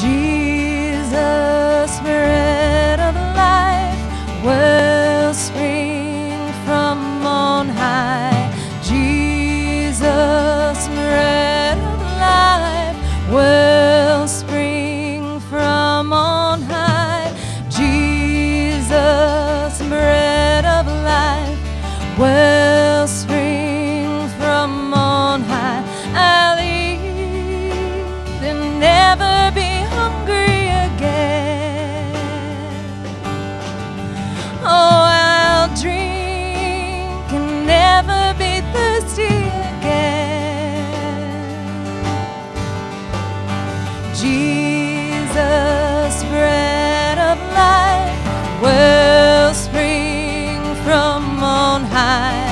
Jesus, Spirit of life, wellspring from on high. Jesus, Spirit of life, wellspring from on high. Jesus, Spirit of life, wellspring from on high. I leave and never be hungry again. Oh, I'll drink and never be thirsty again. Jesus, bread of life, wellspring from on high.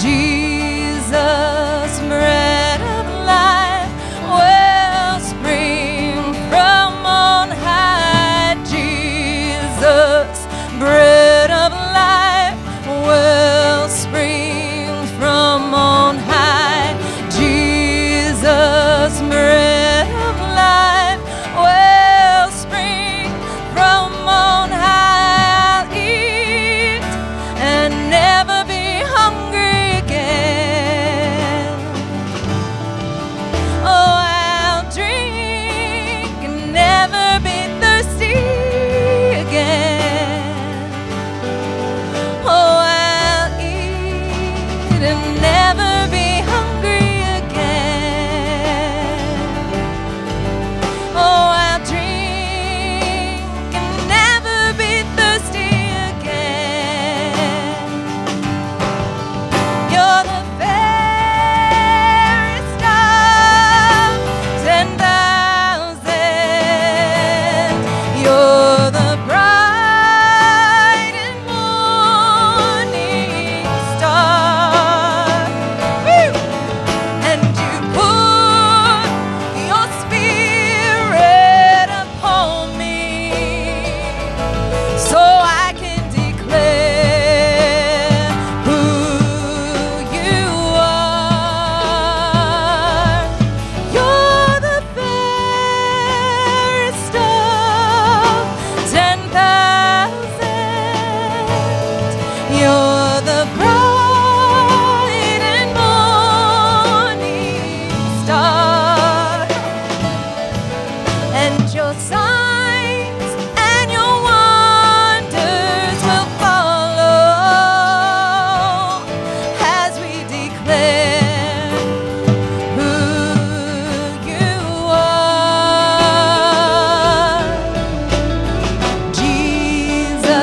Jesus, bread of life, wellspring from on high. Jesus, bread of life, wellspring from on high. Jesus, bread of life, wellspring from on high. I'll eat and never be hungry again. Oh, I'll drink and never be thirsty again. Oh, I'll eat and never be hungry again. Oh, I'll drink and never be thirsty again. You're the fairest of 10,000. You're the bright and morning star. Woo! And you put your spirit upon me, so I can declare who you are. You're the fairest of 10,000. You're the bright and morning star. And your signs and your wonders will follow as we declare who you are. Jesus,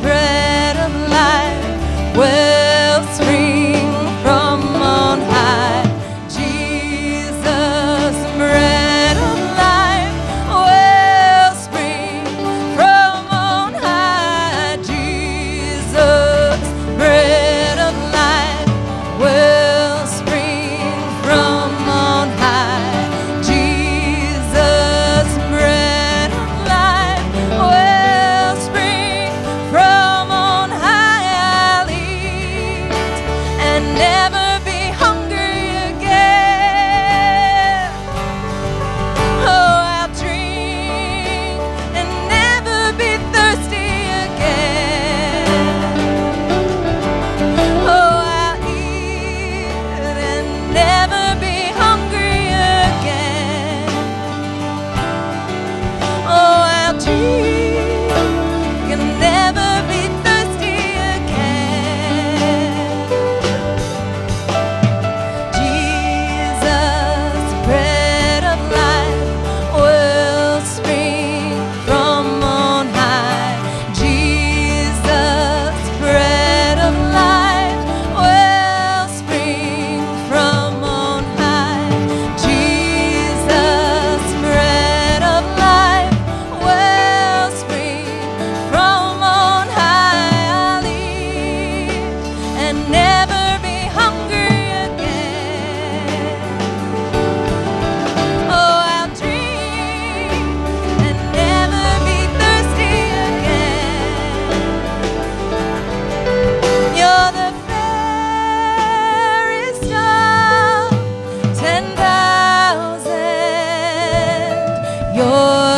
bread of life, wellspring from on high. Jesus, bread of life, wellspring from on high. Jesus, bread of life, wellspring from on high. Jesus, bread of life, wellspring from on high. I'll eat and never be hungry again. Oh, I'll drink and never be thirsty again. Oh, I'll eat and never be hungry again. Oh, I'll drink and never be thirsty again. Jesus, bread of life, wellspring from on high. Jesus, bread of life, wellspring from on high. Jesus, bread of life, wellspring from on high. I'll eat and never be hungry again. Oh, I'll drink and never be thirsty again. You're the fairest of 10,000. You're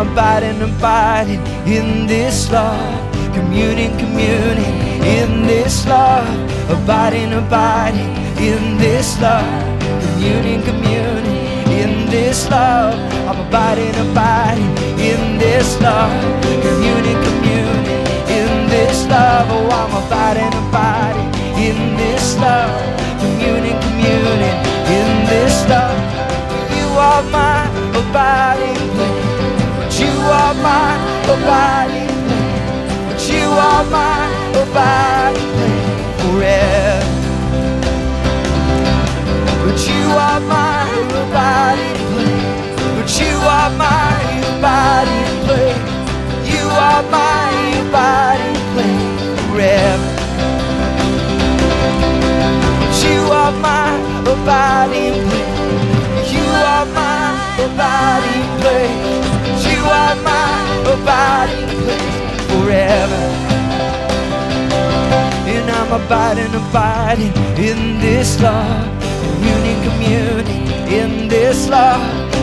Abiding, abiding in this love, communing, communing. this love. I'm abiding in this love. Communing in this love. Oh, I'm abiding in this love. Communing in this love. You are my abiding place. You are my abiding place. But you are my abiding place forever. But you are my abiding place. But you are my abiding place. You are my abiding place forever. But you are my abiding place. You are my abiding place. But you are my abiding place forever. And I'm abiding in this love. Communing in this love.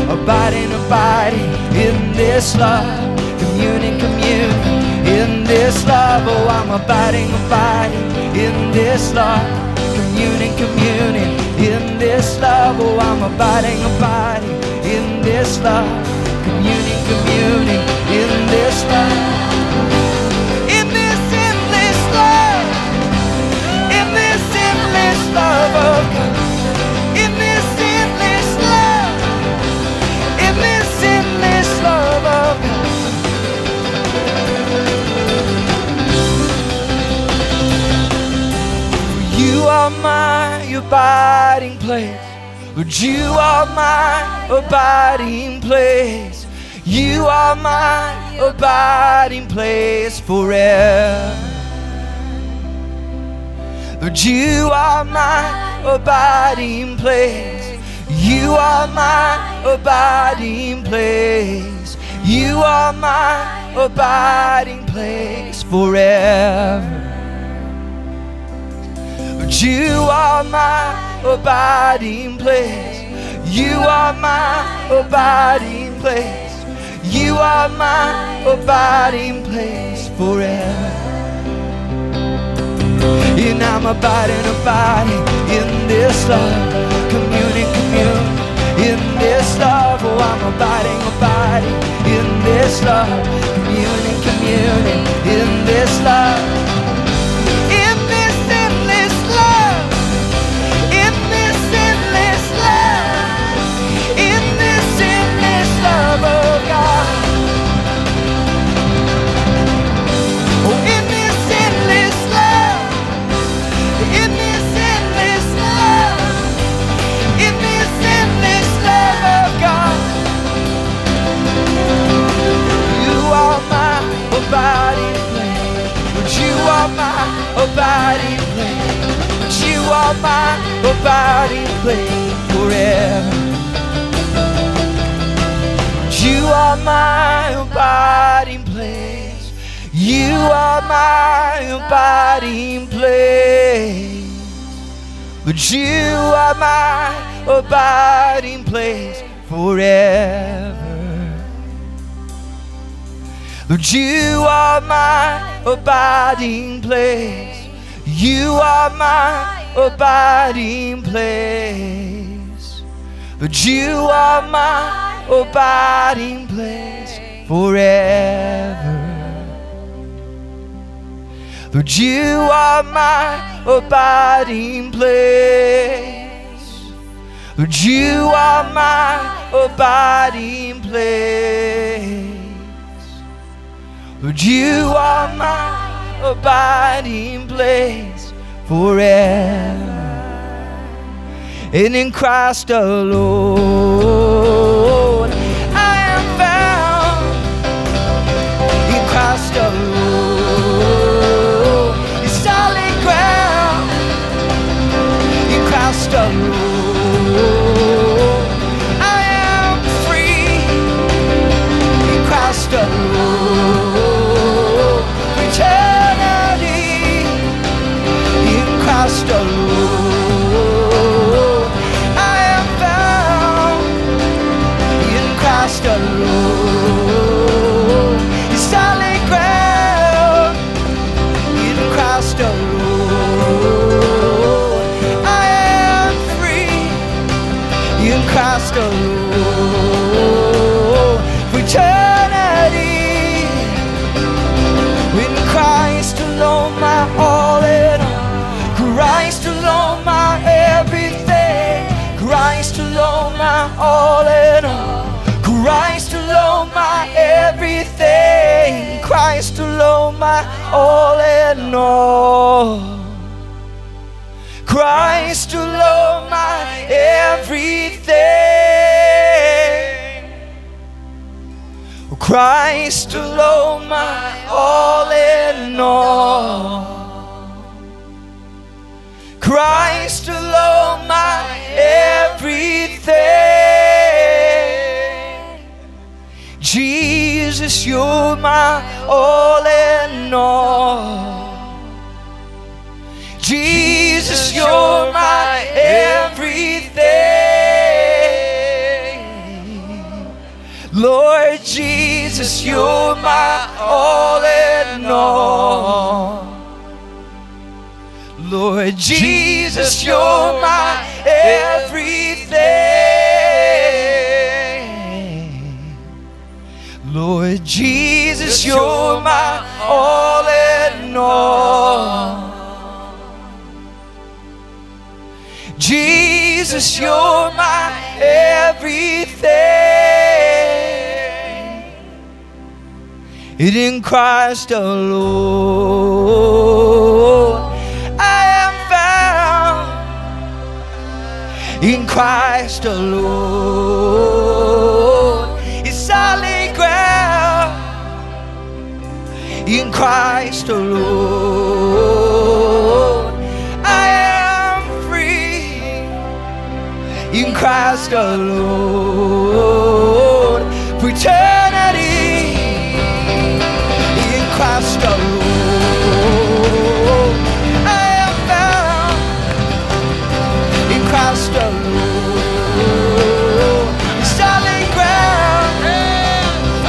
Abiding in this love. Communing in this love. Oh, I'm abiding in this love. Communing in this love. Oh, I'm abiding in this love. Communing in this love. Love of God. In this endless love, in this endless love of God. You are my abiding place, but you are my abiding place. You are my abiding place forever. But you are my abiding place. You are my abiding place. You are my abiding place forever. But you are my abiding place. You are my abiding place. You are my abiding place forever. And I'm abiding in this love. Communing in this love. Oh, I'm abiding in this love. Communing in this love. In this endless love. In this endless love. In this endless love, oh God. Abiding place, but you are my abiding place. But you are my abiding place forever. But you are my abiding place. You are my abiding place. But you are my abiding place forever. But you are my abiding place. You are my abiding place. But you are my abiding place forever. But you are my abiding place. But you are my abiding place. But you are my abiding place forever. And in Christ alone I am found. In Christ alone is solid ground. In Christ alone I am free. In Christ alone eternity. In Christ alone I am found. in Christ alone. For eternity, in Christ alone, my all in all. Christ alone, my everything. Christ alone, my all in all. Christ alone, my everything. Christ alone, my all in all. Christ alone, my everything. Christ alone, my all in all. Christ alone, my everything. Jesus, you're my all in all. Jesus, you're my everything. Lord Jesus, you're my all in all. Lord Jesus, you're my everything. Lord Jesus, you're my all in all. Jesus, you're my everything. It in Christ alone I am found. In Christ alone is solid ground. In Christ alone. In Christ alone, for eternity. In Christ alone, I am found. In Christ alone, solid ground.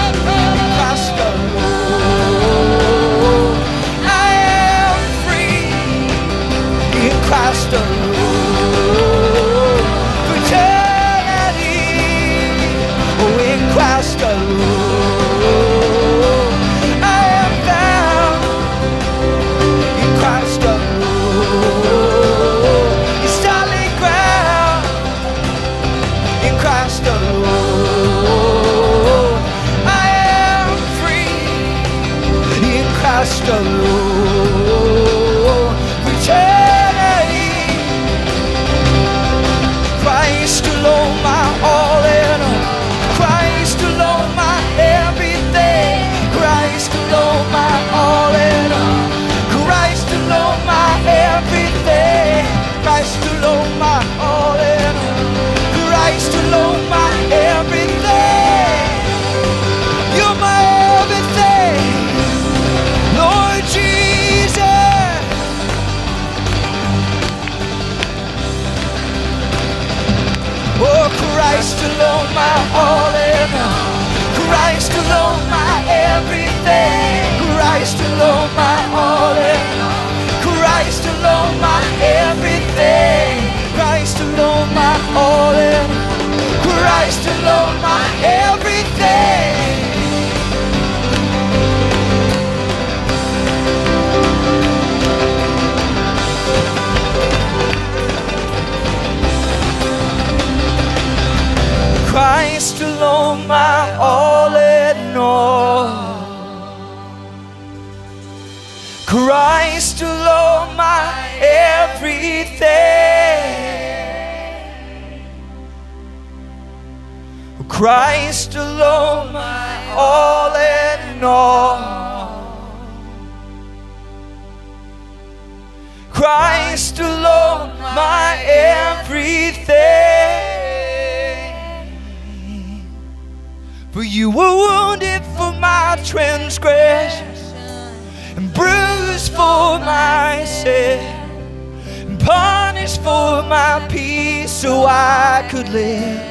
In Christ alone, I am free. In Christ alone. Christ alone, my all in all. Christ alone, my everything. Christ alone, my all in all. Christ alone, my everything. Christ alone, my all in all. Christ alone, my everything. Christ alone, my all in all. Christ alone, my everything. Christ alone, my all in all. Christ alone, my everything. For you were wounded for my transgressions, and bruised for my sin, and punished for my peace so I could live.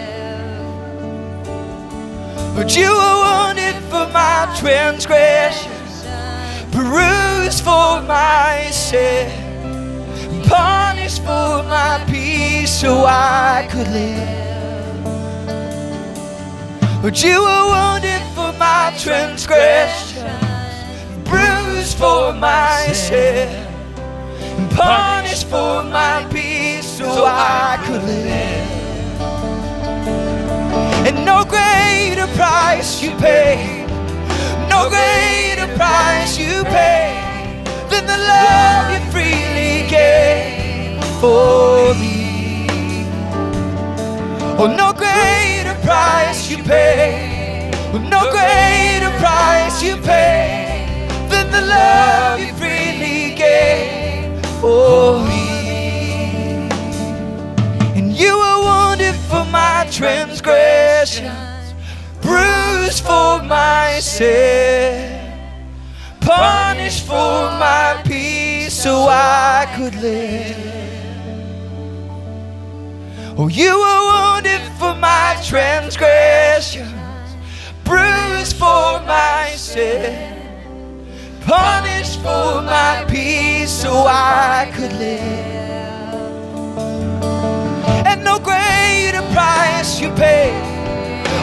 But you were wounded for my transgressions, bruised for my sin, and punished for my peace so I could live. But you were wounded for my transgressions, bruised for my sin, and punished for my peace so I could live. And no greater price you paid, no greater price you paid than the love you freely gave for me. Oh, no greater price you paid, no greater price you paid than the love you freely gave for me. And you were wounded for my transgressions, bruised for my sin, punished for my peace so I could live. Oh, you were wounded for my transgressions, bruised for my sin, punished for my peace so I could live. And no greater price you paid,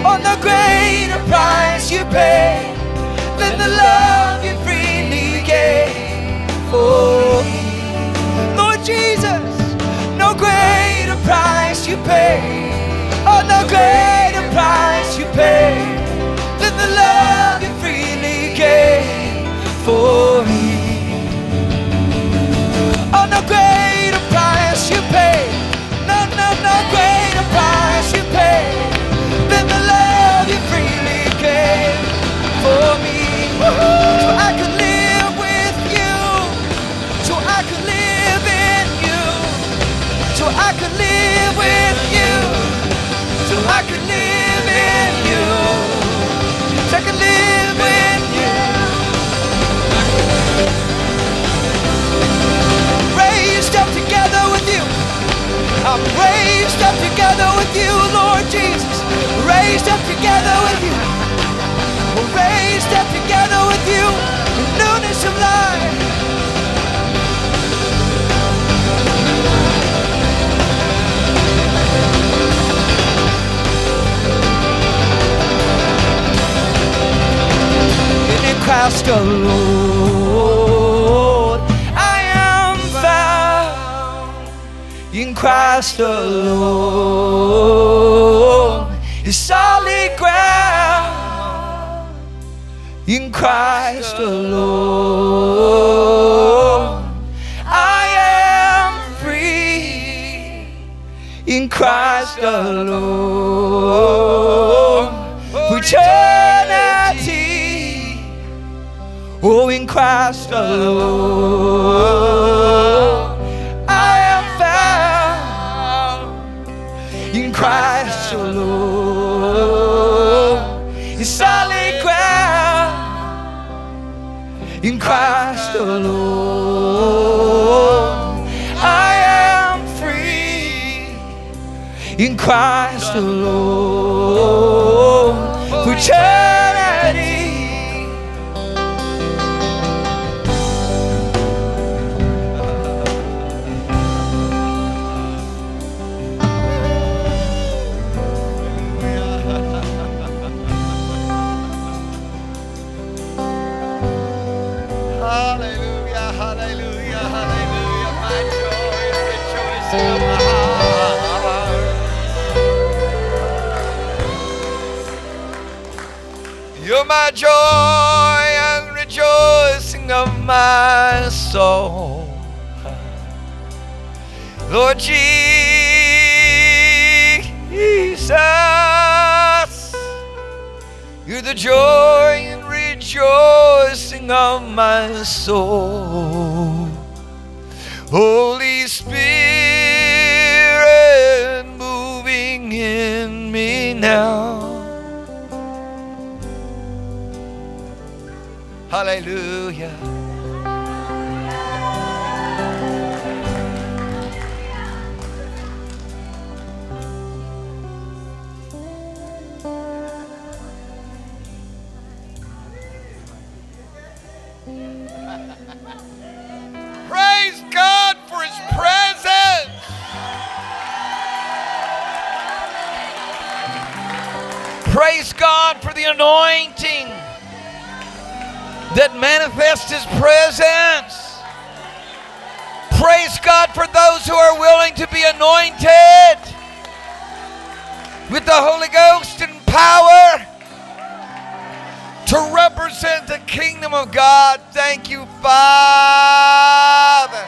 oh, no greater price you paid than the love you freely gave for me. Lord Jesus, no greater price you paid, oh, no greater price you paid than the love you freely gave for me. Oh, no greater price you paid, no greater price you paid than the love you freely gave for me. So I could live with you, so I could live in you, so I could live with you, so I could live in you, so I could live in you. Raised up together with you, I'm raised up together with you, Lord Jesus. Raised up together with you, we're raised up together with you in newness of life. And in Christ alone I am found, in Christ alone is solid ground, in Christ alone I am free, in Christ alone for eternity. Oh, in Christ alone I am found, in Christ alone solid ground, in Christ alone I am free, in Christ alone for eternity. Hallelujah, hallelujah, hallelujah. My joy is the choice of my heart. You're my joy and rejoicing of my soul, Lord Jesus. You're the joy and rejoicing of my soul. Holy Spirit moving in me now. Hallelujah. Praise God for His presence. Praise God for the anointing that manifests His presence. Praise God for those who are willing to be anointed with the Holy Ghost and power to represent the kingdom of God. Thank you, Father.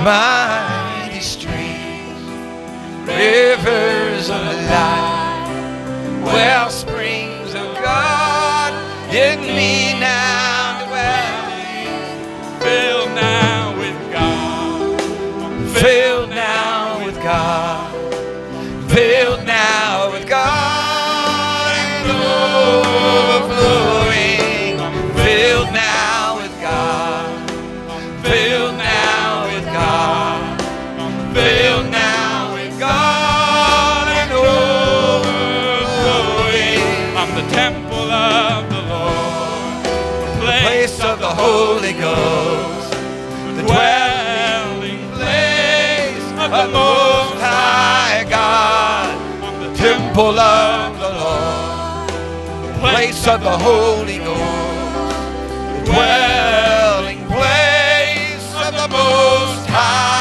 Mighty streams, rivers of life, well springs of God in me now dwelling, filled now with God, filled now with God, filled now with God, and overflowing, filled now with God, filled. Filled now with God and overflowing. I'm the temple of the Lord, the place of the Holy Ghost, the dwelling place of the Most High God. I'm the temple of the Lord, the place of the Holy Ghost, the dwelling place of the Most High God.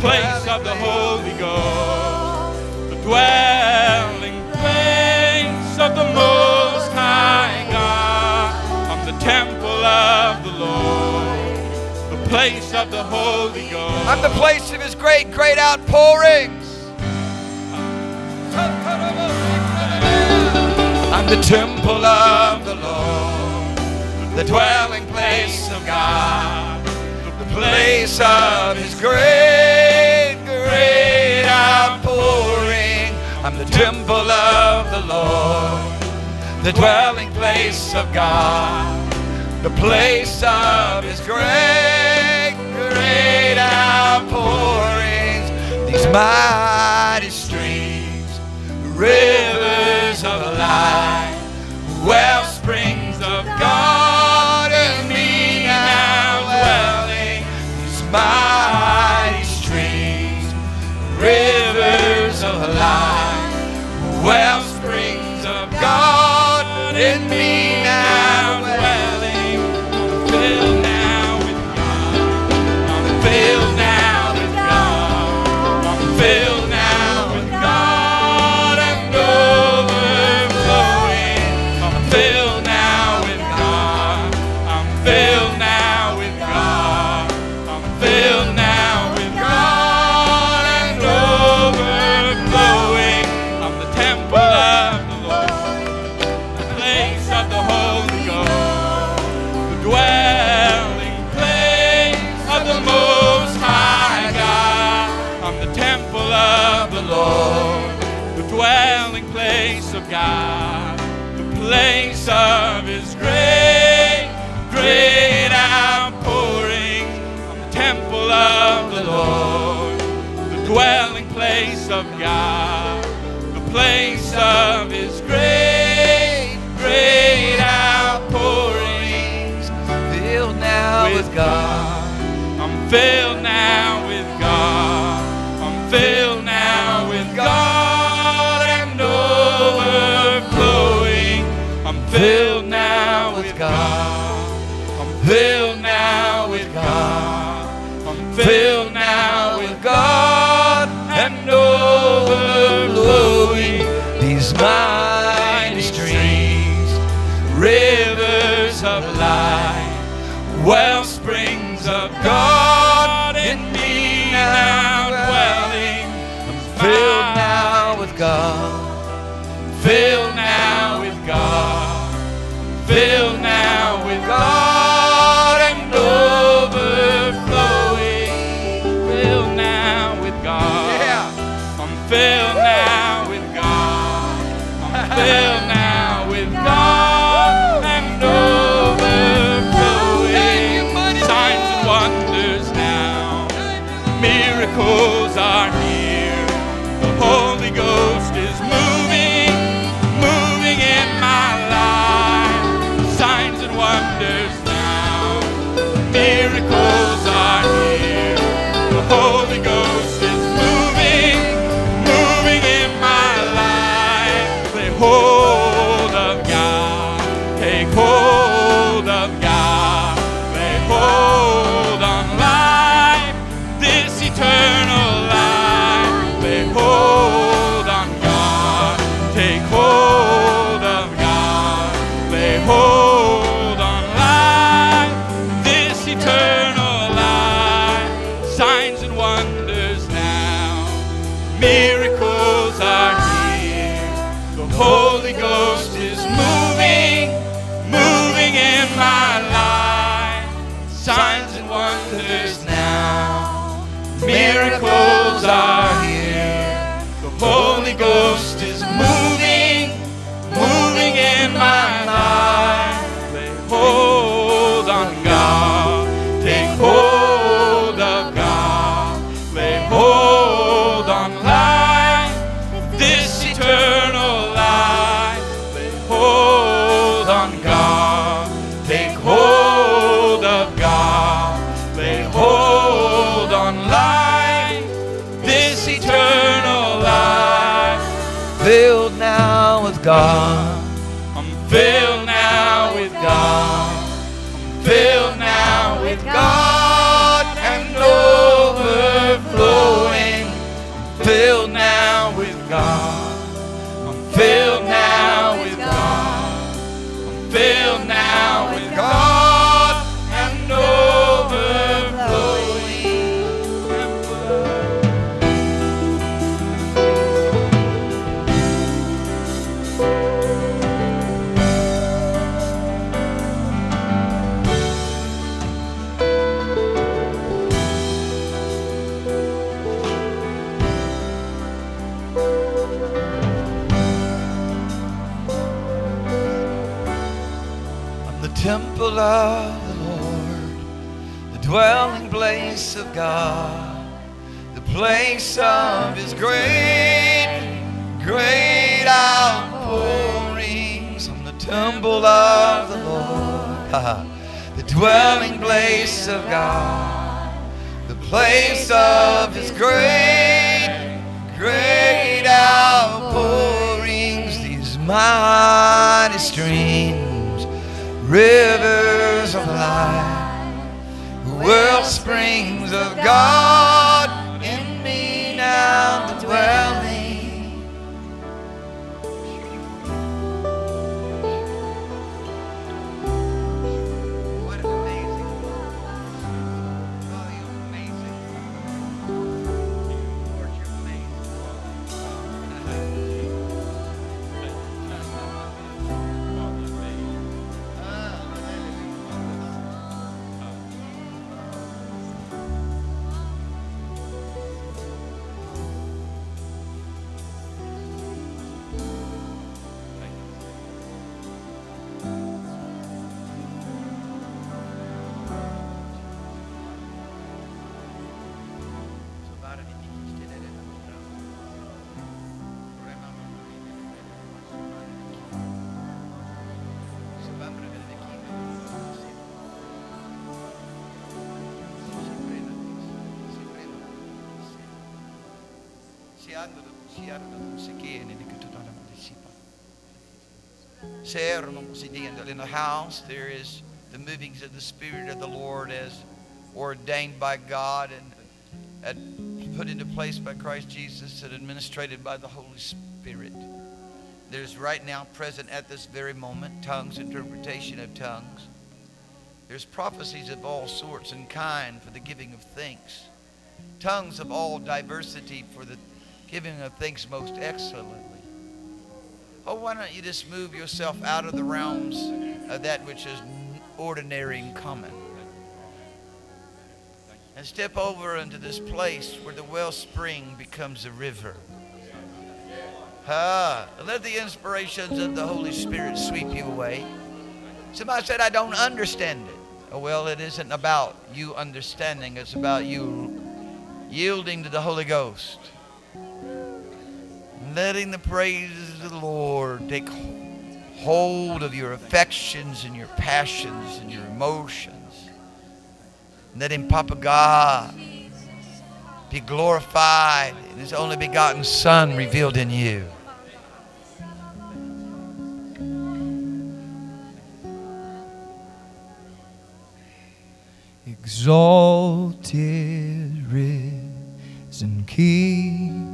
Place of the Holy Ghost. I'm the place of His great, great outpourings. I'm the temple of the Lord, the dwelling place of God, the place of His great, great outpouring. I'm the temple of the Lord, the dwelling place of God, the place of His great, great outpourings. These mighty streams, rivers of life, wellsprings of God in me now dwelling. These mighty streams, rivers of life, wellsprings of God in me now dwelling. God, the place of His grace. place of God, the place of His great, great outpourings. I'm filled now with God. I'm filled now with God. I'm filled now with God and overflowing. I'm filled now with God. I'm filled now with God. I'm filled now with God and overflowing. These mighty streams, rivers of life, wellsprings of God in me now dwelling. I'm filled now with God. I'm filled now with God. I'm filled now with God. Filled now with God. I'm filled now with God and overflowing. Signs and wonders now. Miracles are here. The Holy Ghost is moving, moving in my life. Signs and wonders now. Miracles are here. The Holy Ghost is hold of God, take hold of God, lay hold on life, this eternal life, lay hold on God, take hold of God, lay hold on life, this eternal life, signs and wonders now, miracles are here. Holy Ghost is moving, moving in my life. Signs and wonders now, miracles are here. The Holy Ghost is moving, moving in my life. Lay hold on God, take hold of God. Lay hold on life, this eternal. Filled now with God. I'm filled now with God. I'm filled now with God and overflowing. I'm filled now with God. I'm filled now with God. I'm filled now with God and overflowing. Temple of the Lord, the dwelling place of God, the place of His great, great outpourings. I'm the temple of the Lord, the dwelling place of God, the place of His great, great outpourings. These mighty streams, rivers of life, wellsprings of God in me now dwelling. What an amazing God. Oh, You're amazing. Lord, You're amazing. In the house there is the movings of the Spirit of the Lord as ordained by God and put into place by Christ Jesus and administrated by the Holy Spirit. There's right now present at this very moment tongues, interpretation of tongues. There's prophecies of all sorts and kind for the giving of thanks. Tongues of all diversity for the giving of thanks most excellently. Oh, why don't you just move yourself out of the realms of that which is ordinary and common, and step over into this place where the wellspring becomes a river. Let the inspirations of the Holy Spirit sweep you away. Somebody said, I don't understand it. Oh, well, it isn't about you understanding. It's about you yielding to the Holy Ghost. Letting the praises of the Lord take hold of your affections and your passions and your emotions. Let Him, Papa God, be glorified in His only begotten Son revealed in you. Exalted, risen King,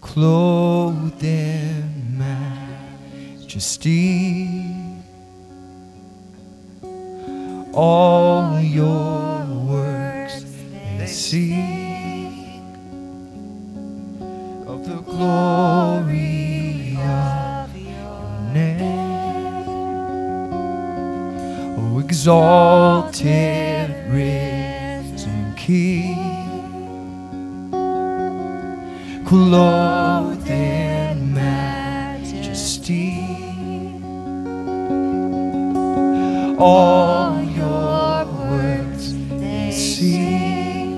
clothed in majesty, all your works they sing of the glory of your name. O exalted, risen King, clothed in majesty, all your works they sing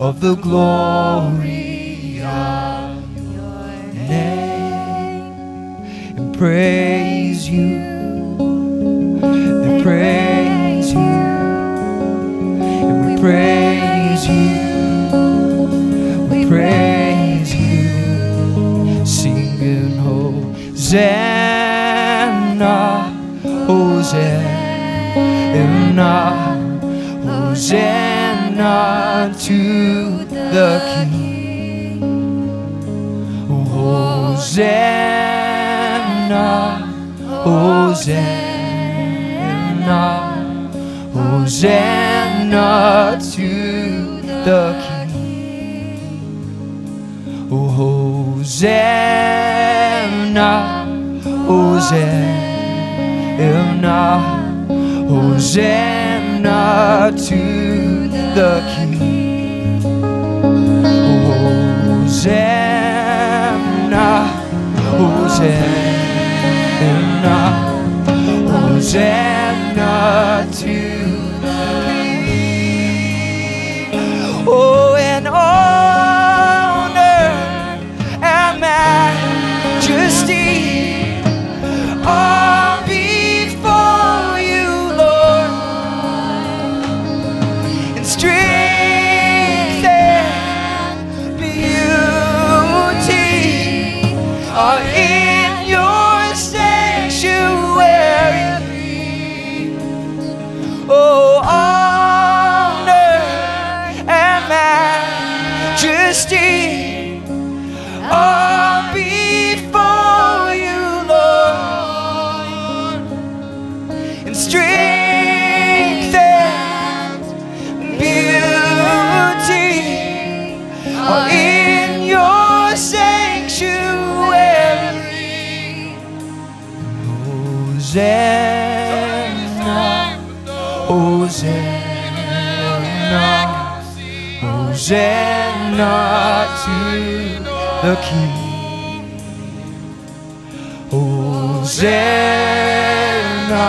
of the glory of your name, and praise you, they praise you, and we praise you. Praise you, singing Hosanna, Hosanna, Hosanna to the King. Hosanna, Hosanna, Hosanna to the King. Hosanna, Hosanna, Hosanna to the King. Hosanna, Hosanna, Hosanna to the King. Oh, and oh, majesty, all before you, Lord, in strength and beauty are in your sanctuary. Oh, honor and majesty are before you, Lord, in strength and beauty are in your sanctuary. Hosanna, Hosanna, Hosanna to the King. Hosanna,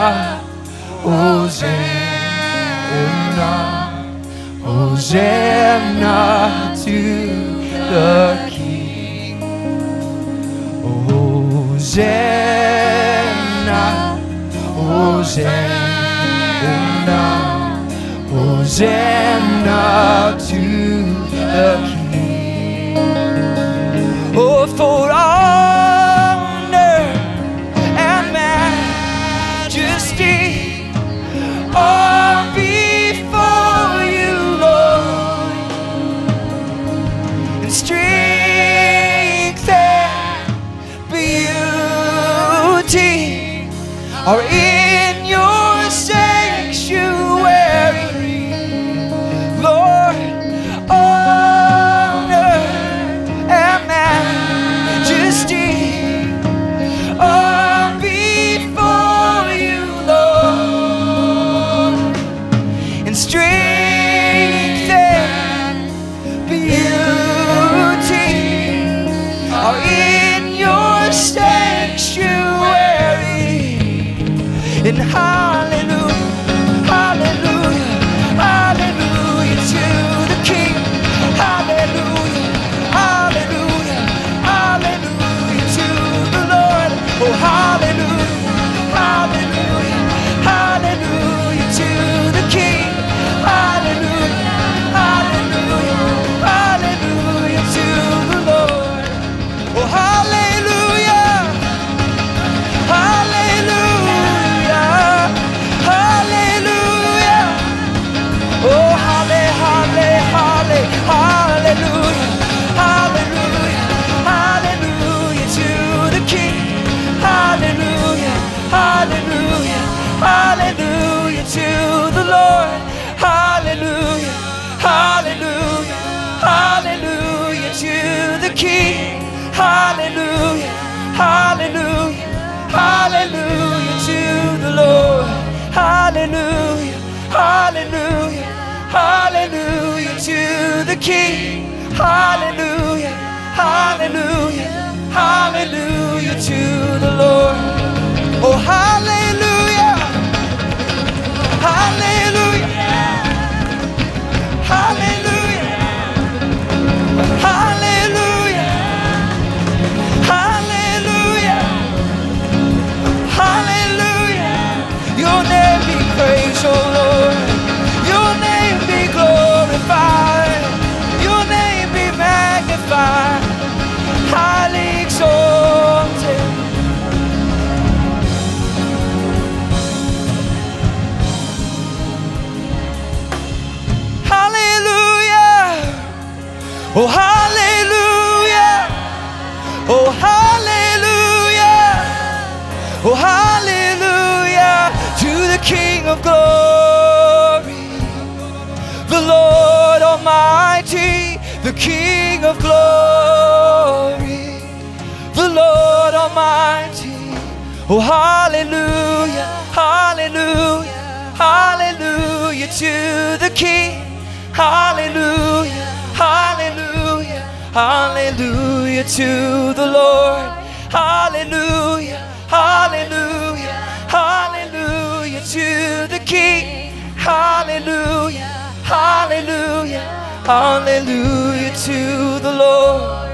Hosanna, Hosanna to the King. Hosanna, Hosanna, Hosanna, Hosanna to the King. Oh, for honor and majesty are before you, Lord, and strength and beauty are in your sanctuary. Lord, honor and majesty are before you, Lord, and strength and beauty are in your sanctuary. And hallelujah, hallelujah, hallelujah to the King. Hallelujah, hallelujah, hallelujah to the Lord. Oh, hallelujah, hallelujah, hallelujah to the King. Hallelujah, hallelujah, hallelujah to the Lord. Oh, hallelujah, hallelujah, hallelujah. Oh, hallelujah, hallelujah, hallelujah, hallelujah, hallelujah to the King. Hallelujah, hallelujah, hallelujah to the Lord. Hallelujah, hallelujah, hallelujah to the King. Hallelujah, hallelujah, hallelujah to the Lord. Hallelujah, hallelujah, hallelujah to the King. Hallelujah, hallelujah, hallelujah to the Lord. Oh, hallelujah, hallelujah, hallelujah, hallelujah, hallelujah, hallelujah. Your name be praised, O Lord. Your name be glorified. Your name be magnified, highly exalted. Hallelujah, oh hallelujah, oh hallelujah, oh hallelujah to the King of glory, the Lord Almighty, the King of glory, the Lord Almighty. Oh hallelujah, hallelujah, hallelujah to the King. Hallelujah, hallelujah, hallelujah to the Lord. Hallelujah, hallelujah, hallelujah to the King. Hallelujah, hallelujah, hallelujah to the Lord.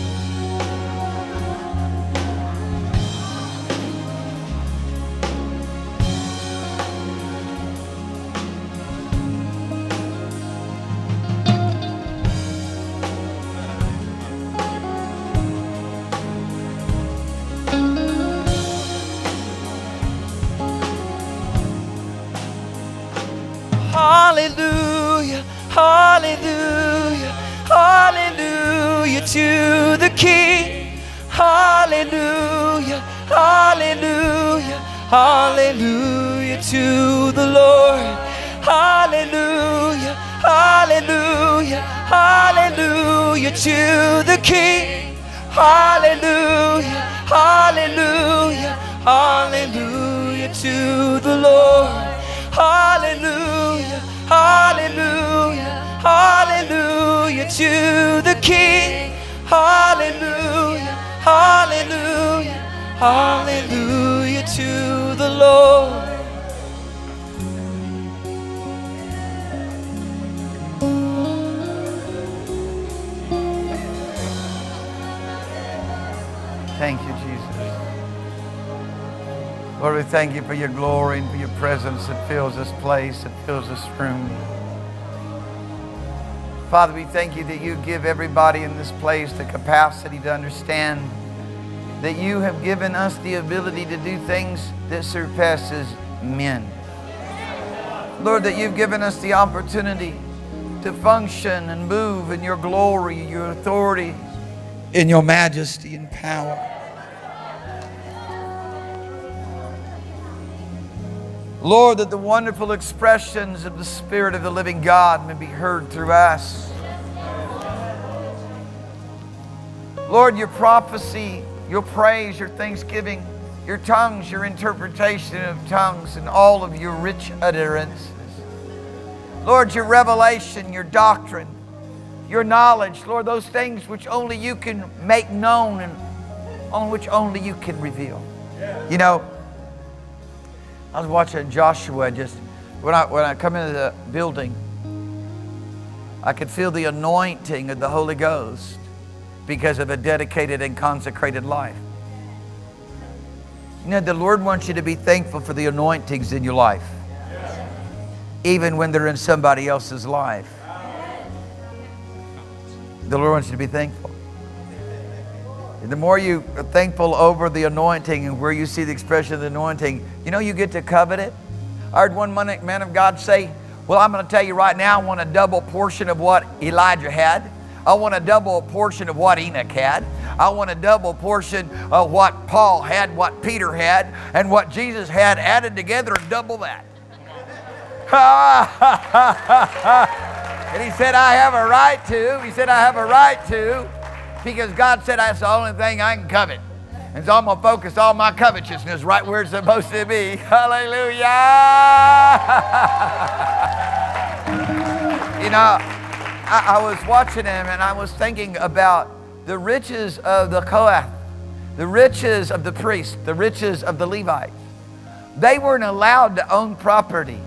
Hallelujah, hallelujah, hallelujah to the King. Hallelujah, hallelujah, hallelujah to the Lord. Hallelujah, hallelujah, hallelujah to the King. Hallelujah, hallelujah, hallelujah to the Lord. Hallelujah, hallelujah, hallelujah to the King. Hallelujah, hallelujah, hallelujah to the Lord. Thank you, Jesus. Lord, we thank you for your glory and for your presence that fills this place, that fills this room. Father, we thank you that you give everybody in this place the capacity to understand that you have given us the ability to do things that surpasses men. Lord, that you've given us the opportunity to function and move in your glory, your authority, in your majesty and power. Lord, that the wonderful expressions of the Spirit of the living God may be heard through us. Lord, your prophecy, your praise, your thanksgiving, your tongues, your interpretation of tongues, and all of your rich utterances. Lord, your revelation, your doctrine, your knowledge, Lord, those things which only you can make known and on which only you can reveal. You know, I was watching Joshua just, when I come into the building, I could feel the anointing of the Holy Ghost because of a dedicated and consecrated life. You know, the Lord wants you to be thankful for the anointings in your life, even when they're in somebody else's life. The Lord wants you to be thankful. And the more you are thankful over the anointing and where you see the expression of the anointing, you know, you get to covet it. I heard one man of God say, well, I'm going to tell you right now, I want a double portion of what Elijah had. I want a double portion of what Enoch had. I want a double portion of what Paul had, what Peter had, and what Jesus had added together, and double that. And he said, I have a right to. He said, I have a right to, because God said that's the only thing I can covet. And so I'm going to focus all my covetousness right where it's supposed to be. Hallelujah. You know, I was watching him and I was thinking about the riches of the Kohath, the riches of the priest, the riches of the Levites. They weren't allowed to own property.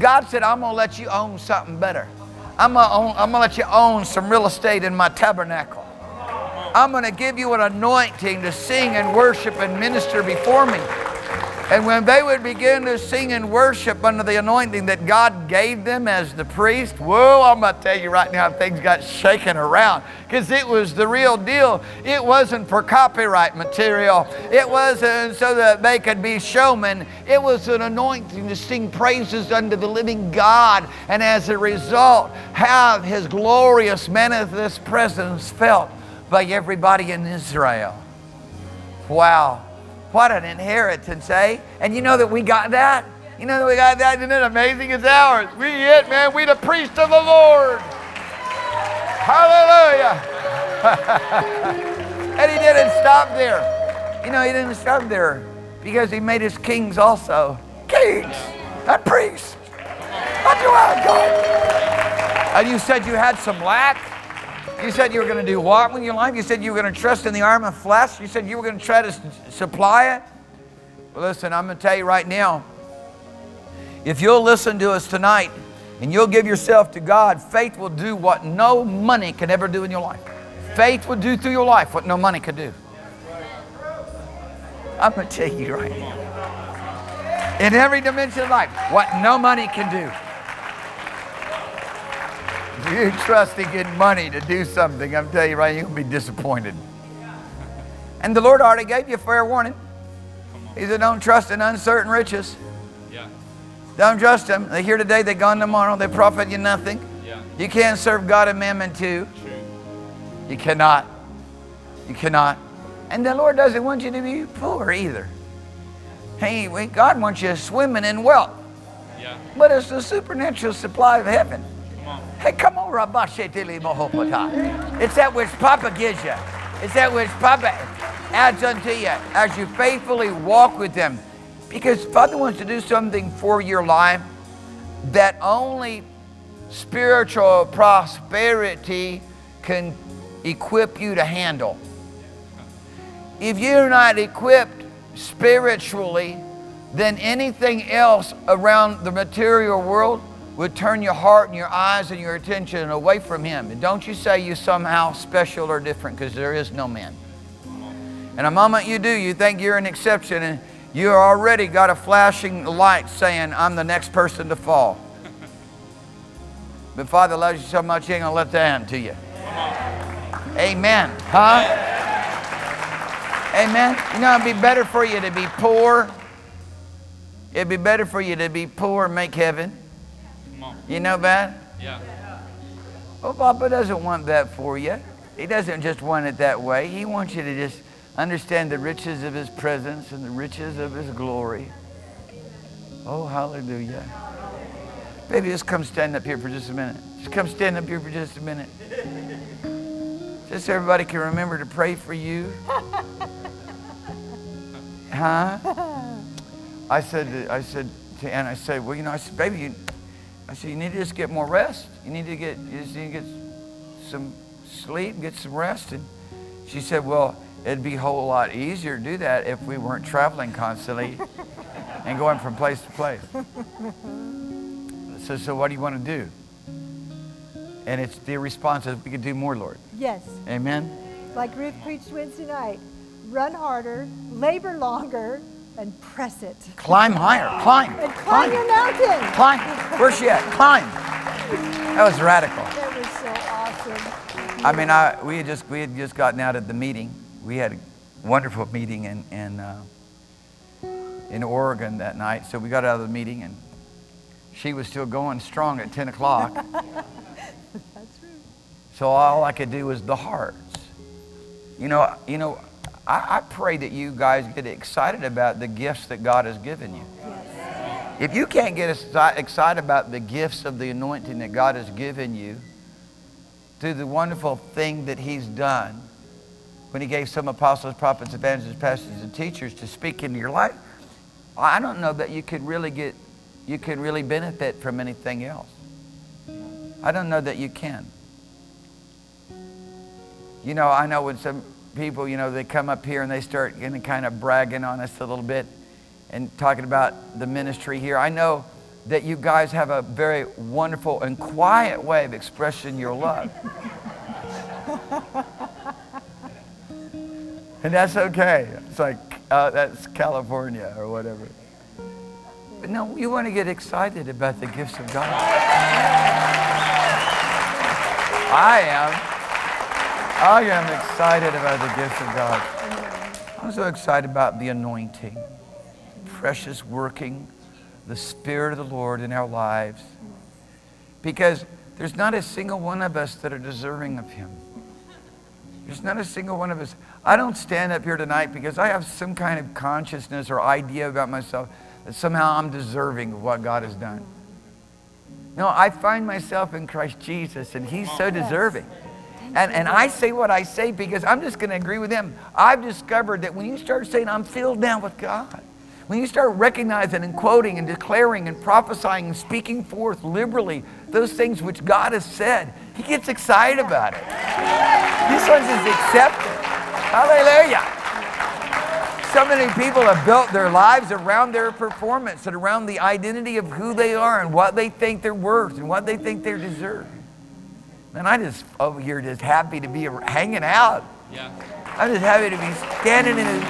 God said, I'm going to let you own something better. I'm going to let you own some real estate in my tabernacle. I'm going to give you an anointing to sing and worship and minister before me. And when they would begin to sing and worship under the anointing that God gave them as the priest, whoa, I'm going to tell you right now, things got shaken around, because it was the real deal. It wasn't for copyright material. It wasn't so that they could be showmen. It was an anointing to sing praises unto the living God, and as a result, have His glorious manifest presence felt by everybody in Israel. Wow. What an inheritance, eh? And you know that we got that? You know that we got that? Isn't it amazing? It's ours. We it, man. We the priest of the Lord. Hallelujah. And He didn't stop there. You know, He didn't stop there, because He made us kings also. Kings and priests. That's your God. And you said you had some lack. You said you were going to do what with your life? You said you were going to trust in the arm of flesh. You said you were going to try to supply it. Well, listen, I'm going to tell you right now, if you'll listen to us tonight and you'll give yourself to God, faith will do what no money can ever do in your life. Faith will do through your life what no money could do. I'm going to tell you right now. In every dimension of life, what no money can do. If you're trusting in money to do something, I'm telling you right now, you're going to be disappointed. And the Lord already gave you a fair warning. He said, don't trust in uncertain riches. Yeah. Don't trust them. They're here today, they're gone tomorrow. They profit you nothing. Yeah. You can't serve God and mammon too. True. You cannot. You cannot. And the Lord doesn't want you to be poor either. Hey, God wants you swimming in wealth. Yeah. But it's the supernatural supply of heaven. Hey, come on, it's that which Papa gives you. It's that which Papa adds unto you as you faithfully walk with Him. Because Father wants to do something for your life that only spiritual prosperity can equip you to handle. If you're not equipped spiritually, then anything else around the material world would turn your heart and your eyes and your attention away from Him. And don't you say you somehow special or different, because there is no man. And the moment you do, you think you're an exception, and You already got a flashing light saying, I'm the next person to fall. But Father loves you so much, He ain't going to let that happen to you. Amen. Huh? Amen. You know, it'd be better for you to be poor. It'd be better for you to be poor and make heaven. You know that? Yeah. Oh, Papa doesn't want that for you. He doesn't just want it that way. He wants you to just understand the riches of His presence and the riches of His glory. Oh, hallelujah. Baby, just come stand up here for just a minute. Just come stand up here for just a minute. Just so everybody can remember to pray for you. Huh? I said to Ann, I said, well, you know, I said, baby, you need to just get more rest. You just need to get some sleep, get some rest. And she said, well, it'd be a whole lot easier to do that if we weren't traveling constantly and going from place to place. So what do you want to do? And it's the response is, we could do more, Lord. Yes. Amen. Like Ruth preached Wednesday night, run harder, labor longer, and press it. Climb higher. Climb. And climb your mountain. Climb. Where's she at? Climb. That was radical. That was so awesome. I mean, we had just gotten out of the meeting. We had a wonderful meeting in Oregon that night. So we got out of the meeting, and she was still going strong at 10 o'clock. That's true. So all I could do was the hearts. You know. I pray that you guys get excited about the gifts that God has given you. Yes. If you can't get excited about the gifts of the anointing that God has given you through the wonderful thing that He's done when He gave some apostles, prophets, evangelists, pastors, and teachers to speak into your life, I don't know that you could really benefit from anything else. I don't know that you can. You know, I know when some people, you know, they come up here and they start kind of bragging on us a little bit and talking about the ministry here. I know that you guys have a very wonderful and quiet way of expressing your love. And that's okay. It's like, that's California or whatever. But no, you want to get excited about the gifts of God. I am excited about the gifts of God. I'm so excited about the anointing, precious working, the Spirit of the Lord in our lives. Because there's not a single one of us that are deserving of Him. There's not a single one of us. I don't stand up here tonight because I have some kind of consciousness or idea about myself that somehow I'm deserving of what God has done. No, I find myself in Christ Jesus, and He's so deserving. And I say what I say because I'm just going to agree with Him. I've discovered that when you start saying, I'm filled now with God, when you start recognizing and quoting and declaring and prophesying and speaking forth liberally those things which God has said, He gets excited about it. This one is accepted. Hallelujah. So many people have built their lives around their performance and around the identity of who they are and what they think they're worth and what they think they're deserved. And I just over here just happy to be hanging out. Yeah. I'm just happy to be standing in His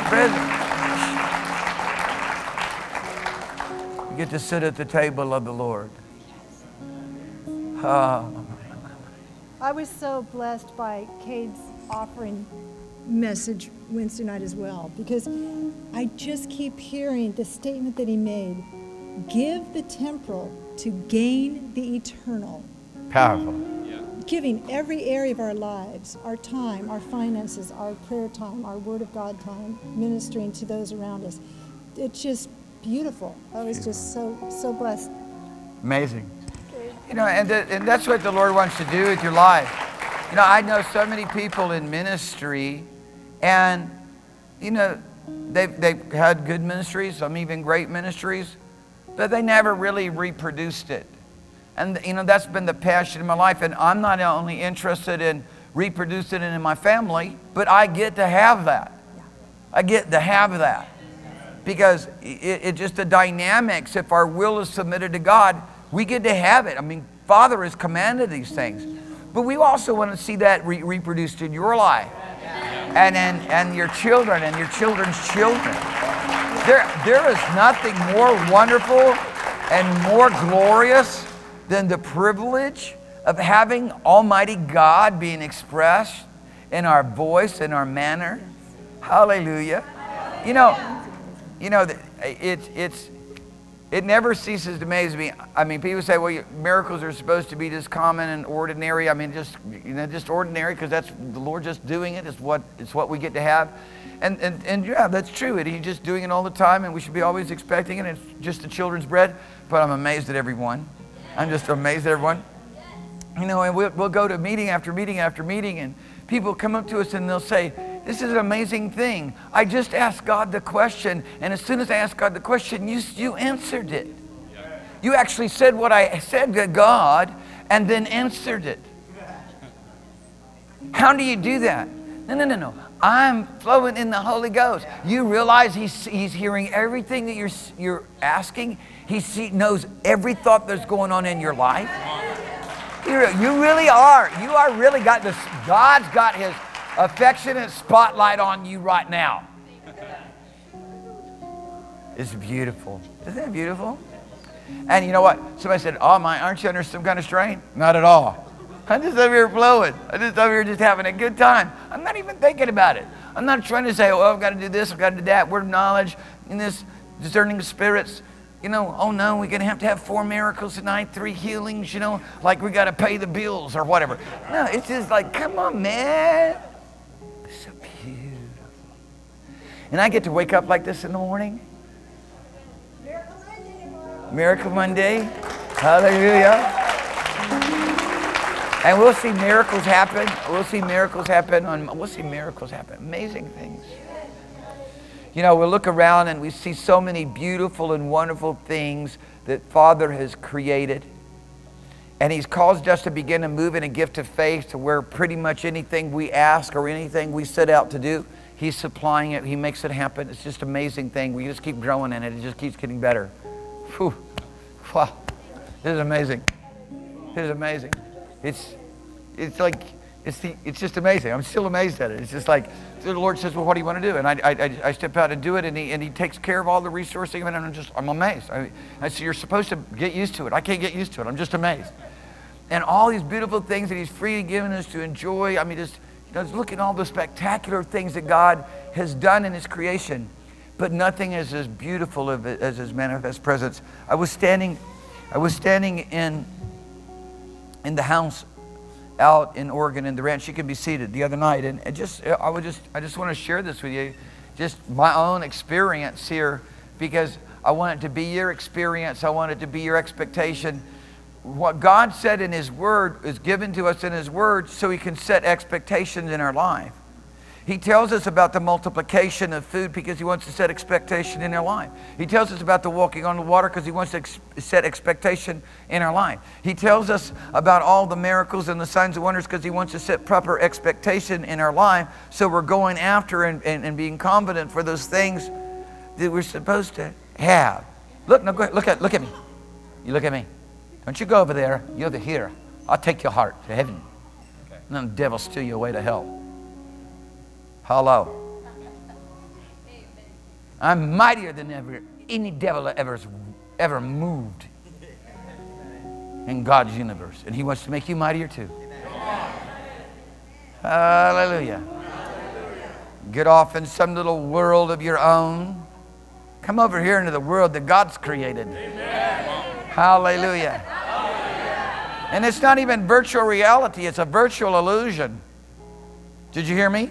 presence. You get to sit at the table of the Lord. Oh. I was so blessed by Cade's offering message Wednesday night as well, because I just keep hearing the statement that he made, give the temporal to gain the eternal. Powerful. Giving every area of our lives, our time, our finances, our prayer time, our Word of God time, ministering to those around us. It's just beautiful. I was just so blessed. Amazing. You know, and that's what the Lord wants to do with your life. You know, I know so many people in ministry, and, you know, they've had good ministries, some even great ministries, but they never really reproduced it. And, you know, that's been the passion of my life. And I'm not only interested in reproducing it in my family, but I get to have that. I get to have that. Because it's just the dynamics. If our will is submitted to God, we get to have it. I mean, Father has commanded these things. But we also want to see that reproduced in your life. And your children and your children's children. There is nothing more wonderful and more glorious than the privilege of having Almighty God being expressed in our voice, in our manner. Hallelujah. You know, it never ceases to amaze me. I mean, people say, well, miracles are supposed to be just common and ordinary. I mean, just ordinary, because that's the Lord just doing it. It's what we get to have. And yeah, that's true. He's just doing it all the time, and we should be always expecting it. It's just the children's bread. But I'm amazed at everyone. I'm just amazed at everyone. You know, and we'll go to meeting after meeting after meeting, and people come up to us and they'll say, this is an amazing thing. I just asked God the question, and as soon as I asked God the question, you answered it. Yeah. You actually said what I said to God and then answered it. How do you do that? No. I'm flowing in the Holy Ghost. You realize He's hearing everything that you're asking. He knows every thought that's going on in your life. You really are. You are really got this. God's got His affectionate spotlight on you right now. It's beautiful. Isn't that beautiful? And you know what? Somebody said, oh my, aren't you under some kind of strain? Not at all. I'm just over here flowing. I'm just over here just having a good time. I'm not even thinking about it. I'm not trying to say, oh, I've got to do this, I've got to do that, word of knowledge, and this discerning of spirits. You know, oh no, we're going to have 4 miracles tonight, 3 healings, you know, like we got to pay the bills or whatever. No, it's just like, come on, man. It's so beautiful. And I get to wake up like this in the morning. Miracle Monday tomorrow. Miracle Monday. Hallelujah. And we'll see miracles happen. We'll see miracles happen. We'll see miracles happen. Amazing things. You know, we look around and we see so many beautiful and wonderful things that Father has created. And He's caused us to begin to move in a gift of faith to where pretty much anything we ask or anything we set out to do, He's supplying it. He makes it happen. It's just an amazing thing. We just keep growing in it. It just keeps getting better. Whew. Wow. This is amazing. This is amazing. It's just amazing. I'm still amazed at it. It's just like, the Lord says, well, what do you want to do? And I step out and do it, and he takes care of all the resourcing, and I'm amazed. I say, you're supposed to get used to it. I can't get used to it. I'm just amazed. And all these beautiful things that He's freely given us to enjoy. I mean, just, you know, just look at all the spectacular things that God has done in His creation, but nothing is as beautiful as His manifest presence. I was standing in the house out in Oregon in the ranch. You can be seated the other night, and I just want to share this with you, just my own experience here, because I want it to be your experience. I want it to be your expectation. What God said in His Word is given to us in His Word so He can set expectations in our life. He tells us about the multiplication of food because He wants to set expectation in our life. He tells us about the walking on the water because He wants to set expectation in our life. He tells us about all the miracles and the signs and wonders because He wants to set proper expectation in our life. So we're going after and being confident for those things that we're supposed to have. Look, no, go ahead, look at me. You look at me. Don't you go over there. You over here. I'll take your heart to heaven. Okay. And then the devil steal you away to hell. Hello. I'm mightier than any devil that ever moved in God's universe. And He wants to make you mightier too. Hallelujah. Get off in some little world of your own. Come over here into the world that God's created. Hallelujah. And it's not even virtual reality. It's a virtual illusion. Did you hear me?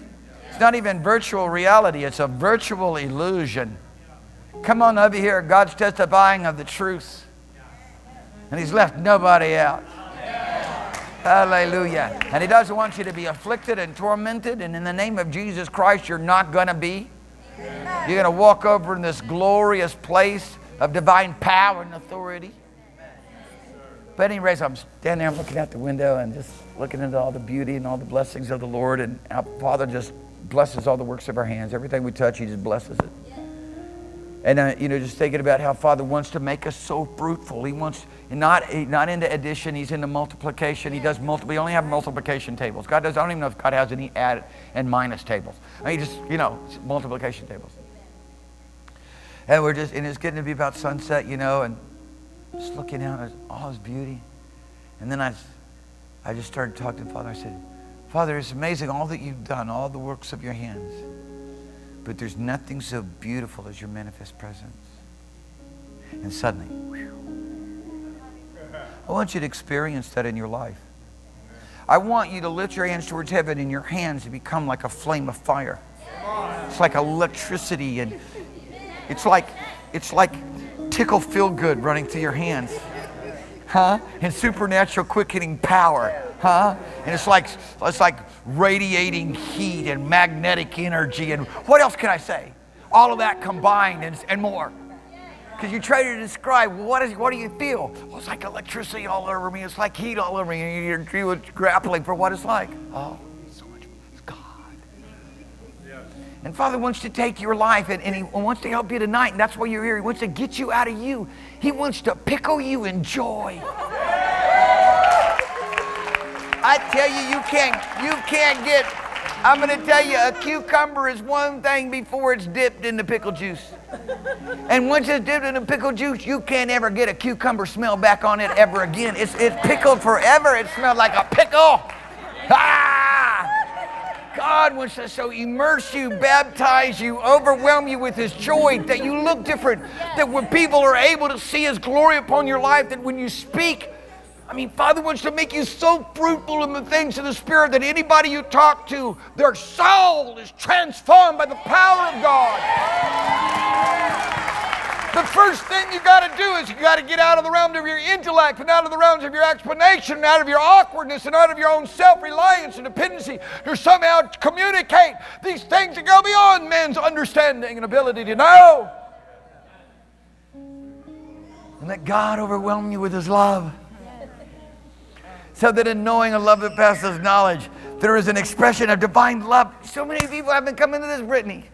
It's not even virtual reality. It's a virtual illusion. Come on over here. God's testifying of the truth. And He's left nobody out. Hallelujah. And He doesn't want you to be afflicted and tormented. And in the name of Jesus Christ, you're not going to be. You're going to walk over in this glorious place of divine power and authority. But anyways, I'm standing there, I'm looking out the window and just looking into all the beauty and all the blessings of the Lord. And our Father just blesses all the works of our hands. Everything we touch, He just blesses it. And you know, just thinking about how Father wants to make us so fruitful. He wants not into addition. He's into multiplication. He does multiple. We only have multiplication tables. God does. I don't even know if God has any add and minus tables. I mean, just, you know, multiplication tables. And we're just, and it's getting to be about sunset, you know, and just looking out at all His beauty. And then I just started talking to Father. I said, Father, it's amazing all that you've done, all the works of your hands. But there's nothing so beautiful as your manifest presence. And suddenly, whew, I want you to experience that in your life. I want you to lift your hands towards heaven and your hands to become like a flame of fire. It's like electricity, and it's like tickle feel good running through your hands. Huh? And supernatural quickening power. Huh? And it's like radiating heat and magnetic energy, and what else can I say? All of that combined and more. Because you try to describe, what do you feel? Well, it's like electricity all over me. It's like heat all over me. And you're grappling for what it's like. Oh, so much. It's God. Yeah. And Father wants to take your life, and He wants to help you tonight, and that's why you're here. He wants to get you out of you. He wants to pickle you in joy. I tell you, you can't get, I'm going to tell you, a cucumber is one thing before it's dipped in the pickle juice. And once it's dipped in the pickle juice, you can't ever get a cucumber smell back on it ever again. It's pickled forever. It smelled like a pickle. Ah! God wants to so immerse you, baptize you, overwhelm you with His joy, that you look different, that when people are able to see His glory upon your life, that when you speak, I mean, Father wants to make you so fruitful in the things of the Spirit that anybody you talk to, their soul is transformed by the power of God. The first thing you got to do is you got to get out of the realm of your intellect, and out of the realms of your explanation, and out of your awkwardness, and out of your own self-reliance and dependency to somehow communicate these things that go beyond man's understanding and ability to know. And let God overwhelm you with His love. So that in knowing a love that passes knowledge, there is an expression of divine love. So many people haven't come into this, Brittany.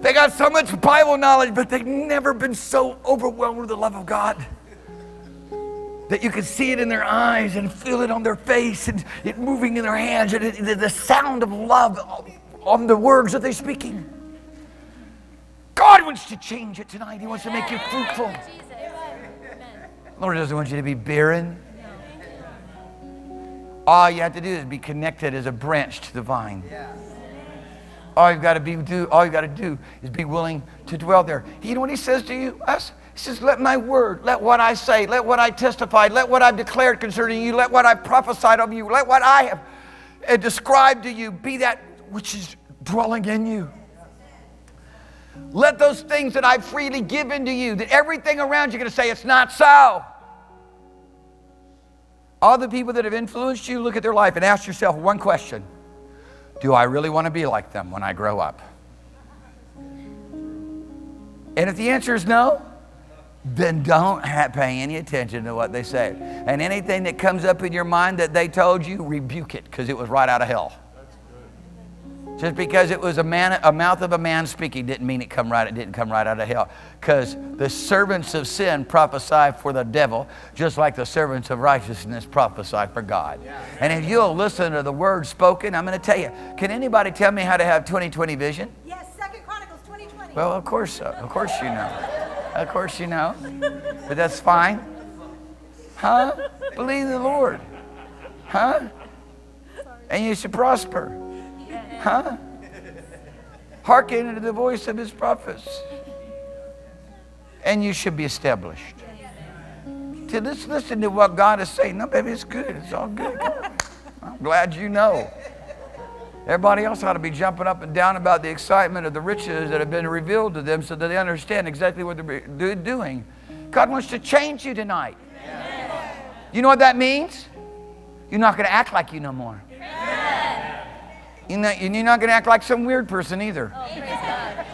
They got so much Bible knowledge, but they've never been so overwhelmed with the love of God that you can see it in their eyes and feel it on their face and it moving in their hands and the sound of love on the words that they're speaking. God wants to change it tonight. He wants to make you fruitful. Lord doesn't want you to be barren. All you have to do is be connected as a branch to the vine. Yes. All you've got to do is be willing to dwell there. You know what He says to you, us? He says, let my word, let what I say, let what I testified, let what I've declared concerning you, let what I prophesied of you, let what I have described to you be that which is dwelling in you. Let those things that I've freely given to you, that everything around you're going to say, it's not so. All the people that have influenced you, look at their life and ask yourself one question. Do I really want to be like them when I grow up? And if the answer is no, then don't pay any attention to what they say. And anything that comes up in your mind that they told you, rebuke it, because it was right out of hell. Just because it was a mouth of a man speaking didn't mean it didn't come right out of hell. Because the servants of sin prophesy for the devil, just like the servants of righteousness prophesy for God. Yeah. And if you'll listen to the word spoken, I'm going to tell you. Can anybody tell me how to have 20/20 vision? Yes, 2 Chronicles 20:20. Well, of course so. Of course you know. Of course you know. But that's fine. Huh? Believe the Lord. Huh? And you should prosper. Huh? Hearken to the voice of His prophets. And you should be established. To listen to what God is saying. No, baby, it's good. It's all good. I'm glad you know. Everybody else ought to be jumping up and down about the excitement of the riches that have been revealed to them so that they understand exactly what they're doing. God wants to change you tonight. You know what that means? You're not going to act like you no more. You're not going to act like some weird person either. Oh, praise God.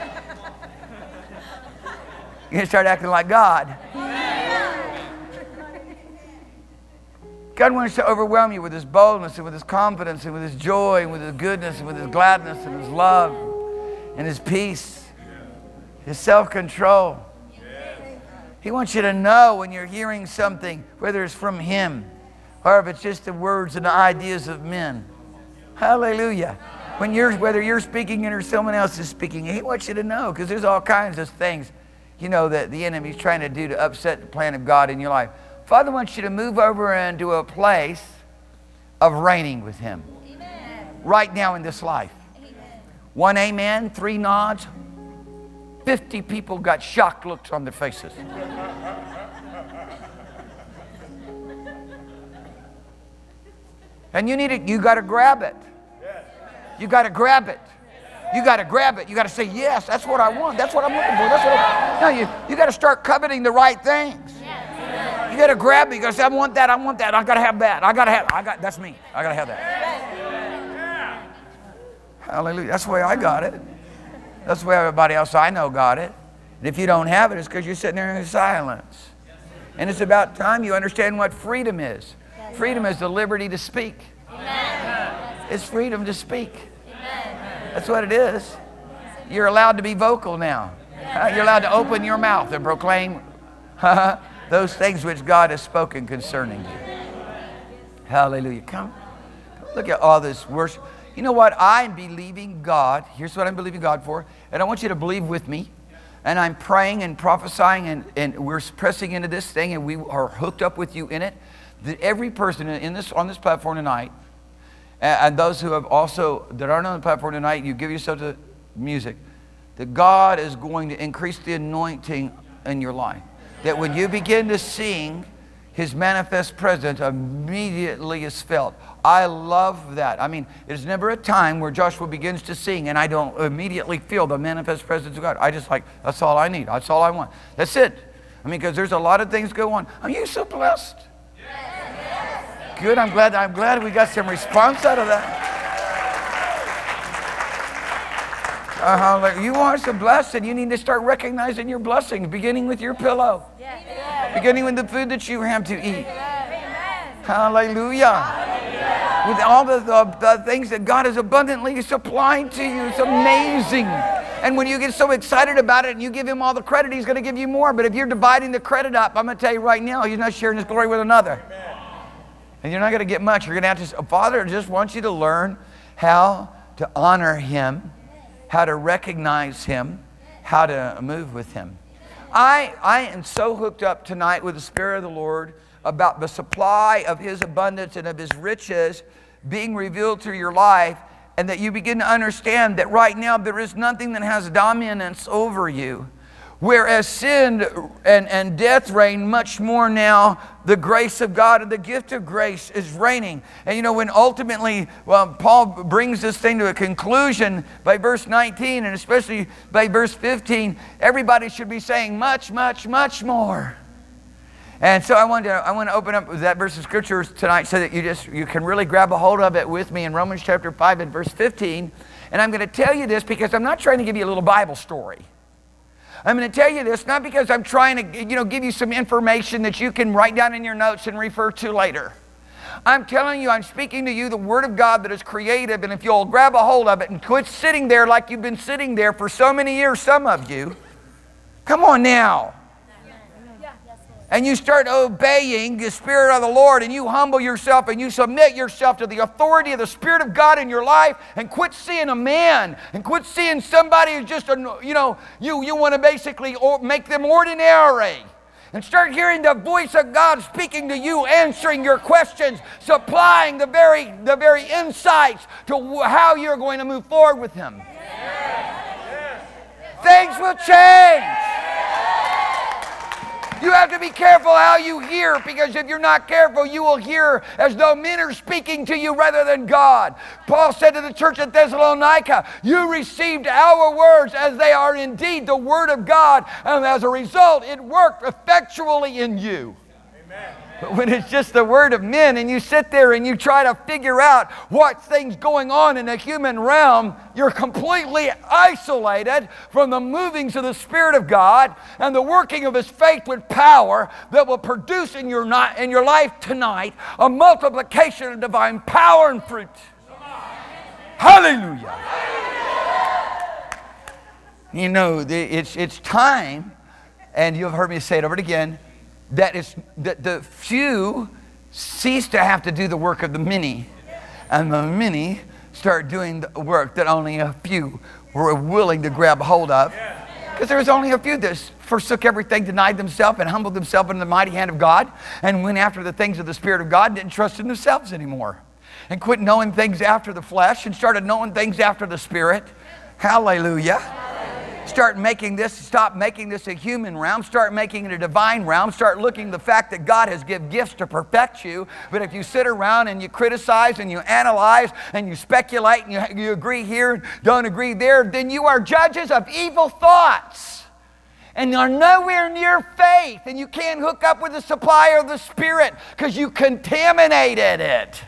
You're going to start acting like God. God wants to overwhelm you with His boldness and with His confidence and with His joy and with His goodness and with His gladness and His love and His peace, His self-control. He wants you to know when you're hearing something, whether it's from Him or if it's just the words and the ideas of men. Hallelujah. When you're, whether you're speaking it or someone else is speaking, he wants you to know, because there's all kinds of things, you know, that the enemy's trying to do to upset the plan of God in your life. Father wants you to move over into a place of reigning with him. Amen. Right now in this life. Amen. One amen, three nods. 50 people got shocked looks on their faces. And you need it. You got to grab it. You got to grab it. You got to grab it. You got to say, yes, that's what I want. That's what I'm looking for. That's what I want. No, you got to start coveting the right things. You got to grab it. You got to say, I want that. I want that. I got to have that. I got to have. That's me. I got to have that. Hallelujah. That's the way I got it. That's the way everybody else I know got it. And if you don't have it, it's because you're sitting there in silence. And it's about time you understand what freedom is. Freedom is the liberty to speak. Amen. It's freedom to speak. Amen. That's what it is. You're allowed to be vocal now. You're allowed to open your mouth and proclaim those things which God has spoken concerning you. Hallelujah. Come. Look at all this worship. You know what? I'm believing God. Here's what I'm believing God for. And I want you to believe with me. And I'm praying and prophesying, and we're pressing into this thing, and we are hooked up with you in it. That every person in this, on this platform tonight, and those who have also, that aren't on the platform tonight, you give yourself to music, that God is going to increase the anointing in your life. That when you begin to sing, His manifest presence immediately is felt. I love that. I mean, there's never a time where Joshua begins to sing and I don't immediately feel the manifest presence of God. I just like, that's all I need. That's all I want. That's it. I mean, because there's a lot of things go on. I mean, you're so blessed. Good. I'm glad we got some response out of that. You are so blessed, and you need to start recognizing your blessings, beginning with your pillow. Yes. Yes. Beginning with the food that you have to eat. Yes. Hallelujah. Yes. With all the things that God has abundantly supplied to you. It's amazing. And when you get so excited about it and you give Him all the credit, He's going to give you more. But if you're dividing the credit up, I'm going to tell you right now, He's not sharing His glory with another. Amen. And you're not going to get much. You're going to have to, Father just wants you to learn how to honor Him, how to recognize Him, how to move with Him. I am so hooked up tonight with the Spirit of the Lord about the supply of His abundance and of His riches being revealed through your life, and that you begin to understand that right now there is nothing that has dominance over you. Whereas sin and death reign, much more now the grace of God and the gift of grace is reigning. And you know, when ultimately, well, Paul brings this thing to a conclusion by verse 19 and especially by verse 15, everybody should be saying much, much, much more. And so I want to open up that verse of Scripture tonight so that you can really grab a hold of it with me in Romans chapter 5 and verse 15. And I'm going to tell you this because I'm not trying to give you a little Bible story. I'm going to tell you this, not because I'm trying to, you know, give you some information that you can write down in your notes and refer to later. I'm telling you, I'm speaking to you the Word of God that is creative, and if you'll grab a hold of it and quit sitting there like you've been sitting there for so many years, some of you, come on now. And you start obeying the Spirit of the Lord, and you humble yourself and you submit yourself to the authority of the Spirit of God in your life, and quit seeing a man and quit seeing somebody who's just, you know, you want to basically make them ordinary. And start hearing the voice of God speaking to you, answering your questions, supplying the very insights to how you're going to move forward with Him. Yes. Things will change. You have to be careful how you hear, because if you're not careful, you will hear as though men are speaking to you rather than God. Paul said to the church at Thessalonica, you received our words as they are indeed the Word of God, and as a result, it worked effectually in you. Amen. But when it's just the word of men and you sit there and you try to figure out what things going on in the human realm, you're completely isolated from the movings of the Spirit of God and the working of His faith with power that will produce in your life tonight a multiplication of divine power and fruit. Hallelujah. Hallelujah. You know, it's time, and you've heard me say it over again, that the few cease to have to do the work of the many, and the many start doing the work that only a few were willing to grab hold of. Because there was only a few that forsook everything, denied themselves, and humbled themselves under the mighty hand of God, and went after the things of the Spirit of God, didn't trust in themselves anymore, and quit knowing things after the flesh and started knowing things after the Spirit. Hallelujah. Start making this, stop making this a human realm. Start making it a divine realm. Start looking at the fact that God has given gifts to perfect you. But if you sit around and you criticize and you analyze and you speculate and you agree here and don't agree there, then you are judges of evil thoughts. And you are nowhere near faith. And you can't hook up with the supplier of the Spirit because you contaminated it.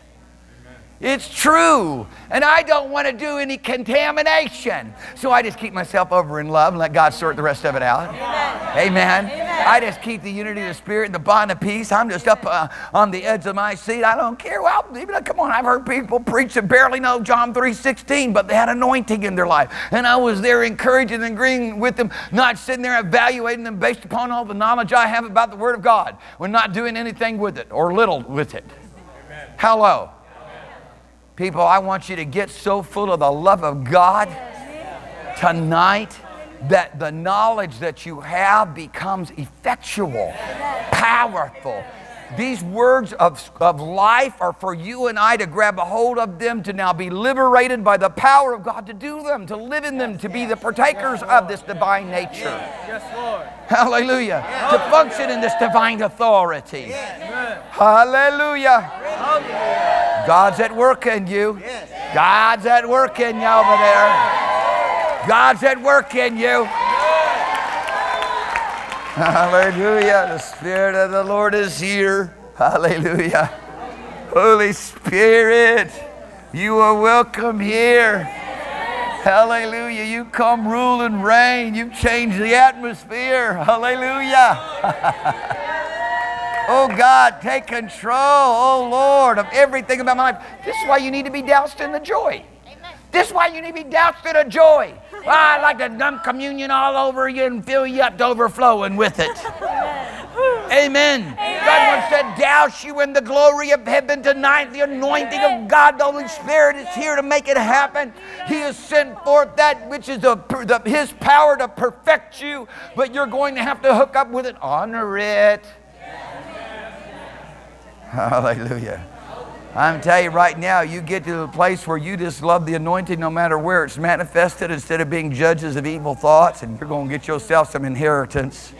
It's true, and I don't want to do any contamination. So I just keep myself over in love and let God sort the rest of it out. Amen. Amen. Amen. I just keep the unity of the Spirit and the bond of peace. I'm just up on the edge of my seat. I don't care. Well, come on, I've heard people preach that barely know John 3:16, but they had anointing in their life. And I was there encouraging and agreeing with them, not sitting there evaluating them based upon all the knowledge I have about the Word of God. We're not doing anything with it or little with it. Amen. Hello. People, I want you to get so full of the love of God tonight that the knowledge that you have becomes effectual, powerful. These words of life are for you and I to grab a hold of them, to now be liberated by the power of God, to do them, to live in them, to be the partakers of this divine nature. Hallelujah. To function in this divine authority. Hallelujah. God's at work in you. God's at work in you over there. God's at work in you. Hallelujah. The Spirit of the Lord is here. Hallelujah. Holy Spirit, you are welcome here. Hallelujah. You come rule and reign. You change the atmosphere. Hallelujah. Oh God, take control, oh Lord, of everything about my life. This is why you need to be doused in the joy. Amen. This is why you need to be doused in a joy. Oh, I'd like to dump communion all over you and fill you up to overflowing with it. Amen. Amen. God wants to douse you in the glory of heaven tonight. The anointing of God, the Holy Spirit is here to make it happen. He has sent forth that which is His power to perfect you, but you're going to have to hook up with it. Honor it. Hallelujah. I'm telling you right now, you get to the place where you just love the anointing no matter where it's manifested, instead of being judges of evil thoughts, and you're going to get yourself some inheritance.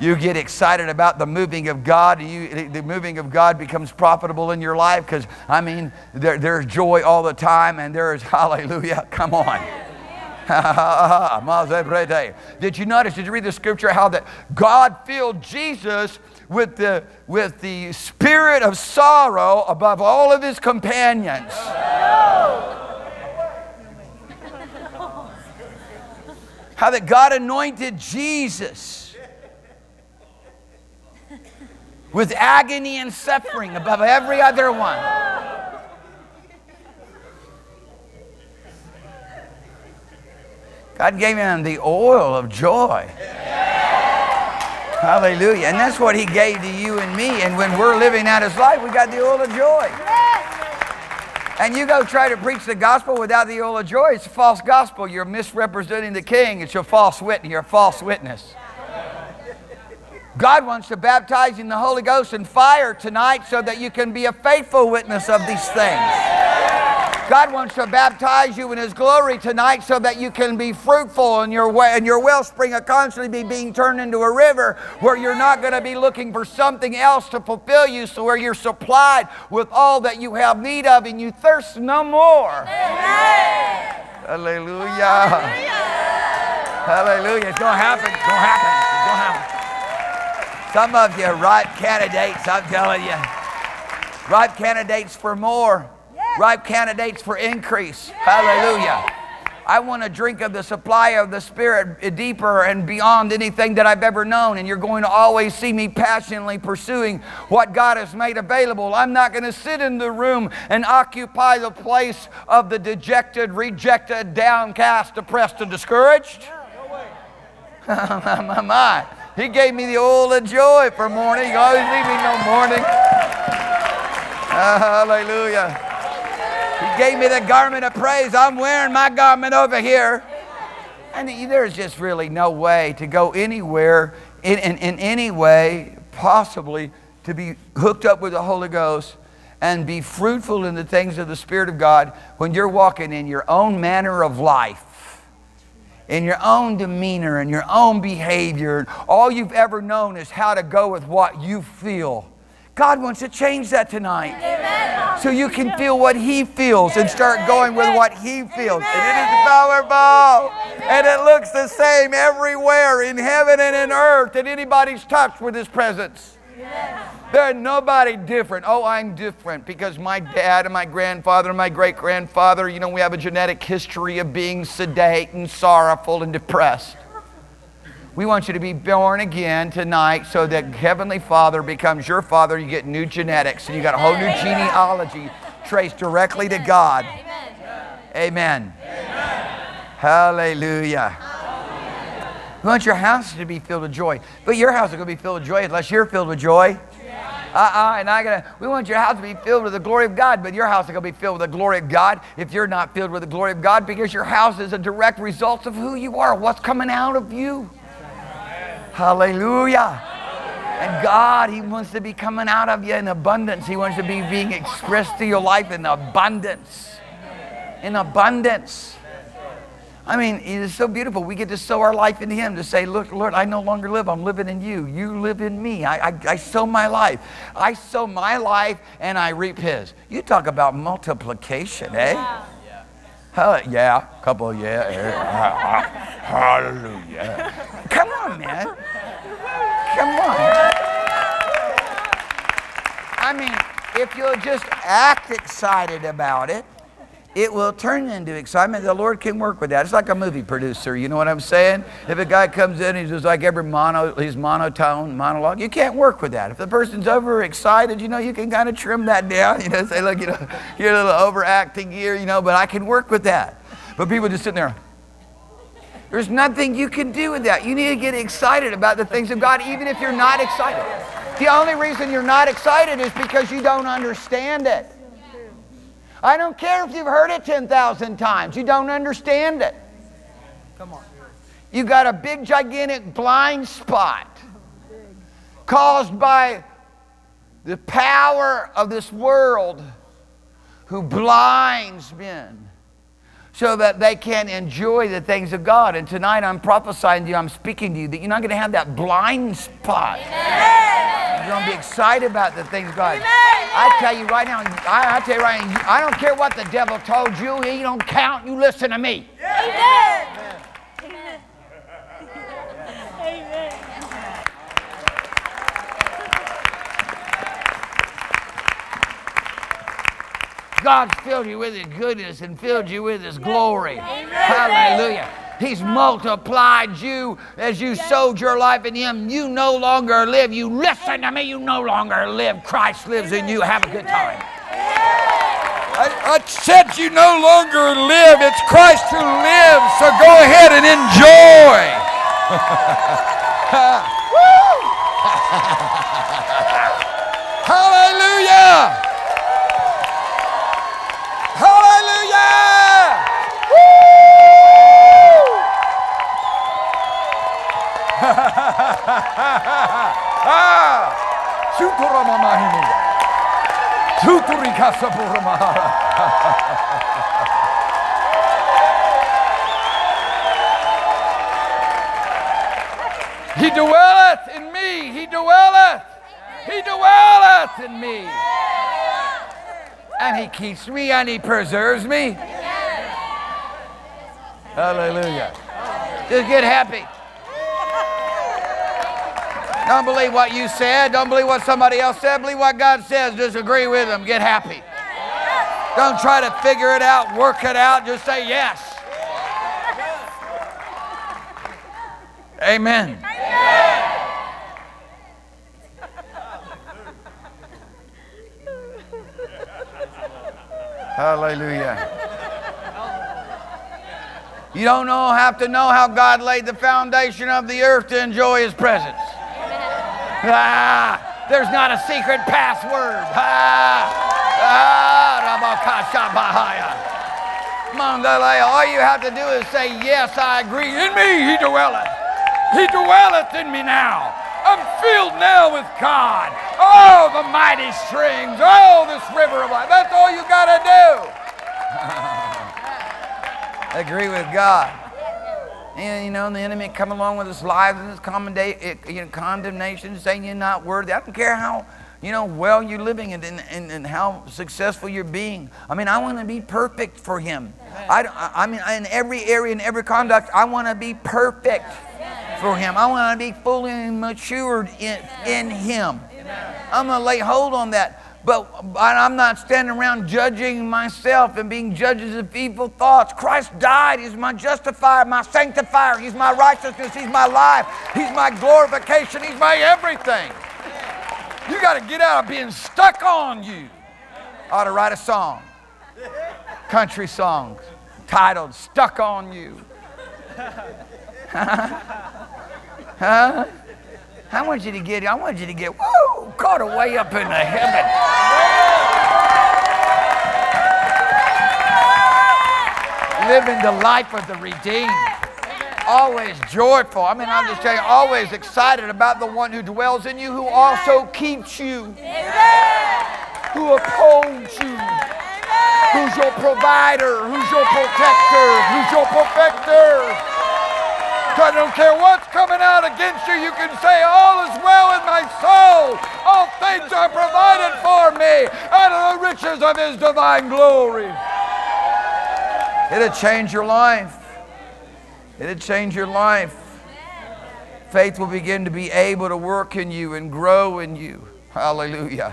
You get excited about the moving of God. The moving of God becomes profitable in your life because, I mean, there's joy all the time, and there is, hallelujah, come on. Did you notice, did you read the scripture how that God filled Jesus with the spirit of sorrow above all of his companions? How that God anointed Jesus with agony and suffering above every other one. God gave him the oil of joy. Hallelujah. And that's what he gave to you and me. And when we're living out his life, we got the oil of joy. And you go try to preach the gospel without the oil of joy, it's a false gospel. You're misrepresenting the king. It's your false witness. You're a false witness. God wants to baptize you in the Holy Ghost and fire tonight so that you can be a faithful witness of these things. God wants to baptize you in his glory tonight so that you can be fruitful in your way, and your wellspring will constantly be being turned into a river where you're not going to be looking for something else to fulfill you, so where you're supplied with all that you have need of and you thirst no more. Amen. Hallelujah. Hallelujah. Hallelujah. It's going to happen. It's going to happen. It's going to happen. Some of you are ripe candidates, I'm telling you. Ripe candidates for more. Ripe candidates for increase. Hallelujah. I want to drink of the supply of the Spirit deeper and beyond anything that I've ever known. And you're going to always see me passionately pursuing what God has made available. I'm not going to sit in the room and occupy the place of the dejected, rejected, downcast, depressed, and discouraged. My mind. He gave me the oil of joy for morning. He always leave me no morning. Hallelujah. He gave me the garment of praise. I'm wearing my garment over here. And there's just really no way to go anywhere in any way possibly to be hooked up with the Holy Ghost and be fruitful in the things of the Spirit of God when you're walking in your own manner of life, in your own demeanor, in your own behavior. All you've ever known is how to go with what you feel. God wants to change that tonight. Amen. So you can feel what He feels and start going with what He feels. Amen. And it is powerful. Amen. And it looks the same everywhere in heaven and in earth that anybody's touched with His presence. Amen. There's nobody different. Oh, I'm different because my dad and my grandfather and my great-grandfather, you know, we have a genetic history of being sedate and sorrowful and depressed. We want you to be born again tonight so that Heavenly Father becomes your Father. You get new genetics. And you got a whole new genealogy traced directly to God. Amen. Hallelujah. We want your house to be filled with joy. But your house is going to be filled with joy unless you're filled with joy. We want your house to be filled with the glory of God, but your house is going to be filled with the glory of God if you're not filled with the glory of God, because your house is a direct result of who you are, what's coming out of you. Hallelujah. And God, He wants to be coming out of you in abundance. He wants to be being expressed through your life in abundance. In abundance. I mean, it is so beautiful. We get to sow our life into Him, to say, look, Lord, I no longer live. I'm living in You. You live in me. I sow my life. I sow my life and I reap His. You talk about multiplication, eh? Yeah. Yeah, couple of yeah. Hallelujah. Come on, man. Come on. I mean, if you'll just act excited about it, it will turn into excitement. The Lord can work with that. It's like a movie producer. You know what I'm saying? If a guy comes in and he's just like he's monotone monologue, you can't work with that. If the person's overexcited, you know, you can kind of trim that down. You know, say, look, you know, you're a little overacting here, you know, but I can work with that. But people just sitting there. There's nothing you can do with that. You need to get excited about the things of God, even if you're not excited. The only reason you're not excited is because you don't understand it. I don't care if you've heard it 10,000 times. You don't understand it. Come on. You got a big, gigantic blind spot caused by the power of this world who blinds men so that they can enjoy the things of God. And tonight I'm prophesying to you, I'm speaking to you, that you're not going to have that blind spot. Amen. You're going to be excited about the things of God. Amen. I tell you right now, I don't care what the devil told you. He don't count. You listen to me. Amen. Amen. Amen. God filled you with His goodness and filled you with His glory. Amen. Hallelujah. He's multiplied you as you sowed your life in Him. You no longer live. You listen to me. You no longer live. Christ lives in you. Have a good time. I said you no longer live. It's Christ who lives. So go ahead and enjoy. Hallelujah. Hallelujah. He dwelleth in me. He dwelleth. He dwelleth in me. And He keeps me and He preserves me. Hallelujah. Just get happy. Don't believe what you said. Don't believe what somebody else said. Believe what God says. Just agree with Him. Get happy. Don't try to figure it out, work it out. Just say yes. Amen. Hallelujah. You don't have to know how God laid the foundation of the earth to enjoy His presence. There's not a secret password. Come on, Galileo. All you have to do is say, yes, I agree. In me he dwelleth. He dwelleth in me now. I'm filled now with God. Oh, the mighty streams. Oh, this river of life. That's all you got to do. Agree with God. And, you know, the enemy come along with his lies and his condemnation, saying you're not worthy. I don't care how, you know, well you're living and how successful you're being. I mean, I want to be perfect for him. I mean, in every area, in every conduct, I want to be perfect for him. I want to be fully matured in him. I'm going to lay hold on that. But I'm not standing around judging myself and being judges of evil thoughts. Christ died. He's my justifier, my sanctifier. He's my righteousness. He's my life. He's my glorification. He's my everything. You got to get out of being stuck on you. I ought to write a song, country song, titled Stuck on You. Huh? I want you to get, whoa, caught away up in the heaven. Living the life of the redeemed. Always joyful. I mean, I'm just saying, always excited about the one who dwells in you, who also keeps you, who upholds you, who's your provider, who's your protector, who's your perfecter. I don't care what's coming out against you. You can say, all is well in my soul. All things are provided for me out of the riches of his divine glory. It'll change your life. It'll change your life. Faith will begin to be able to work in you and grow in you. Hallelujah.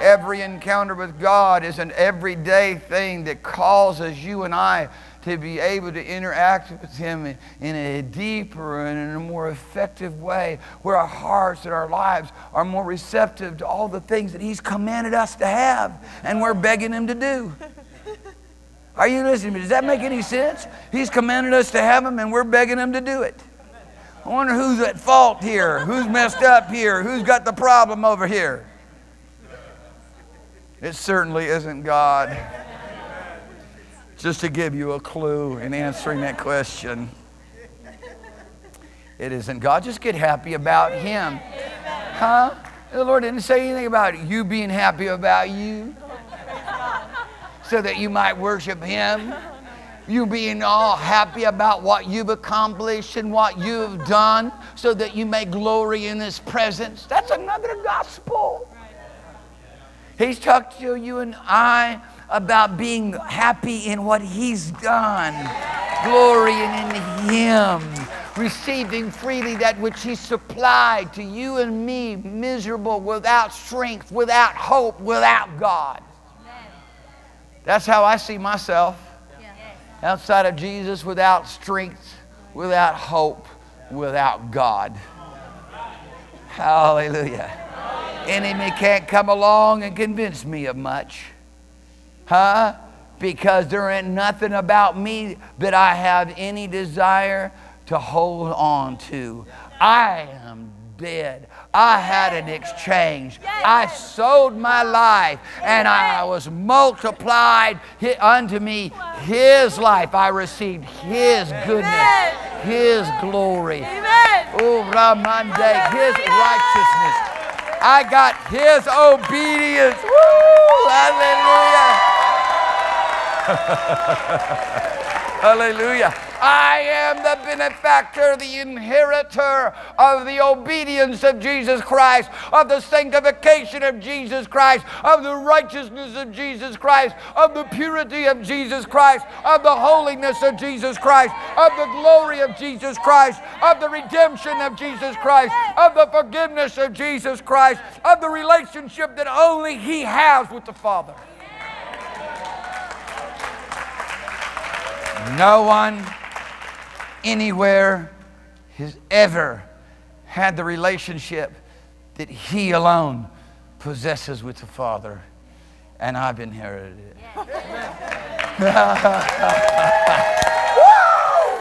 Every encounter with God is an everyday thing that causes you and I to be able to interact with him in a deeper and in a more effective way, where our hearts and our lives are more receptive to all the things that he's commanded us to have and we're begging him to do. Are you listening to me? Does that make any sense? He's commanded us to have them and we're begging him to do it. I wonder who's at fault here, who's messed up here, who's got the problem over here. It certainly isn't God. Just to give you a clue in answering that question. It isn't God. Just get happy about him. Huh? The Lord didn't say anything about you being happy about you so that you might worship him. You being all happy about what you've accomplished and what you've done so that you may glory in his presence. That's another gospel. He's talked to you and I about being happy in what he's done, glorying in him, receiving freely that which he supplied to you and me, miserable, without strength, without hope, without God. That's how I see myself, outside of Jesus, without strength, without hope, without God. Hallelujah. Enemy can't come along and convince me of much. Huh? Because there ain't nothing about me that I have any desire to hold on to. I am dead. I had an exchange. I sold my life and I was multiplied unto me his life. I received his goodness, his glory, his righteousness. I got his obedience. Woo! Hallelujah. Hallelujah. I am the benefactor, the inheritor of the obedience of Jesus Christ, of the sanctification of Jesus Christ, of the righteousness of Jesus Christ, of the purity of Jesus Christ, of the holiness of Jesus Christ, of the glory of Jesus Christ, of the redemption of Jesus Christ, of the forgiveness of Jesus Christ, of the relationship that only he has with the Father. No one anywhere has ever had the relationship that he alone possesses with the Father, and I've inherited it. Yeah. Woo!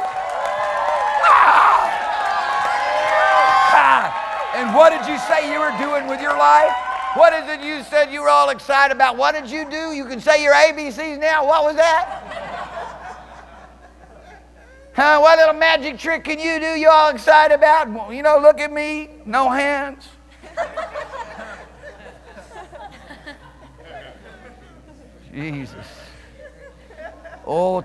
Wow! And what did you say you were doing with your life? What is it you said you were all excited about? What did you do? You can say your ABCs now. What was that? Huh? What little magic trick can you do you all excited about? You know, look at me. No hands. Jesus. Oh,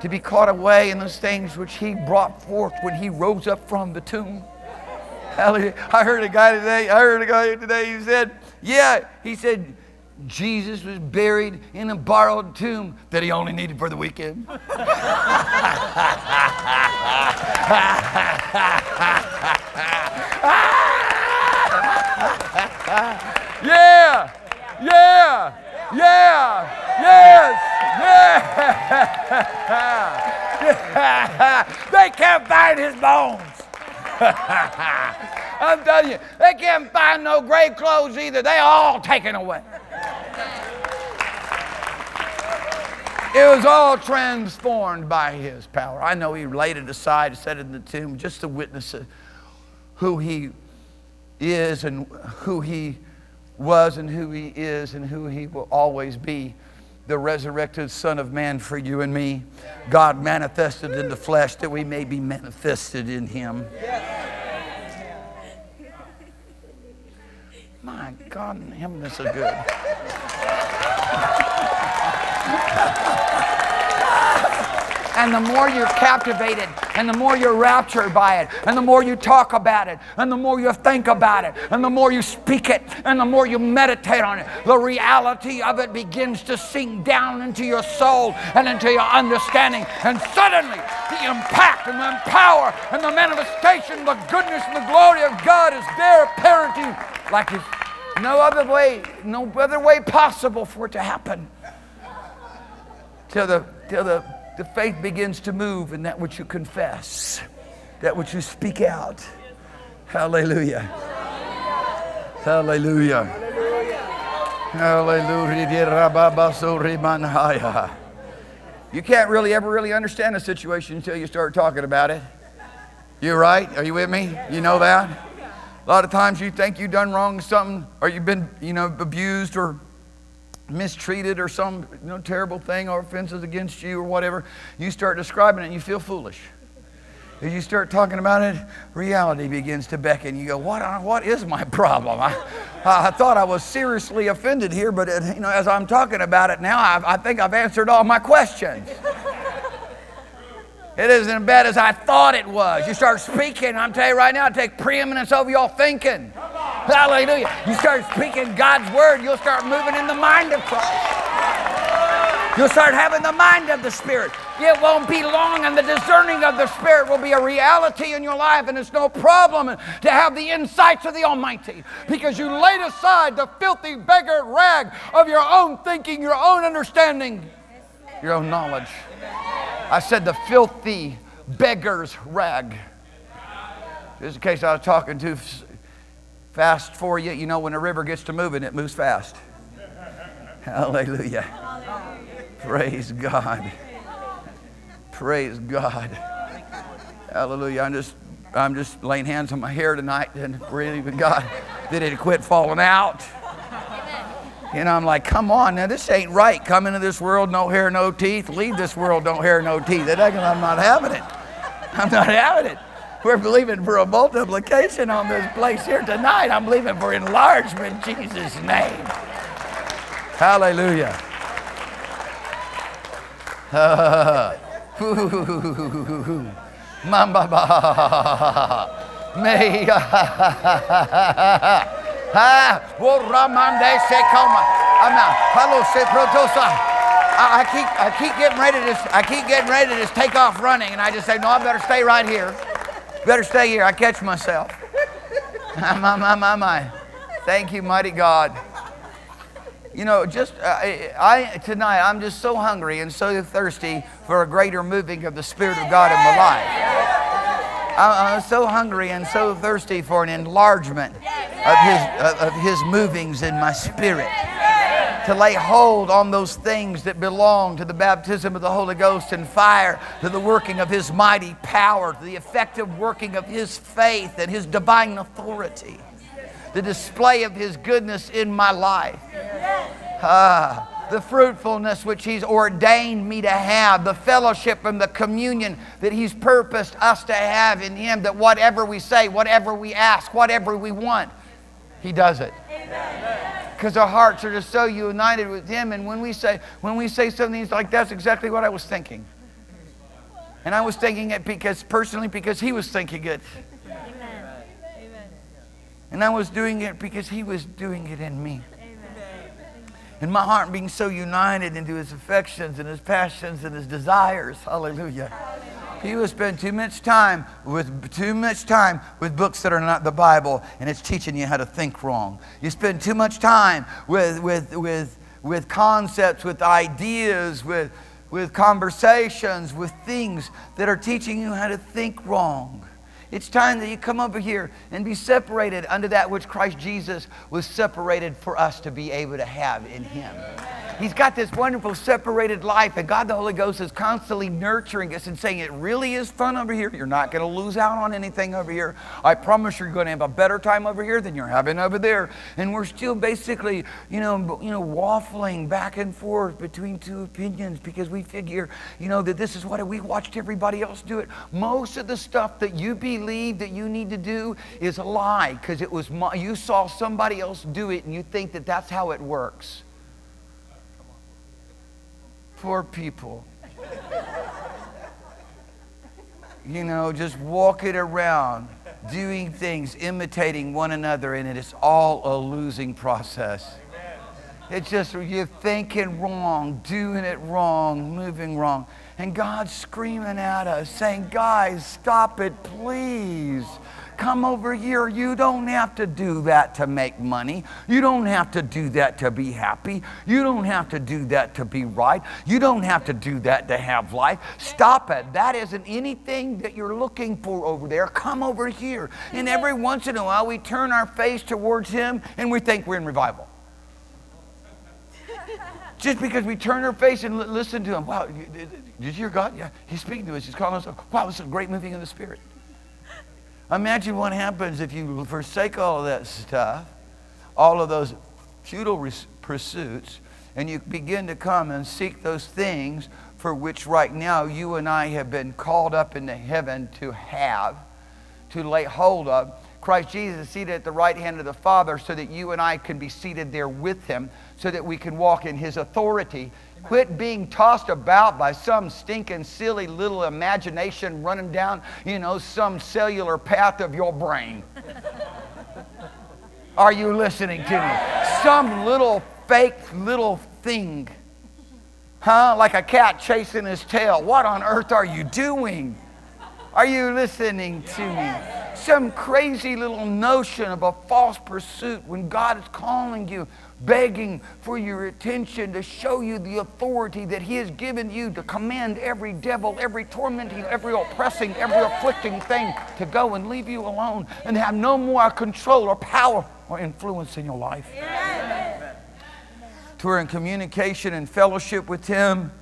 to be caught away in those things which he brought forth when he rose up from the tomb. I heard a guy today who said, Jesus was buried in a borrowed tomb that he only needed for the weekend. Yeah. Yeah. Yeah. Yes. Yeah. They can't find his bones. I'm telling you, they can't find no grave clothes either. They all taken away. It was all transformed by his power. I know he laid it aside and set it in the tomb just to witness who he is and who he was and who he is and who he will always be. The resurrected Son of Man for you and me. God manifested in the flesh that we may be manifested in him. Yes. My God in heaven, this is good. And the more you're captivated, and the more you're raptured by it, and the more you talk about it, and the more you think about it, and the more you speak it, and the more you meditate on it, the reality of it begins to sink down into your soul and into your understanding. And suddenly, the impact and the power and the manifestation, the goodness and the glory of God is there apparent to you like it's no other way possible for it to happen. The faith begins to move in that which you confess, that which you speak out. Hallelujah. Hallelujah. Hallelujah. You can't really ever understand a situation until you start talking about it. You right? Are you with me? You know that? A lot of times you think you've done wrong something, or you've been, abused or mistreated or some terrible thing or offenses against you or whatever. You start describing it and you feel foolish. As you start talking about it, reality begins to beckon. You go, what is my problem? I thought I was seriously offended here, but as I'm talking about it now, I think I've answered all my questions. It isn't as bad as I thought it was. You start speaking. I'm telling you right now, I take preeminence over your thinking. Hallelujah. You start speaking God's word, you'll start moving in the mind of Christ. You'll start having the mind of the Spirit. It won't be long, and the discerning of the Spirit will be a reality in your life, and it's no problem to have the insights of the Almighty, because you laid aside the filthy beggar rag of your own thinking, your own understanding, your own knowledge. I said the filthy beggar's rag. Just in case I was talking too fast for you. You know, when a river gets to moving, it moves fast. Hallelujah. Hallelujah. Praise God. Praise God. Hallelujah. I'm just laying hands on my hair tonight and believing God that it quit falling out. And I'm like, come on, now this ain't right. Come into this world, no hair, no teeth. Leave this world, no hair, no teeth. I'm not having it. I'm not having it. We're believing for a multiplication on this place here tonight. I'm believing for enlargement in Jesus' name. Hallelujah. I keep getting ready to just take off running, and I just say, no, I better stay right here. Better stay here. I catch myself. My. Thank you, mighty God. Tonight I'm just so hungry and so thirsty for a greater moving of the Spirit of God in my life. I'm so hungry and so thirsty for an enlargement of his movings in my spirit. To lay hold on those things that belong to the baptism of the Holy Ghost and fire, to the working of his mighty power, to the effective working of his faith and his divine authority. the display of His goodness in my life. The fruitfulness which He's ordained me to have, the fellowship and the communion that He's purposed us to have in Him, that whatever we say, whatever we ask, whatever we want, He does it. Because our hearts are just so united with Him, and when we say something, He's like, that's exactly what I was thinking. And I was thinking it because He was thinking it. Amen. And I was doing it because He was doing it in me. And my heart being so united into His affections and His passions and His desires. Hallelujah. People spend too much time with books that are not the Bible, and it's teaching you how to think wrong. You spend too much time with concepts, with ideas, with conversations, with things that are teaching you how to think wrong. It's time that you come over here and be separated under that which Christ Jesus was separated for us to be able to have in Him. He's got this wonderful separated life, and God the Holy Ghost is constantly nurturing us and saying, it really is fun over here. You're not going to lose out on anything over here. I promise you're going to have a better time over here than you're having over there. And we're still basically, you know, waffling back and forth between two opinions because we figure, you know, that this is what we watched everybody else do it. Most of the stuff that you be believe that you need to do is a lie because it was you saw somebody else do it and you think that that's how it works. Poor people. You know, just walking around doing things, imitating one another, and it is all a losing process. It's just you're thinking wrong, doing it wrong, moving wrong. And God's screaming at us, saying, guys, stop it, please. Come over here. You don't have to do that to make money. You don't have to do that to be happy. You don't have to do that to be right. You don't have to do that to have life. Stop it. That isn't anything that you're looking for over there. Come over here. And every once in a while, we turn our face towards Him and we think we're in revival. Just because we turn our face and listen to Him. Wow, did you hear God? Yeah, He's speaking to us. He's calling us. Wow, it's a great moving of the Spirit. Imagine what happens if you forsake all of that stuff, all of those futile pursuits, and you begin to come and seek those things for which right now you and I have been called up into heaven to have, to lay hold of. Christ Jesus seated at the right hand of the Father so that you and I can be seated there with Him so that we can walk in His authority. Quit being tossed about by some stinking silly little imagination running down, you know, some cellular path of your brain. Are you listening to me? Some little fake little thing. Huh? Like a cat chasing his tail. What on earth are you doing? Are you listening to me? Some crazy little notion of a false pursuit when God is calling you, begging for your attention to show you the authority that He has given you to command every devil, every tormenting, every oppressing, every afflicting thing to go and leave you alone and have no more control or power or influence in your life. Amen. To our communication and fellowship with Him.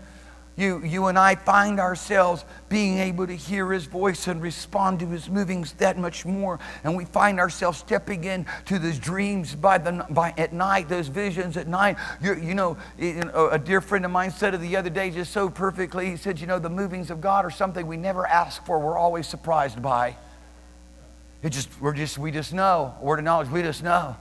You and I find ourselves being able to hear His voice and respond to His movings that much more. And we find ourselves stepping into those dreams at night, those visions at night. A dear friend of mine said it the other day just so perfectly. He said, you know, the movings of God are something we never ask for. We're always surprised by. We just know. Word of knowledge, we just know.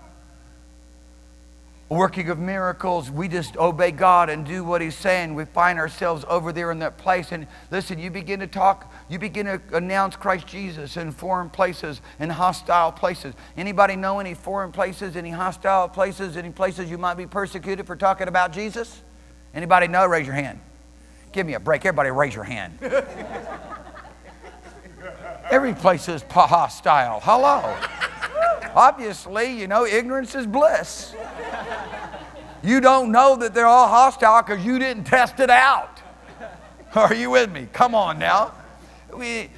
Working of miracles, we just obey God and do what He's saying. We find ourselves over there in that place. And listen, you begin to talk, you begin to announce Christ Jesus in foreign places, in hostile places. Anybody know any foreign places, any hostile places, any places you might be persecuted for talking about Jesus? Anybody know? Raise your hand. Give me a break. Everybody raise your hand. Every place is hostile. Hello. Obviously, you know, ignorance is bliss. You don't know that they're all hostile because you didn't test it out. Are you with me? Come on now. when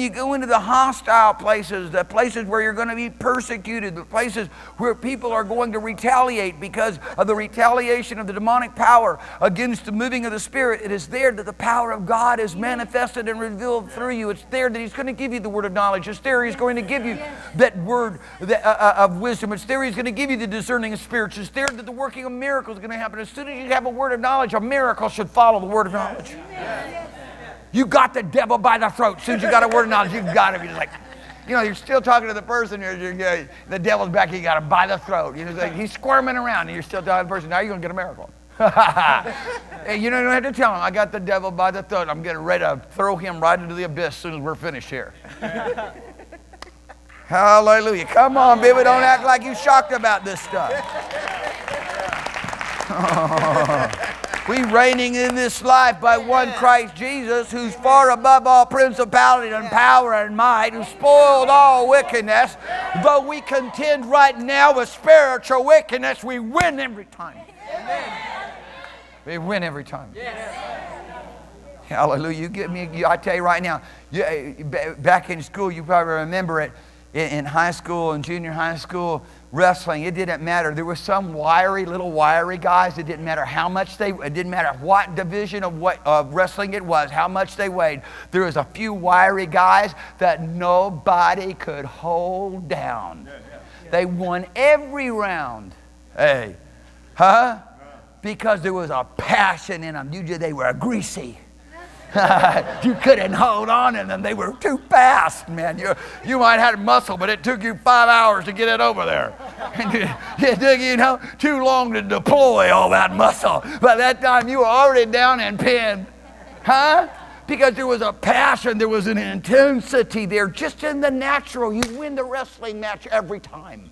you go into the hostile places, the places where you're going to be persecuted, the places where people are going to retaliate because of the retaliation of the demonic power against the moving of the Spirit, it is there that the power of God is manifested and revealed through you. It's there that He's going to give you the word of knowledge. It's there He's going to give you that word of wisdom. It's there He's going to give you the discerning of spirits. It's there that the working of miracles is going to happen. As soon as you have a word of knowledge, a miracle should follow the word of knowledge. You got the devil by the throat. As soon as you got a word of knowledge, you got him. You're like, you know, you're still talking to the person. You're, the devil's back. You got him by the throat. You know, like he's squirming around, and you're still telling the person, now you're going to get a miracle. You don't have to tell him, I got the devil by the throat. I'm getting ready to throw him right into the abyss as soon as we're finished here. Hallelujah. Come on, baby. Don't act like you're shocked about this stuff. Oh. We reigning in this life by one Christ Jesus, who's far above all principality and power and might, who spoiled all wickedness. Though we contend right now with spiritual wickedness, we win every time. Amen. We win every time. Yes. Hallelujah. You get me, I tell you right now, back in school, you probably remember it, in high school and junior high school, wrestling, it didn't matter. There were some little wiry guys. It didn't matter how much they, it didn't matter what division of what wrestling it was, how much they weighed. There was a few wiry guys that nobody could hold down. They won every round. Hey, huh? Because there was a passion in them. They were greasy. You couldn't hold on to them. They were too fast, man. You might have had muscle, but it took you 5 hours to get it over there. It took, you know, too long to deploy all that muscle. By that time, you were already down and pinned. Huh? Because there was a passion. There was an intensity there. Just in the natural, you win the wrestling match every time.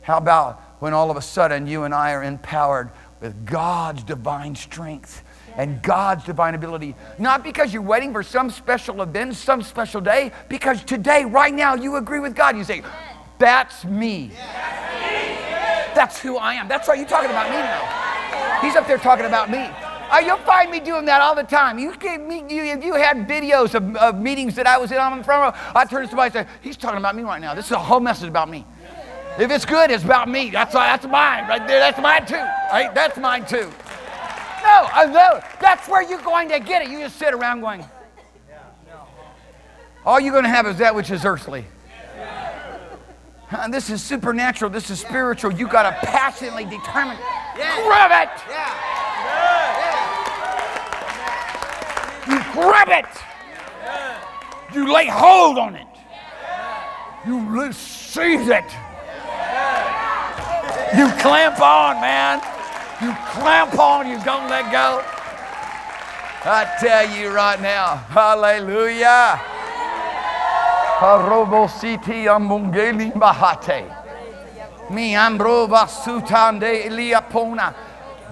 How about when all of a sudden you and I are empowered with God's divine strength and God's divine ability? Not because you're waiting for some special event, some special day, because today, right now, you agree with God. You say, that's me. That's who I am. That's why you're talking about me now. He's up there talking about me. You'll find me doing that all the time. If you had videos of meetings that I was in on front row, I'd turn to somebody and say, he's talking about me right now. This is a whole message about me. If it's good, it's about me. That's mine right there. That's mine too. Right? That's mine too. No, that's where you're going to get it. You just sit around going. All you're going to have is that which is earthly. This is supernatural. This is spiritual. You got to passionately determine. Grab it. You grab it. You lay hold on it. You receive it. You clamp on, man. You clamp on, you don't let go. I tell you right now, hallelujah.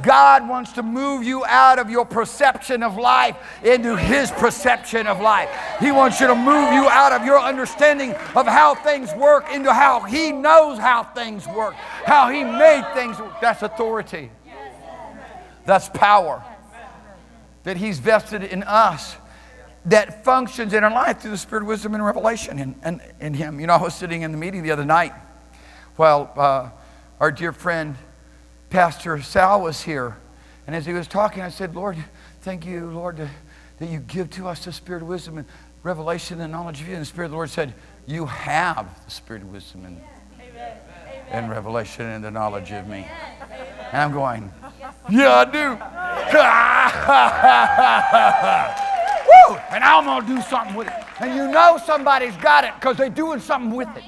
God wants to move you out of your perception of life into His perception of life. He wants you to move you out of your understanding of how things work into how He knows how things work, how He made things work. That's authority. That's power that He's vested in us that functions in our life through the Spirit, wisdom, and revelation in Him. You know, I was sitting in the meeting the other night while our dear friend Pastor Sal was here. And as he was talking, I said, Lord, thank you, Lord, that you give to us the Spirit of wisdom and revelation and knowledge of you. And the Spirit of the Lord said, you have the Spirit of wisdom and revelation and the knowledge of me. And I'm going, yeah, I do. Woo! And I'm going to do something with it. And you know somebody's got it because they're doing something with it.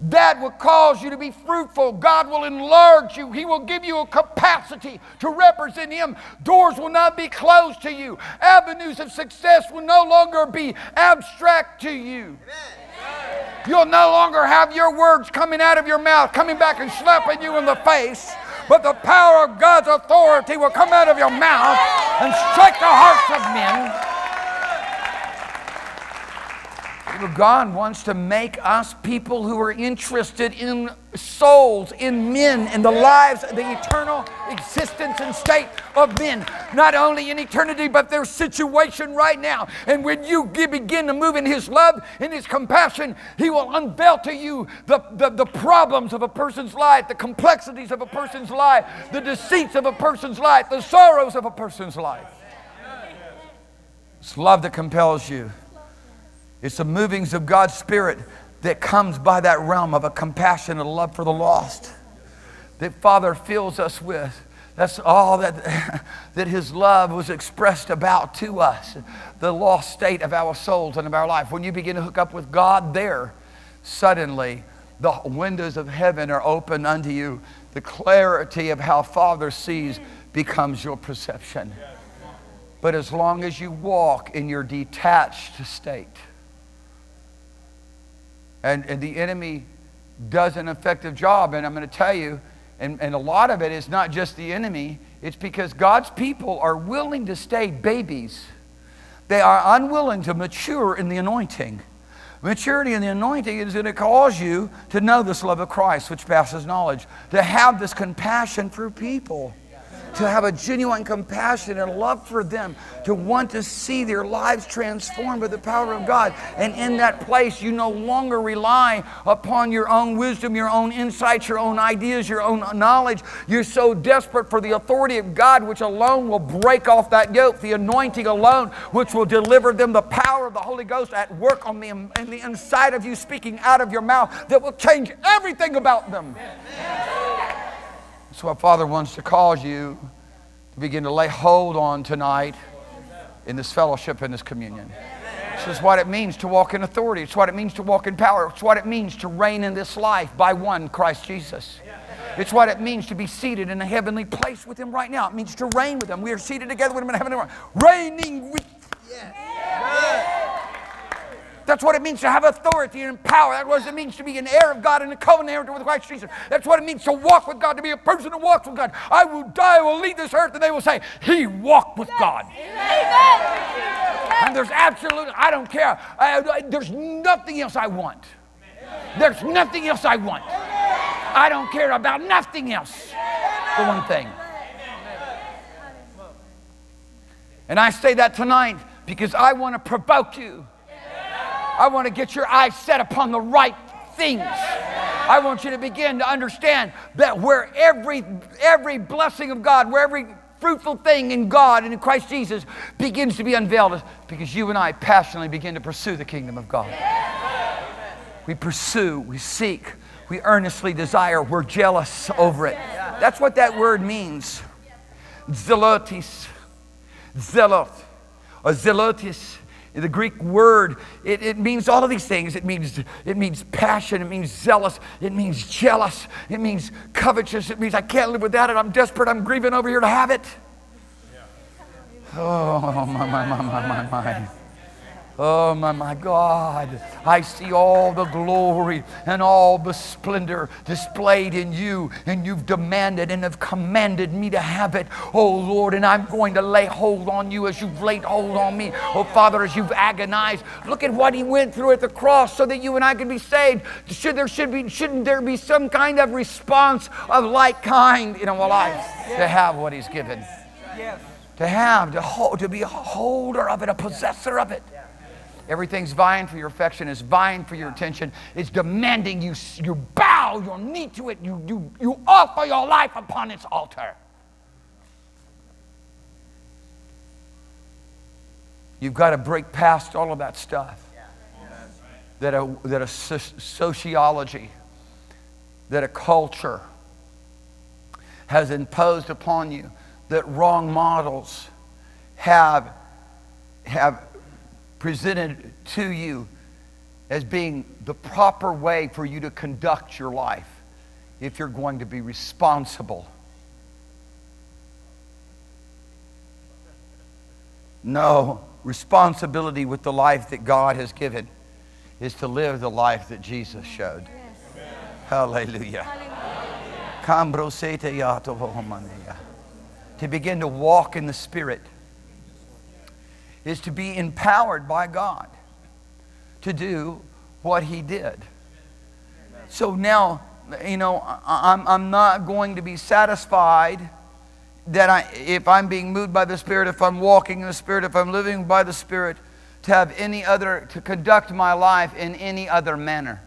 That will cause you to be fruitful. God will enlarge you. He will give you a capacity to represent Him. Doors will not be closed to you. Avenues of success will no longer be abstract to you. You'll no longer have your words coming out of your mouth, coming back and slapping you in the face. But the power of God's authority will come out of your mouth and strike the hearts of men. God wants to make us people who are interested in souls, in men, in the lives, the eternal existence and state of men. Not only in eternity, but their situation right now. And when you begin to move in His love, in His compassion, He will unveil to you the problems of a person's life, the complexities of a person's life, the deceits of a person's life, the sorrows of a person's life. It's love that compels you. It's the movings of God's Spirit that comes by that realm of a compassion and a love for the lost that Father fills us with. That's all that His love was expressed about to us, the lost state of our souls and of our life. When you begin to hook up with God there, suddenly the windows of heaven are open unto you. The clarity of how Father sees becomes your perception. But as long as you walk in your detached state, and the enemy does an effective job, and I'm going to tell you, and a lot of it is not just the enemy, it's because God's people are willing to stay babies. They are unwilling to mature in the anointing. Maturity in the anointing is going to cause you to know this love of Christ, which passes knowledge, to have this compassion for people, to have a genuine compassion and love for them, to want to see their lives transformed by the power of God. And in that place, you no longer rely upon your own wisdom, your own insights, your own ideas, your own knowledge. You're so desperate for the authority of God, which alone will break off that yoke, the anointing alone, which will deliver them the power of the Holy Ghost at work on the inside of you, speaking out of your mouth, that will change everything about them. That's what Father wants to cause you to begin to lay hold on tonight in this fellowship, in this communion. This is what it means to walk in authority. It's what it means to walk in power. It's what it means to reign in this life by one Christ Jesus. It's what it means to be seated in a heavenly place with Him right now. It means to reign with Him. We are seated together with Him in heaven. Reigning with Him. That's what it means to have authority and power. That's what it means to be an heir of God and a covenant heir with Christ Jesus. That's what it means to walk with God, to be a person who walks with God. I will die, I will leave this earth, and they will say, He walked with God. Amen. And there's absolutely, I don't care. There's nothing else I want. There's nothing else I want. I don't care about nothing else. The one thing. And I say that tonight because I want to provoke you. I want to get your eyes set upon the right things. I want you to begin to understand that where every blessing of God, where every fruitful thing in God and in Christ Jesus begins to be unveiled, because you and I passionately begin to pursue the kingdom of God. We pursue, we seek, we earnestly desire, we're jealous over it. That's what that word means. Zelotes. Zeloth. Or zelotes. The Greek word, it means all of these things. It means passion. It means zealous. It means jealous. It means covetous. It means I can't live without it. I'm desperate. I'm grieving over here to have it. Oh, my. Oh, my God, I see all the glory and all the splendor displayed in you, and you've demanded and have commanded me to have it, oh Lord, and I'm going to lay hold on you as you've laid hold on me, oh Father, as you've agonized. Look at what He went through at the cross so that you and I could be saved. Shouldn't there be some kind of response of like kind in our lives to have what He's given? Yes. To be a holder of it, a possessor of it. Everything's vying for your affection. It's vying for your attention. It's demanding you bow your knee to it. You offer your life upon its altar. You've got to break past all of that stuff. That a sociology, that a culture has imposed upon you, that wrong models have presented to you as being the proper way for you to conduct your life if you're going to be responsible. No, responsibility with the life that God has given is to live the life that Jesus showed. Yes. Hallelujah. Hallelujah. To begin to walk in the Spirit is to be empowered by God to do what he did. So now, you know, I'm not going to be satisfied that if I'm being moved by the Spirit, if I'm walking in the Spirit, if I'm living by the Spirit, to have any other, to conduct my life in any other manner.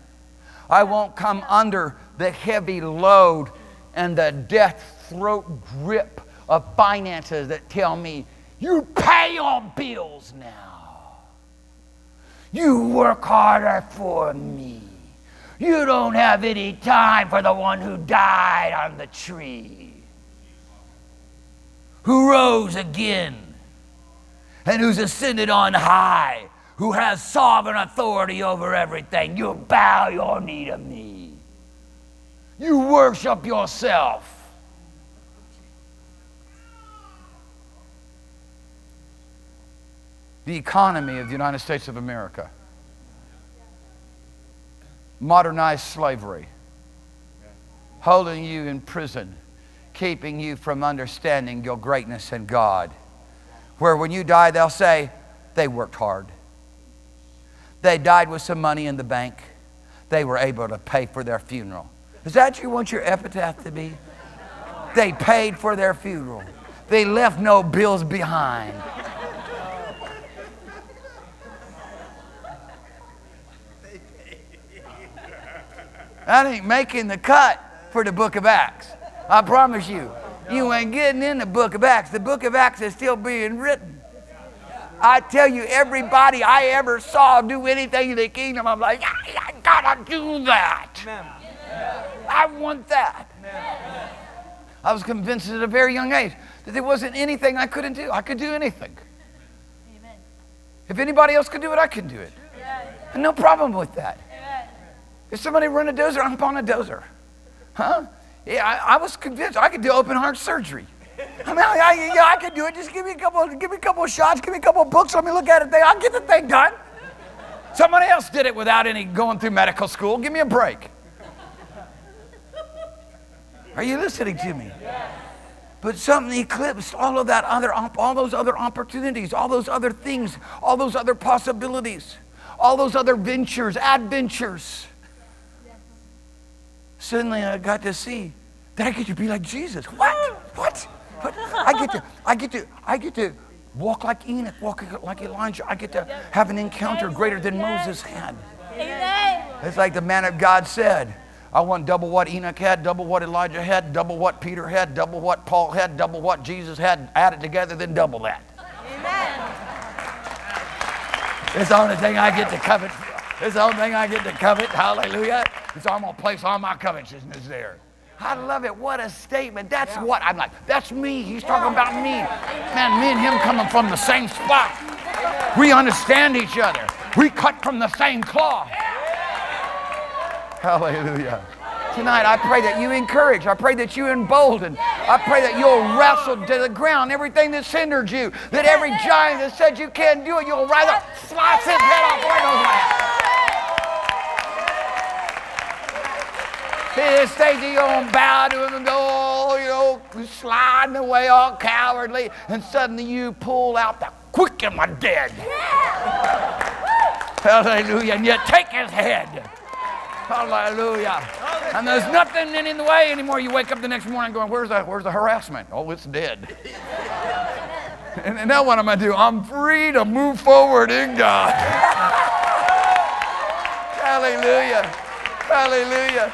I won't come under the heavy load and the death throat grip of finances that tell me, you pay on bills now. You work harder for me. You don't have any time for the one who died on the tree, who rose again, and who's ascended on high, who has sovereign authority over everything. You bow your knee to me. You worship yourself. The economy of the United States of America. Modernized slavery, holding you in prison, keeping you from understanding your greatness in God. Where when you die, they'll say, they worked hard. They died with some money in the bank. They were able to pay for their funeral. Is that what you want your epitaph to be? They paid for their funeral. They left no bills behind. That ain't making the cut for the book of Acts. I promise you, you ain't getting in the book of Acts. The book of Acts is still being written. I tell you, everybody I ever saw do anything in the kingdom, I'm like, I gotta do that. I want that. I was convinced at a very young age that there wasn't anything I couldn't do. I could do anything. If anybody else could do it, I could do it. And no problem with that. If somebody run a dozer, I'm on a dozer. Huh? Yeah, I was convinced I could do open heart surgery. I mean, I could do it. Just give me a couple of shots, give me a couple of books, let me look at it. I'll get the thing done. Somebody else did it without any going through medical school. Give me a break. Are you listening to me? But something eclipsed all of that other, all those other opportunities, all those other things, all those other possibilities, all those other ventures, adventures. Suddenly I got to see that I get to be like Jesus. What? I get to walk like Enoch, walk like Elijah. I get to have an encounter greater than Moses had. It's like the man of God said, I want double what Enoch had, double what Elijah had, double what Peter had, double what Paul had, double what Jesus had. Add it together, then double that. Amen. It's the only thing I get to covet. It's the only thing I get to covet. Hallelujah. So I'm going to place all my covetousness there. I love it. What a statement. That's what I'm like. That's me. He's talking about me. Man, me and him coming from the same spot. We understand each other. We cut from the same cloth. Hallelujah. Tonight, I pray that you encourage. I pray that you embolden. I pray that you'll wrestle to the ground everything that's hindered you. That every giant that said you can't do it, you'll rise up, slice his head off like those last. This stage, you're going to bow to him and go, sliding away all cowardly. And suddenly you pull out the quick and my dead. Hallelujah. And you take his head. Hallelujah. And there's nothing in the way anymore. You wake up the next morning going, where's the harassment? Oh, it's dead. And now what am I do? I'm free to move forward in God. Hallelujah. Hallelujah.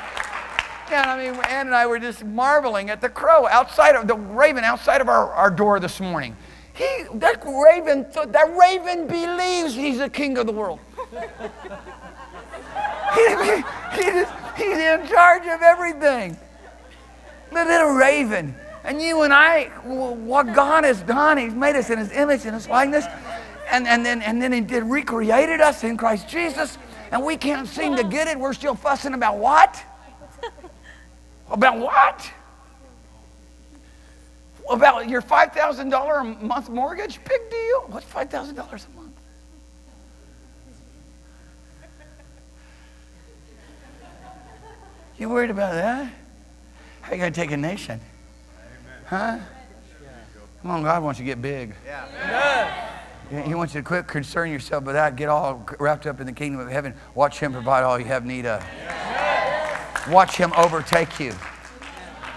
And I mean, Ann and I were just marveling at the crow outside of the raven outside of our door this morning. That raven believes he's the king of the world. He's in charge of everything. The little raven. And you and I, what God has done, he's made us in his image and his likeness. And then he did recreated us in Christ Jesus. And we can't seem to get it. We're still fussing about what? About what? About your $5,000 a month mortgage? Big deal. What's $5,000 a month? You worried about that? How are you going to take a nation? Huh? Come on, God wants you to get big. He wants you to quit concerning yourself with that. Get all wrapped up in the kingdom of heaven. Watch Him provide all you have need of. Watch Him overtake you.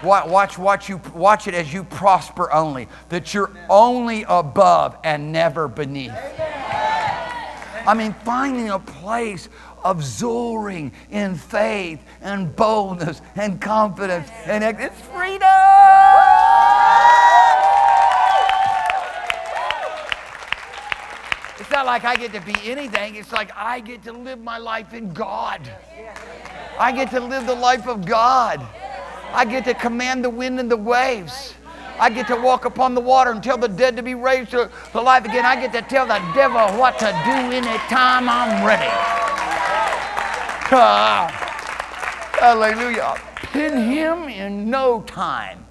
Watch it as you prosper only. That you're only above and never beneath. I mean, finding a place of soaring in faith and boldness and confidence and it's freedom. It's not like I get to be anything. It's like I get to live my life in God. I get to live the life of God. I get to command the wind and the waves. I get to walk upon the water and tell the dead to be raised to life again. I get to tell the devil what to do anytime I'm ready. Hallelujah. Pin him in no time.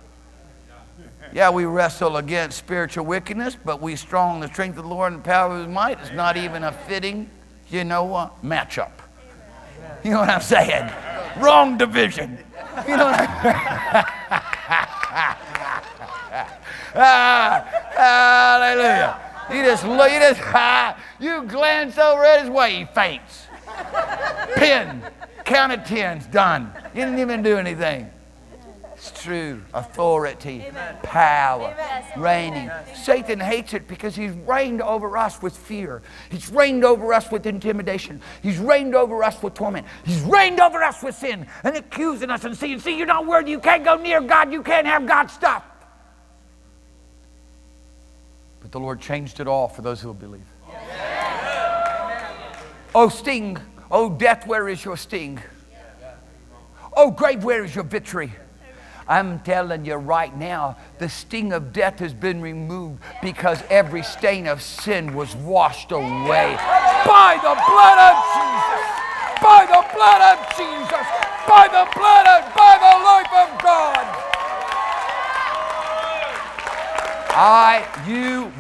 Yeah, we wrestle against spiritual wickedness, but we strong in the strength of the Lord and the power of His might. It's not even a fitting, matchup. You know what I'm saying? Wrong division. You know what I'm hallelujah. You glance over at his way, he faints. Pin, count of tens, done. You didn't even do anything. It's true. Authority, amen. Power, amen. Reigning. Amen. Satan hates it because he's reigned over us with fear. He's reigned over us with intimidation. He's reigned over us with torment. He's reigned over us with sin and accusing us and see, you're not worthy. You can't go near God. You can't have God's stuff. But the Lord changed it all for those who will believe. Oh, sting. Oh, death, where is your sting? Oh, grave, where is your victory? I'm telling you right now, the sting of death has been removed because every stain of sin was washed away by the blood of Jesus. By the blood of Jesus. By the life of God.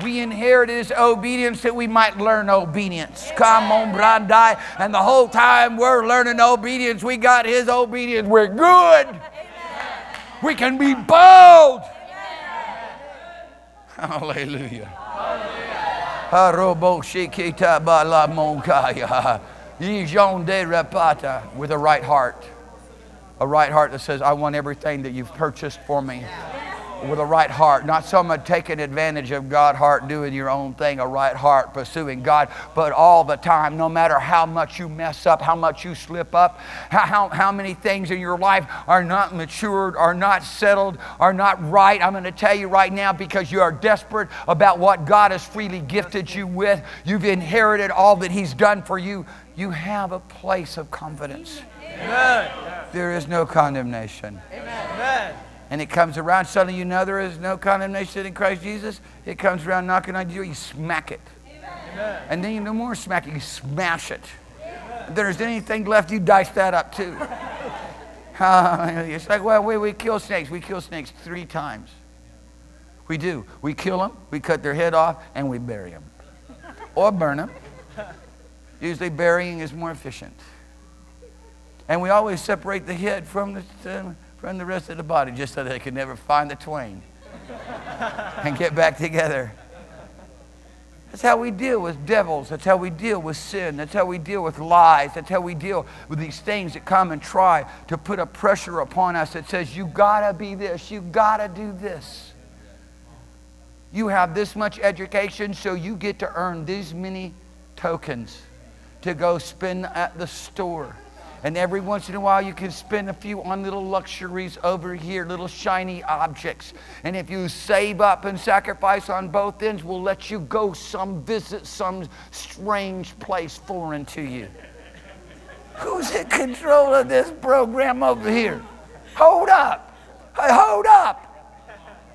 We inherited His obedience that we might learn obedience. Come on, Brandai. And the whole time we're learning obedience, we got His obedience. We're good. Amen. We can be bold. Amen. Hallelujah. Hallelujah. With a right heart that says, I want everything that You've purchased for me. With a right heart, not someone taking advantage of God's heart, doing your own thing, a right heart, pursuing God, but all the time, no matter how much you mess up, how much you slip up, how many things in your life are not matured, are not settled, are not right. I'm going to tell you right now, because you are desperate about what God has freely gifted you with, you've inherited all that He's done for you, you have a place of confidence. Amen. There is no condemnation. Amen. And it comes around. Suddenly you know there is no condemnation in Christ Jesus. It comes around knocking on you. You smack it. Amen. And then you no more smack it. You smash it. Amen. If there's anything left, you dice that up too. It's like, well, we kill snakes. We kill snakes 3 times. We do. We kill them. We cut their head off. And we bury them. Or burn them. Usually burying is more efficient. And we always separate the head from the rest of the body, just so they could never find the twain and get back together. That's how we deal with devils. That's how we deal with sin. That's how we deal with lies. That's how we deal with these things that come and try to put a pressure upon us that says, you gotta be this, you gotta do this. You have this much education, so you get to earn these many tokens to go spend at the store. And every once in a while, you can spend a few on little luxuries over here, little shiny objects. And if you save up and sacrifice on both ends, we'll let you go visit some strange place foreign to you. Who's in control of this program over here? Hold up. Hey, hold up.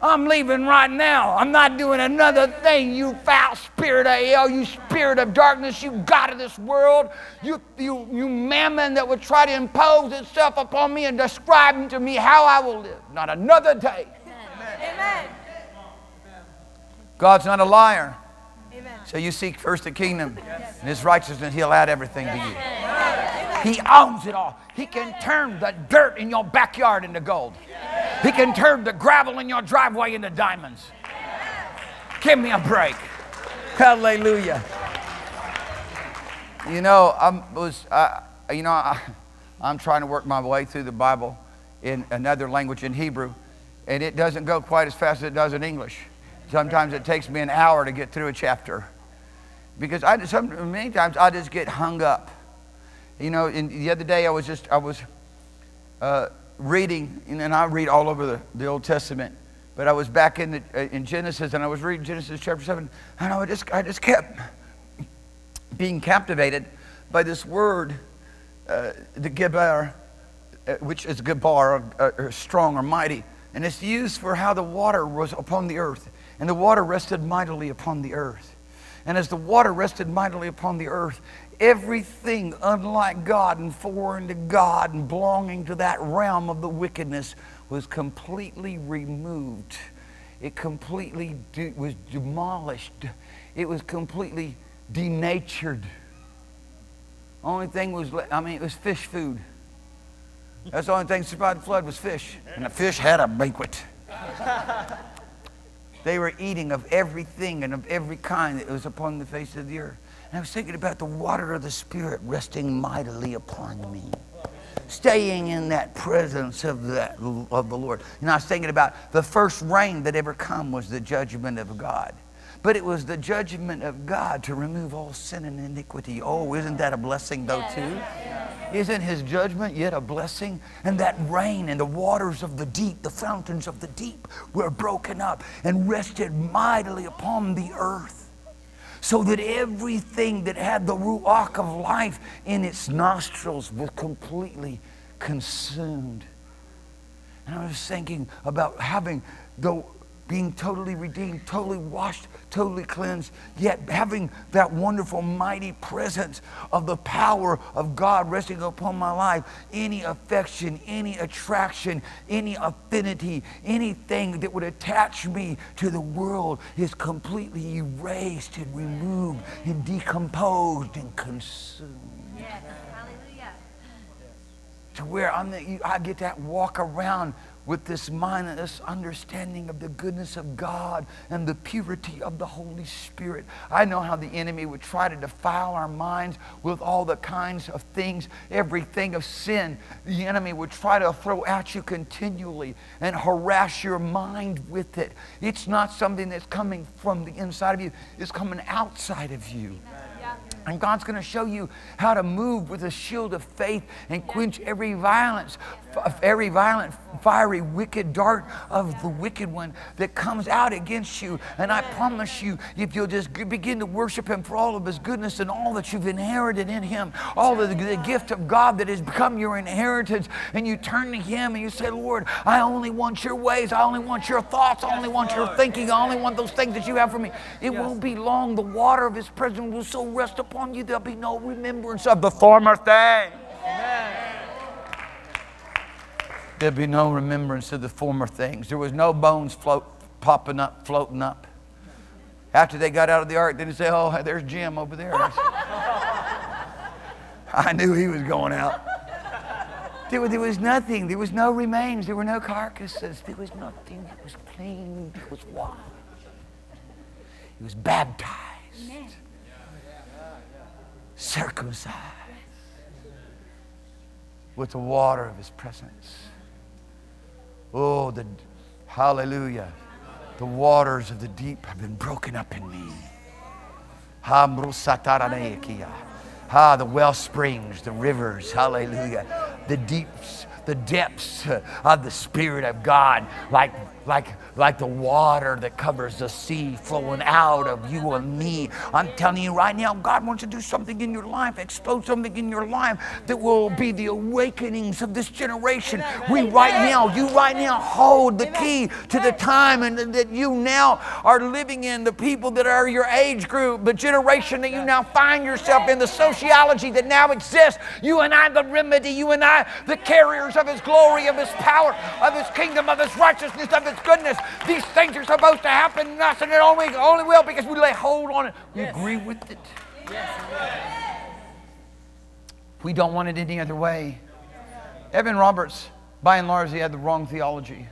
I'm leaving right now. I'm not doing another thing, you foul spirit of hell, you spirit of darkness, you god of this world, you mammon that would try to impose itself upon me and describe to me how I will live. Not another day. Amen. Amen. God's not a liar. Amen. So you seek first the kingdom, yes, and His righteousness, He'll add everything to you. Yes. He owns it all. He can turn the dirt in your backyard into gold. He can turn the gravel in your driveway into diamonds. Give me a break. Hallelujah. You know, I'm trying to work my way through the Bible in another language, in Hebrew, and it doesn't go quite as fast as it does in English. Sometimes it takes me an hour to get through a chapter, because many times I just get hung up. You know, the other day I was reading, and I read all over the Old Testament, but I was back in Genesis, and I was reading Genesis chapter 7, and I just kept being captivated by this word, the Gebar, which is Gebar, or strong or mighty, and it's used for how the water was upon the earth, and the water rested mightily upon the earth. And as the water rested mightily upon the earth, everything unlike God and foreign to God and belonging to that realm of the wickedness was completely removed. It completely was demolished. It was completely denatured. Only thing was, it was fish food. That's the only thing survived the flood was fish. And the fish had a banquet. They were eating of everything and of every kind that was upon the face of the earth. And I was thinking about the water of the Spirit resting mightily upon me. Staying in that presence of the Lord. And I was thinking about the first rain that ever come was the judgment of God. But it was the judgment of God to remove all sin and iniquity. Oh, isn't that a blessing though too? Isn't His judgment yet a blessing? And that rain and the waters of the deep, the fountains of the deep, were broken up and rested mightily upon the earth, so that everything that had the ruach of life in its nostrils was completely consumed. And I was thinking about being totally redeemed, totally washed, totally cleansed, yet having that wonderful, mighty presence of the power of God resting upon my life. Any affection, any attraction, any affinity, anything that would attach me to the world is completely erased and removed and decomposed and consumed. Yes, hallelujah. To where I get to walk around with this mind and this understanding of the goodness of God and the purity of the Holy Spirit. I know how the enemy would try to defile our minds with all the kinds of things, everything of sin. The enemy would try to throw at you continually and harass your mind with it. It's not something that's coming from the inside of you. It's coming outside of you. And God's going to show you how to move with a shield of faith and quench every violence, fiery, wicked dart of the wicked one that comes out against you. And I promise you, if you'll just begin to worship Him for all of His goodness and all that you've inherited in Him, all of the gift of God that has become your inheritance, and you turn to Him and you say, Lord, I only want your ways. I only want your thoughts. I only want your thinking. I only want those things that you have for me. It won't be long. The water of His presence will so rest upon you, there'll be no remembrance of the former thing. Amen. There'll be no remembrance of the former things. There was no bones popping up, floating up. After they got out of the ark, they didn't say, oh, there's Jim over there. I knew he was going out. There was nothing. There was no remains. There were no carcasses. There was nothing that was clean. It was washed. He was baptized. Amen. Circumcised with the water of His presence. Oh, hallelujah. The waters of the deep have been broken up in me. Ah, the well springs, the rivers, hallelujah. The deeps, the depths of the Spirit of God, like the water that covers the sea flowing out of you and me. I'm telling you right now, God wants to do something in your life, expose something in your life that will be the awakenings of this generation. You right now hold the key to the time and that you now are living in, the people that are your age group, the generation that you now find yourself in, the sociology that now exists. You and I, the remedy, you and I, the carriers of His glory, of His power, of His kingdom, of His righteousness, of His goodness. These things are supposed to happen in us, and it only will because we lay hold on it. We agree with it. Yes. We don't want it any other way. Evan Roberts, by and large, he had the wrong theology.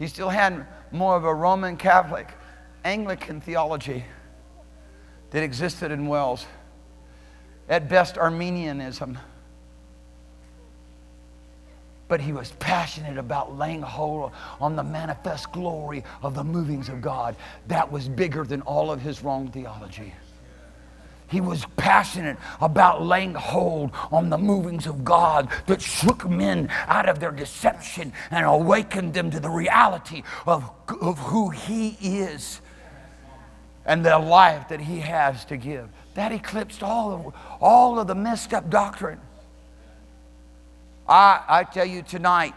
He still had more of a Roman Catholic, Anglican theology. that existed in Wells. At best, Armenianism. But he was passionate about laying hold on the manifest glory of the movings of God. That was bigger than all of his wrong theology. He was passionate about laying hold on the movings of God that shook men out of their deception and awakened them to the reality of who he is and the life that he has to give. That eclipsed all of the messed up doctrine. I tell you tonight,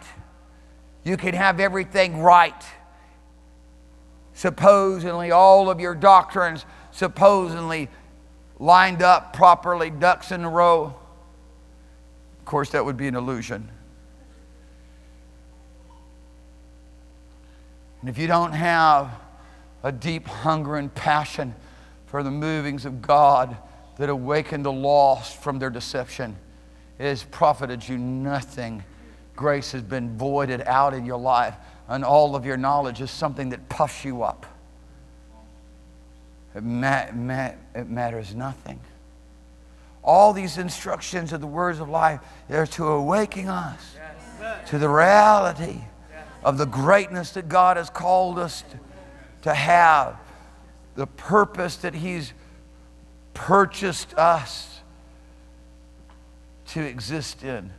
you can have everything right. Supposedly all of your doctrines supposedly lined up properly, ducks in a row. Of course, that would be an illusion. And if you don't have a deep hunger and passion for the movings of God that awakened the lost from their deception, it has profited you nothing. Grace has been voided out in your life, and all of your knowledge is something that puffs you up. It matters nothing. All these instructions of the words of life are to awaken us to the reality of the greatness that God has called us to have, the purpose that He's purchased us to exist in,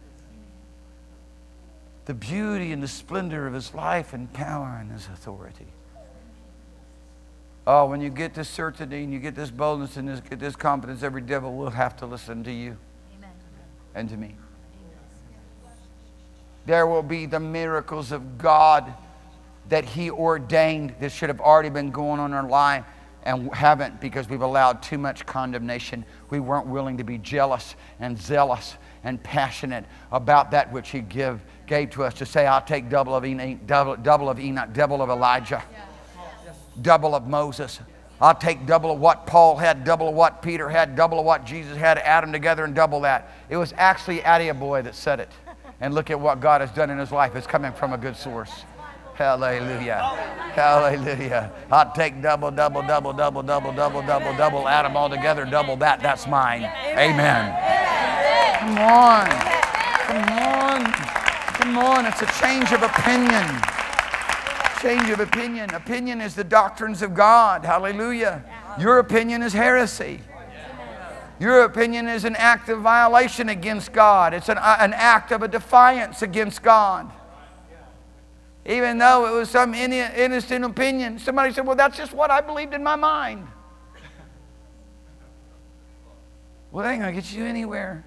the beauty and the splendor of His life and power and His authority. Oh, when you get this certainty and you get this boldness and get this confidence, every devil will have to listen to you. Amen. And to me. Amen. There will be the miracles of God that He ordained that should have already been going on in our life and haven't, because we've allowed too much condemnation. We weren't willing to be jealous and zealous and passionate about that which He gave to us, to say, I'll take double of Enoch, double of Enoch, double of Elijah. Yeah. Double of Moses. I'll take double of what Paul had, double of what Peter had, double of what Jesus had. Add them together and double that. It was actually Adeoboy that said it. And look at what God has done in his life. It's coming from a good source. Hallelujah. Hallelujah. I'll take double, double, double, double, double, double, double, double. Add them all together, double that. That's mine. Amen. Come on. Come on. Come on. It's a change of opinion. Change of opinion. Opinion is the doctrines of God. Hallelujah. Your opinion is heresy. Your opinion is an act of violation against God. It's an act of a defiance against God. Even though it was some innocent opinion. Somebody said, well, that's just what I believed in my mind. Well, that ain't going to get you anywhere.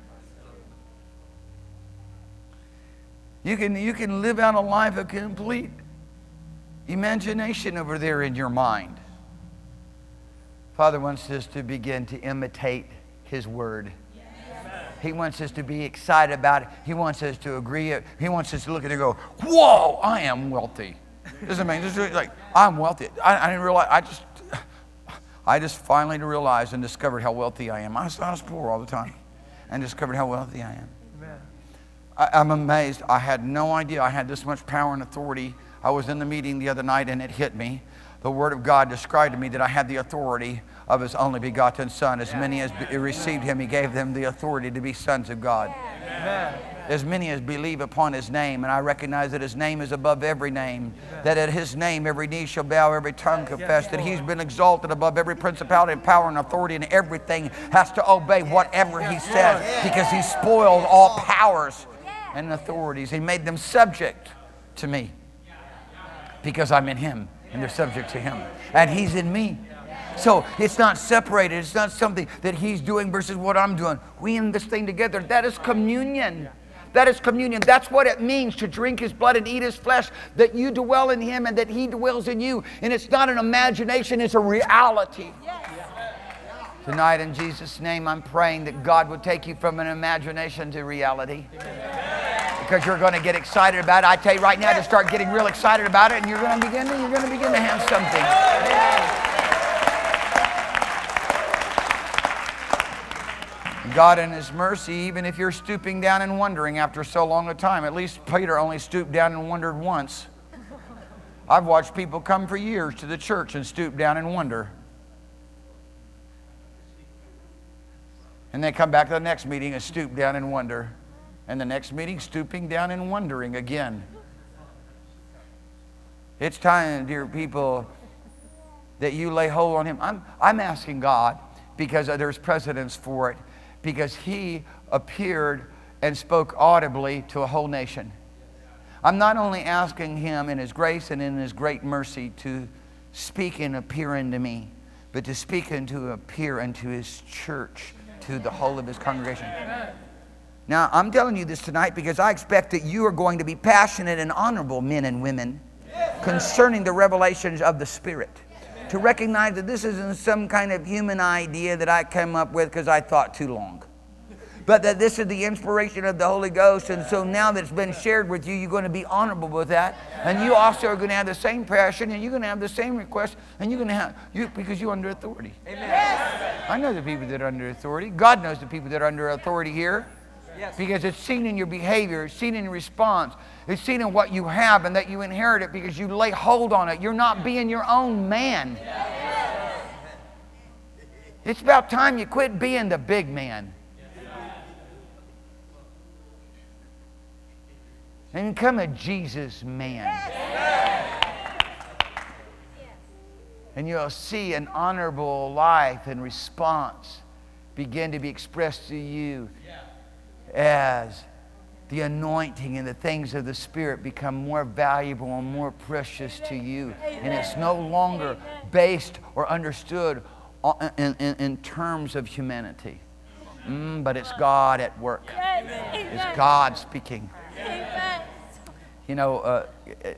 You can live out a life of complete imagination over there in your mind. Father wants us to begin to imitate His Word. He wants us to be excited about it. He wants us to agree. He wants us to look at it and go, whoa, I am wealthy. Doesn't mean, this is like, I'm wealthy. I didn't realize, I just finally realized and discovered how wealthy I am. I was poor all the time and discovered how wealthy I am. I'm amazed. I had no idea I had this much power and authority. I was in the meeting the other night and it hit me. The Word of God described to me that I had the authority of His only begotten Son. As many as received Him, He gave them the authority to be sons of God. Amen. As many as believe upon His name. And I recognize that His name is above every name. That at His name every knee shall bow, every tongue confess. That He's been exalted above every principality and power and authority, and everything has to obey whatever He says. Because He spoiled all powers and authorities. He made them subject to me. Because I'm in Him and they're subject to Him. And He's in me. So it's not separated. It's not something that He's doing versus what I'm doing. We in this thing together. That is communion. That is communion. That's what it means to drink His blood and eat His flesh, that you dwell in Him and that He dwells in you. And it's not an imagination, it's a reality. Tonight in Jesus' name, I'm praying that God would take you from an imagination to reality. Because you're going to get excited about it. I tell you right now to start getting real excited about it, and you're going to begin to have something. God in His mercy, even if you're stooping down and wondering after so long a time, at least Peter only stooped down and wondered once. I've watched people come for years to the church and stoop down and wonder. And they come back to the next meeting and stoop down and wonder. And the next meeting, stooping down and wondering again. It's time, dear people, that you lay hold on him. I'm asking God, because there's precedence for it, because he appeared and spoke audibly to a whole nation. I'm not only asking him in his grace and in his great mercy to speak and appear unto me, but to speak and to appear unto his church, to the whole of his congregation. Now, I'm telling you this tonight because I expect that you are going to be passionate and honorable men and women concerning the revelations of the Spirit. To recognize that this isn't some kind of human idea that I came up with because I thought too long. But that this is the inspiration of the Holy Ghost, and so now that it's been shared with you, you're going to be honorable with that, and you also are going to have the same passion, and you're going to have the same request, and you're going to have, because you're under authority. Amen. Yes. I know the people that are under authority. God knows the people that are under authority here, yes, because it's seen in your behavior, it's seen in your response, it's seen in what you have, and that you inherit it because you lay hold on it. You're not being your own man. Yes. It's about time you quit being the big man. And become a Jesus man. Yes. And you'll see an honorable life and response begin to be expressed to you as the anointing and the things of the Spirit become more valuable and more precious to you. And it's no longer based or understood in terms of humanity. But it's God at work. It's God speaking. You know,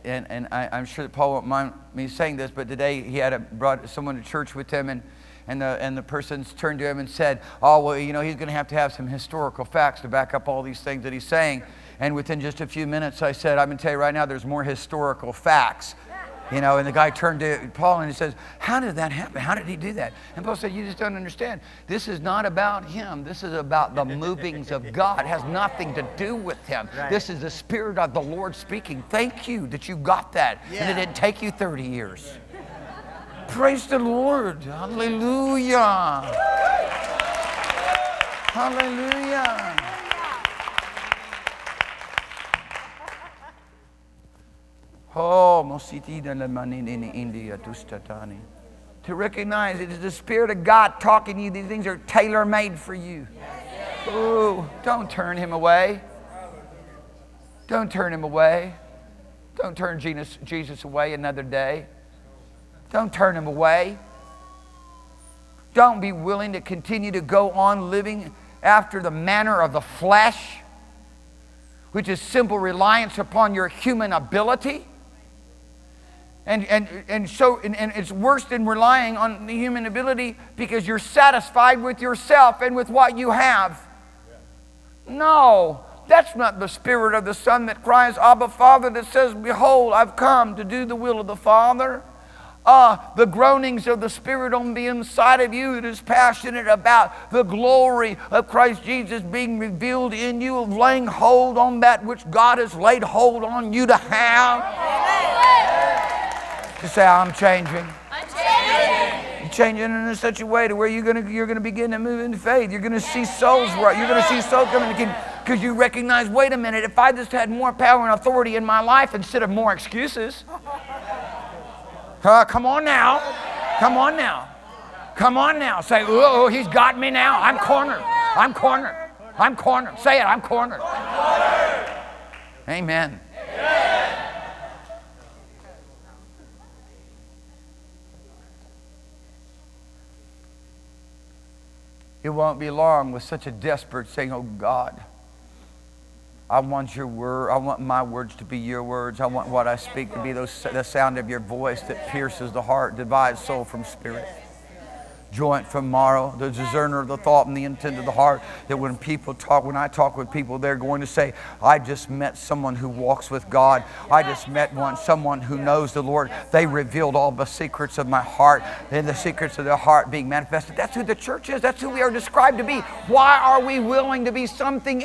and I'm sure that Paul won't mind me saying this, but today he had brought someone to church with him, and the person's turned to him and said, oh, well, you know, he's going to have some historical facts to back up all these things that he's saying. And within just a few minutes, I said, I'm going to tell you right now, there's more historical facts. You know, and the guy turned to Paul and he says, how did that happen? How did he do that? And Paul said, you just don't understand. This is not about him. This is about the movings of God. It has nothing to do with him. Right. This is the Spirit of the Lord speaking. Thank you that you got that. Yeah. And it didn't take you 30 years. Praise the Lord. Hallelujah. Hallelujah. Oh, to recognize it is the Spirit of God talking to you. These things are tailor-made for you. Oh, don't turn him away. Don't turn him away. Don't turn Jesus away another day. Don't turn him away. Don't be willing to continue to go on living after the manner of the flesh, which is simple reliance upon your human ability. And it's worse than relying on the human ability because you're satisfied with yourself and with what you have. No, that's not the Spirit of the Son that cries, Abba, Father, that says, behold, I've come to do the will of the Father. The groanings of the Spirit on the inside of you that is passionate about the glory of Christ Jesus being revealed in you, of laying hold on that which God has laid hold on you to have. Amen. To say, I'm changing. I'm changing. You're changing in such a way to where you're going to begin to move in faith. You're going to see souls right. You're going to see souls coming again because you recognize, wait a minute, if I just had more power and authority in my life instead of more excuses. Come on now. Come on now. Come on now. Say, oh, he's got me now. I'm cornered. I'm cornered. I'm cornered. Say it, I'm cornered. Amen. It won't be long with such a desperate saying, oh God, I want your word. I want my words to be your words. I want what I speak to be the sound of your voice that pierces the heart, divides soul from spirit, joint from marrow, the discerner of the thought and the intent of the heart. That when people talk, when I talk with people, they're going to say, I just met someone who walks with God. I just met someone who knows the Lord. They revealed all the secrets of my heart and the secrets of their heart being manifested. That's who the church is. That's who we are described to be. Why are we willing to be something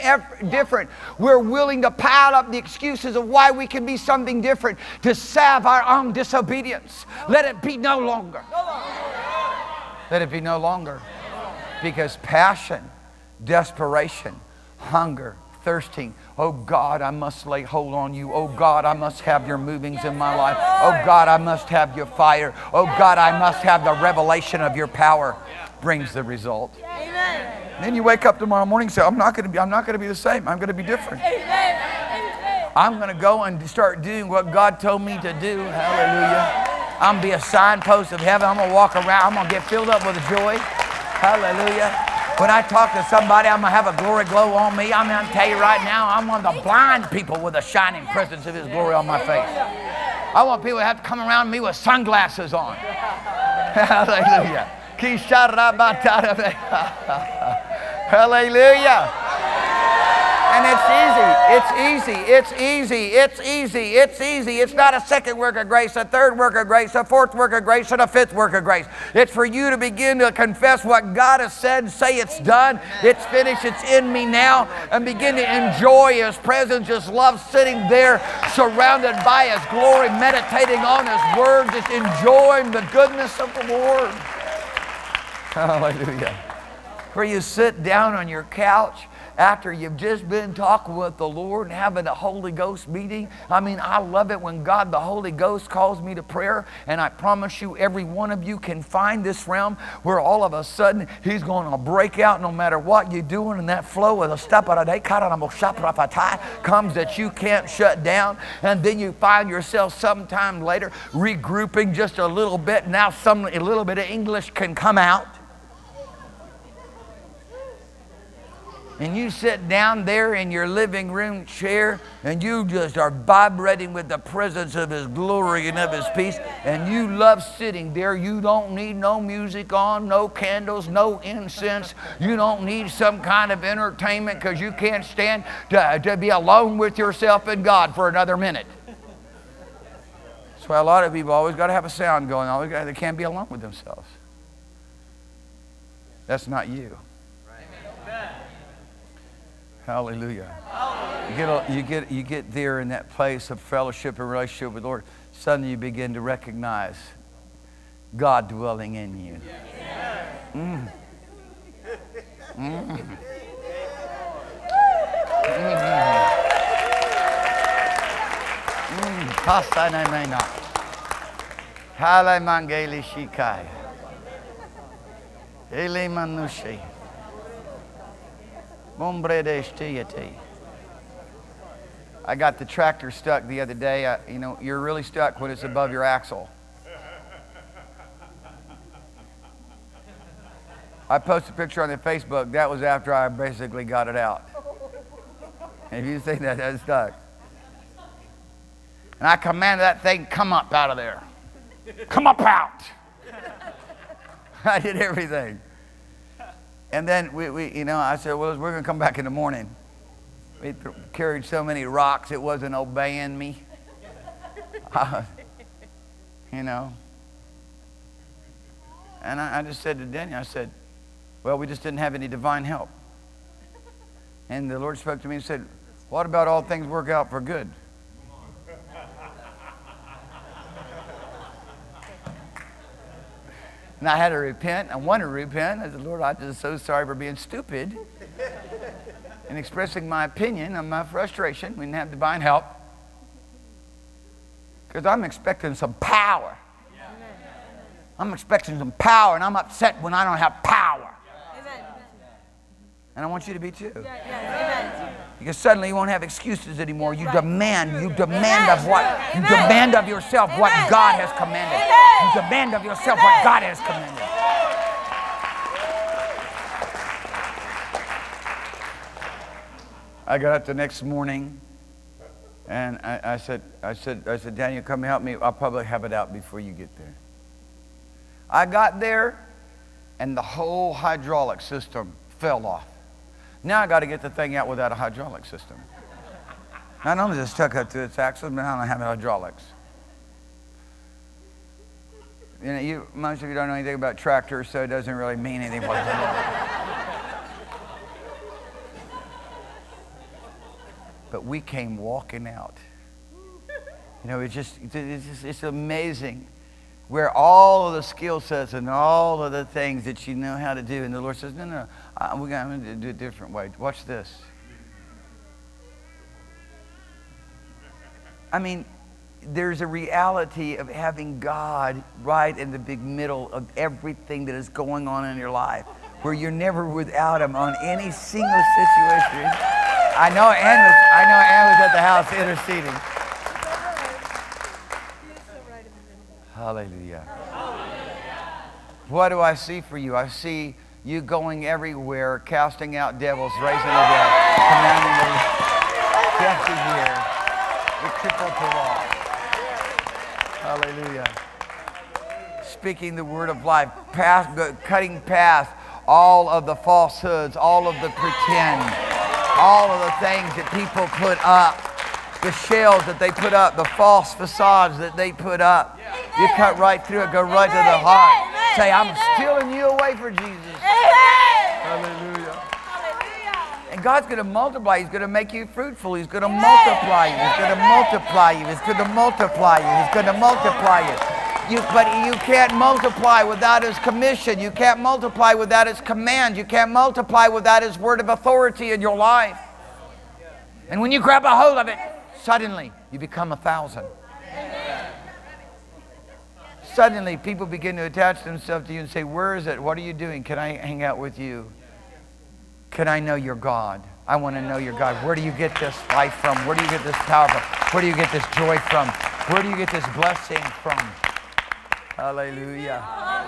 different? We're willing to pile up the excuses of why we can be something different to salve our own disobedience. Let it be no longer. No longer. Let it be no longer, because passion desperation, hunger, thirsting. Oh God, I must lay hold on you. Oh God, I must have your movings in my life. Oh God, I must have your fire. Oh God, I must have the revelation of your power. Brings the result. Amen. Then you wake up tomorrow morning and say, I'm not going to be the same. I'm going to be different. Amen. I'm going to go and start doing what God told me to do. Hallelujah. I'm going to be a signpost of heaven. I'm going to walk around. I'm going to get filled up with joy. Hallelujah. When I talk to somebody, I'm going to have a glory glow on me. I'm going to tell you right now, I'm one of the blind people with a shining presence of His glory on my face. I want people to have to come around me with sunglasses on. Hallelujah. Hallelujah. And it's easy. It's easy. It's easy. It's easy. It's easy. It's not a second work of grace, a third work of grace, a fourth work of grace, and a fifth work of grace. It's for you to begin to confess what God has said, say it's done, it's finished, it's in me now, and begin to enjoy His presence, His love, sitting there surrounded by His glory, meditating on His word, just enjoying the goodness of the Lord. Hallelujah. Where you sit down on your couch after you've just been talking with the Lord and having a Holy Ghost meeting. I mean, I love it when God, the Holy Ghost, calls me to prayer. And I promise you, every one of you can find this realm where all of a sudden He's going to break out no matter what you're doing. And that flow of the step-a-day comes that you can't shut down. And then you find yourself sometime later regrouping just a little bit. Now a little bit of English can come out. And you sit down there in your living room chair and you just are vibrating with the presence of His glory and of His peace. And you love sitting there. You don't need no music on, no candles, no incense. You don't need some kind of entertainment because you can't stand to be alone with yourself and God for another minute. That's why a lot of people always got to have a sound going on. They can't be alone with themselves. That's not you. Hallelujah. You get there in that place of fellowship and relationship with the Lord. Suddenly you begin to recognize God dwelling in you. Mm. Mm. Mm. I got the tractor stuck the other day. You know, you're really stuck when it's above your axle. I posted a picture on the Facebook. That was after I basically got it out. And if you think that, that's stuck. And I commanded that thing, come up out of there. Come up out. I did everything. And then I said, well, we're going to come back in the morning. It carried so many rocks, it wasn't obeying me. And I just said to Daniel, I said, well, we just didn't have any divine help. And the Lord spoke to me and said, what about all things work out for good? And I had to repent. I wanted to repent. I said, Lord, I'm just so sorry for being stupid and expressing my opinion and my frustration. We didn't have divine help. Because I'm expecting some power. Yeah. I'm expecting some power, and I'm upset when I don't have power. Amen. And I want you to be too. Yeah, yeah. Because suddenly you won't have excuses anymore. You demand. You demand of what? You demand of yourself what God has commanded. You demand of yourself what God has commanded. I got up the next morning, and I said, Daniel, come help me. I'll probably have it out before you get there. I got there, and the whole hydraulic system fell off. Now I got to get the thing out without a hydraulic system. Not only is it stuck up to its axle, but I don't have hydraulics. You know, most of you don't know anything about tractors, so it doesn't really mean anything. But we came walking out. You know, it's amazing where all of the skill sets and all of the things that you know how to do. And the Lord says, no, no, we're going to do it a different way. Watch this. I mean, there's a reality of having God right in the big middle of everything that is going on in your life, where you're never without Him on any single situation. I know Ann was at the house interceding. Hallelujah. What do I see for you? I see you going everywhere, casting out devils, raising the dead, commanding the deaf to hear, the crippled to walk. Hallelujah. Speaking the word of life, cutting past all of the falsehoods, all of the pretend, all of the things that people put up, the shells that they put up, the false facades that they put up. You cut right through it, go right to the heart. Say, I'm stealing you away for Jesus. Hallelujah. Hallelujah. And God's going to multiply. He's going to make you fruitful. He's going to multiply you. He's going to multiply you. He's going to multiply you. He's going to multiply you. But you can't multiply without His commission. You can't multiply without His command. You can't multiply without His word of authority in your life. And when you grab a hold of it, suddenly you become 1,000. Suddenly, people begin to attach themselves to you and say, where is it? What are you doing? Can I hang out with you? Can I know your God? I want to know your God. Where do you get this life from? Where do you get this power from? Where do you get this joy from? Where do you get this blessing from? Hallelujah.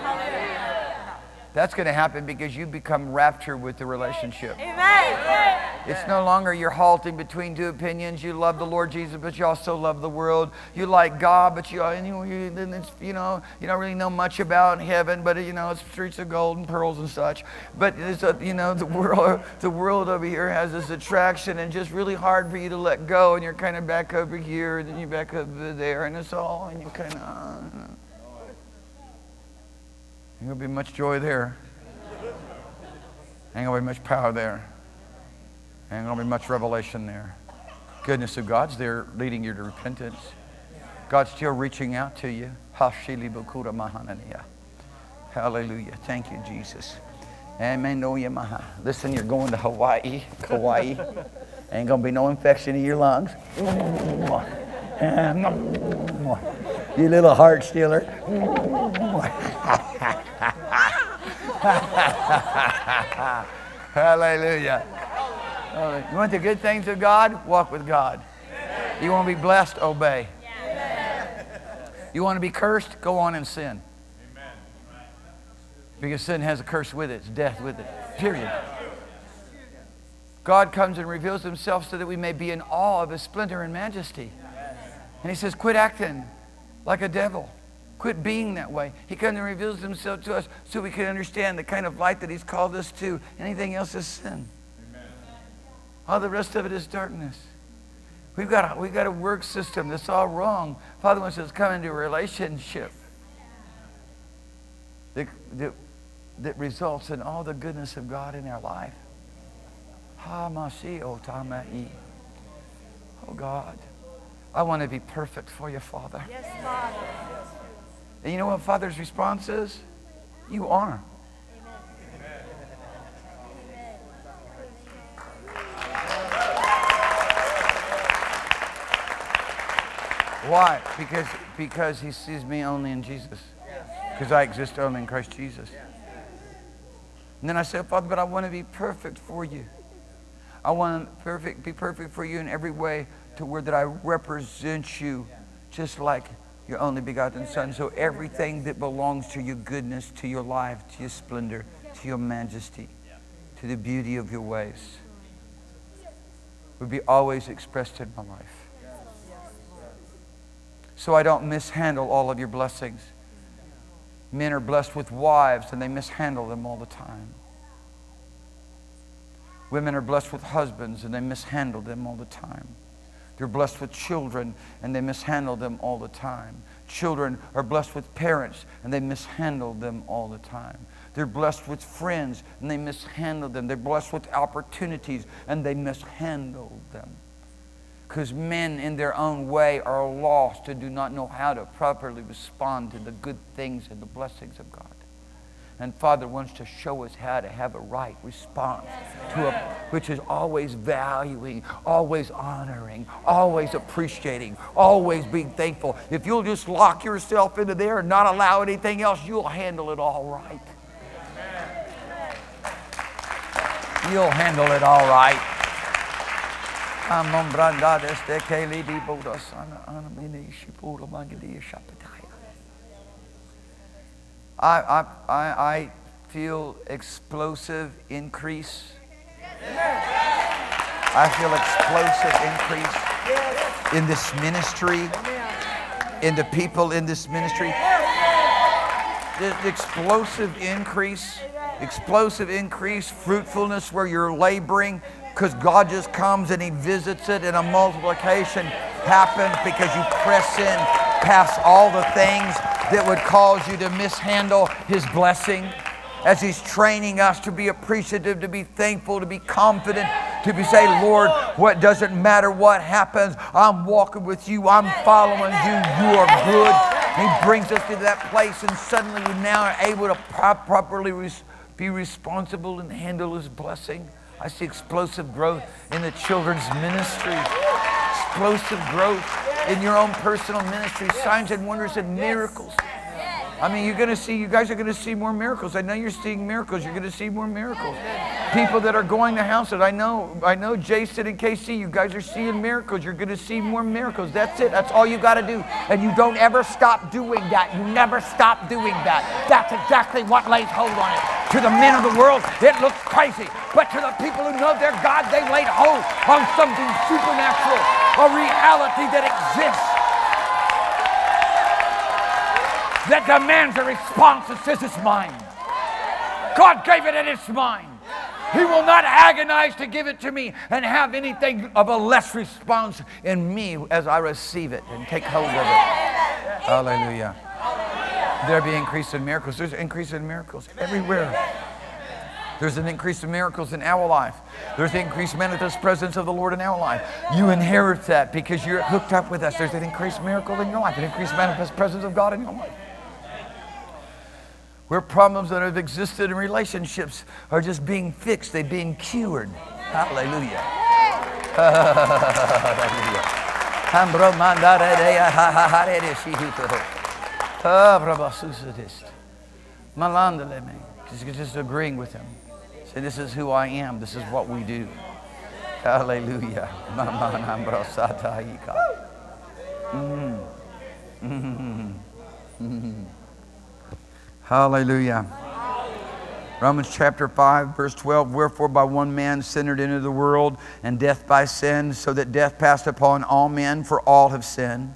That's going to happen because you become raptured with the relationship. Amen. It's no longer you're halting between two opinions. You love the Lord Jesus, but you also love the world. You like God, but you don't really know much about heaven, but you know it's streets of gold and pearls and such. But you know the world over here has this attraction, and just really hard for you to let go. And you're kind of back over here, and then you're back over there, and it's all, and you kind of. There'll be much joy there. Ain't gonna be much power there. Ain't gonna be much revelation there. Goodness of God's there leading you to repentance. God's still reaching out to you. Hallelujah. Thank you, Jesus. Amen. Listen, you're going to Hawaii. Kauai. Ain't gonna be no infection in your lungs. You little heart stealer. Hallelujah. You want the good things of God? Walk with God. You want to be blessed? Obey. You want to be cursed? Go on and sin. Because sin has a curse with it. It's death with it. Period. God comes and reveals Himself so that we may be in awe of His splendor and majesty. And He says, quit acting like a devil. Quit being that way. He kind of reveals Himself to us so we can understand the kind of light that He's called us to. Anything else is sin. Amen. All the rest of it is darkness. We've got a work system that's all wrong. Father wants us to come into a relationship that results in all the goodness of God in our life. Oh, God. I want to be perfect for you, Father. Yes, Father. And you know what Father's response is? You are. Amen. Why? Because He sees me only in Jesus. Because I exist only in Christ Jesus. And then I said, Father, but I want to be perfect for you. I want to be perfect for you in every way, to where that I represent you just like your only begotten Son. So everything that belongs to your goodness, to your life, to your splendor, to your majesty, to the beauty of your ways would be always expressed in my life. So I don't mishandle all of your blessings. Men are blessed with wives and they mishandle them all the time. Women are blessed with husbands and they mishandle them all the time. They're blessed with children, and they mishandle them all the time. Children are blessed with parents, and they mishandle them all the time. They're blessed with friends, and they mishandle them. They're blessed with opportunities, and they mishandle them. because men in their own way are lost and do not know how to properly respond to the good things and the blessings of God. And Father wants to show us how to have a right response to a, which is always valuing, always honoring, always appreciating, always being thankful. If you'll just lock yourself into there and not allow anything else, you'll handle it all right. You'll handle it all right. I feel explosive increase. I feel explosive increase in this ministry, in the people in this ministry. The explosive increase, fruitfulness where you're laboring, because God just comes and He visits it, and a multiplication happens because you press in past all the things that would cause you to mishandle His blessing, as He's training us to be appreciative, to be thankful, to be confident, to be say, Lord, what doesn't matter what happens, I'm walking with You, I'm following You, You are good. He brings us to that place, and suddenly we now are able to properly be responsible and handle His blessing. I see explosive growth in the children's ministry, explosive growth in your own personal ministry, signs and wonders and miracles. I mean, you're going to see, you guys are going to see more miracles. I know you're seeing miracles. You're going to see more miracles. People that are going to houses. I know Jason and KC, you guys are seeing miracles. You're going to see more miracles. That's it. That's all you got to do. And you don't ever stop doing that. You never stop doing that. That's exactly what lays hold on it. To the men of the world, it looks crazy. But to the people who know their God, they laid hold on something supernatural. A reality that exists, that demands a response that says it's mine. God gave it and it's mine. He will not agonize to give it to me and have anything of a less response in me as I receive it and take hold of it. Hallelujah. There'll be increase in miracles. There's an increase in miracles everywhere. There's an increase in miracles in our life. There's an increased manifest presence of the Lord in our life. You inherit that because you're hooked up with us. There's an increased miracle in your life, an increased manifest presence of God in your life. Where problems that have existed in relationships are just being fixed, they're being cured. Hallelujah. Hallelujah. Just agreeing with Him. Say, this is who I am. This is what we do. Hallelujah. Hallelujah. Romans chapter 5, verse 12, wherefore by one man sin entered into the world, and death by sin, so that death passed upon all men, for all have sinned.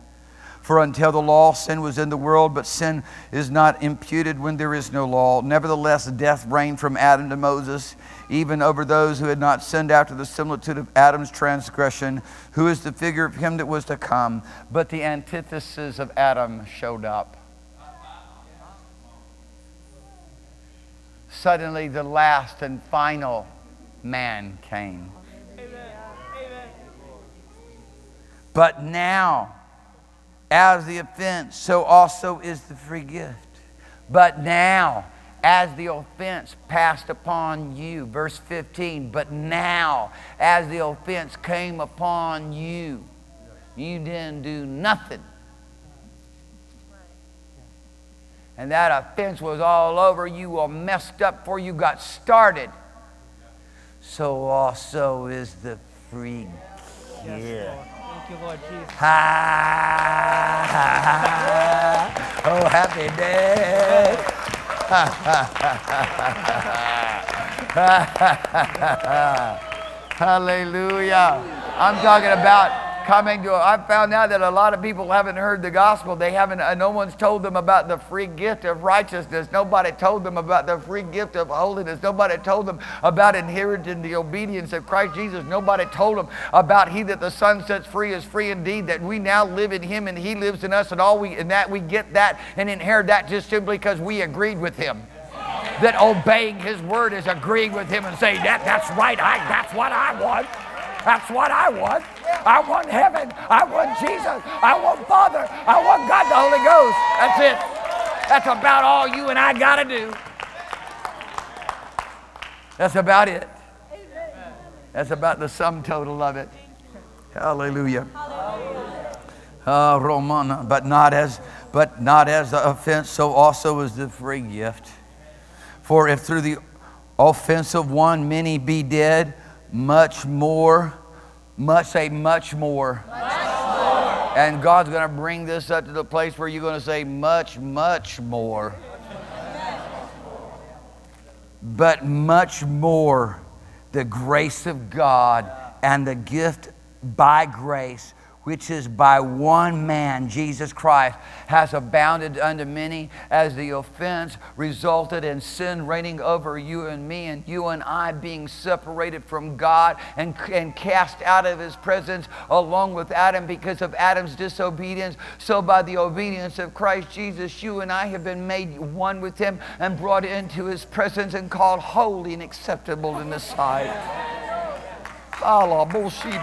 For until the law, sin was in the world, but sin is not imputed when there is no law. Nevertheless, death reigned from Adam to Moses, even over those who had not sinned after the similitude of Adam's transgression, who is the figure of him that was to come. But the antithesis of Adam showed up. Suddenly, the last and final man came. But now, as the offense, so also is the free gift. But now, as the offense passed upon you, verse 15, but now, as the offense came upon you, you didn't do nothing. And that offense was all over. You were messed up before you got started. So also is the free gift. Thank you, Lord Jesus. Ha, ha, ha. Oh, happy day. Ha, ha, ha, ha, ha. Hallelujah. I'm talking about coming to, I found out that a lot of people haven't heard the gospel. They haven't, no one's told them about the free gift of righteousness. Nobody told them about the free gift of holiness. Nobody told them about inheriting the obedience of Christ Jesus. Nobody told them about he that the Son sets free is free indeed, that we now live in Him and He lives in us, and all we, and that we get that and inherit that just simply because we agreed with Him. That obeying His word is agreeing with Him and saying, that's right, that's what I want. That's what I want. I want heaven. I want Jesus. I want Father. I want God the Holy Ghost. That's it. That's about all you and I got to do. That's about it. That's about the sum total of it. Hallelujah. Romana, but not as the offense, so also is the free gift. For if through the offense of one many be dead, much more. And God's going to bring this up to the place where you're going to say much more. But much more the grace of God and the gift by grace, which is by one man, Jesus Christ, has abounded unto many, as the offense resulted in sin reigning over you and me, and you and I being separated from God and cast out of His presence along with Adam because of Adam's disobedience. So by the obedience of Christ Jesus, you and I have been made one with Him and brought into His presence and called holy and acceptable in His sight. And He says,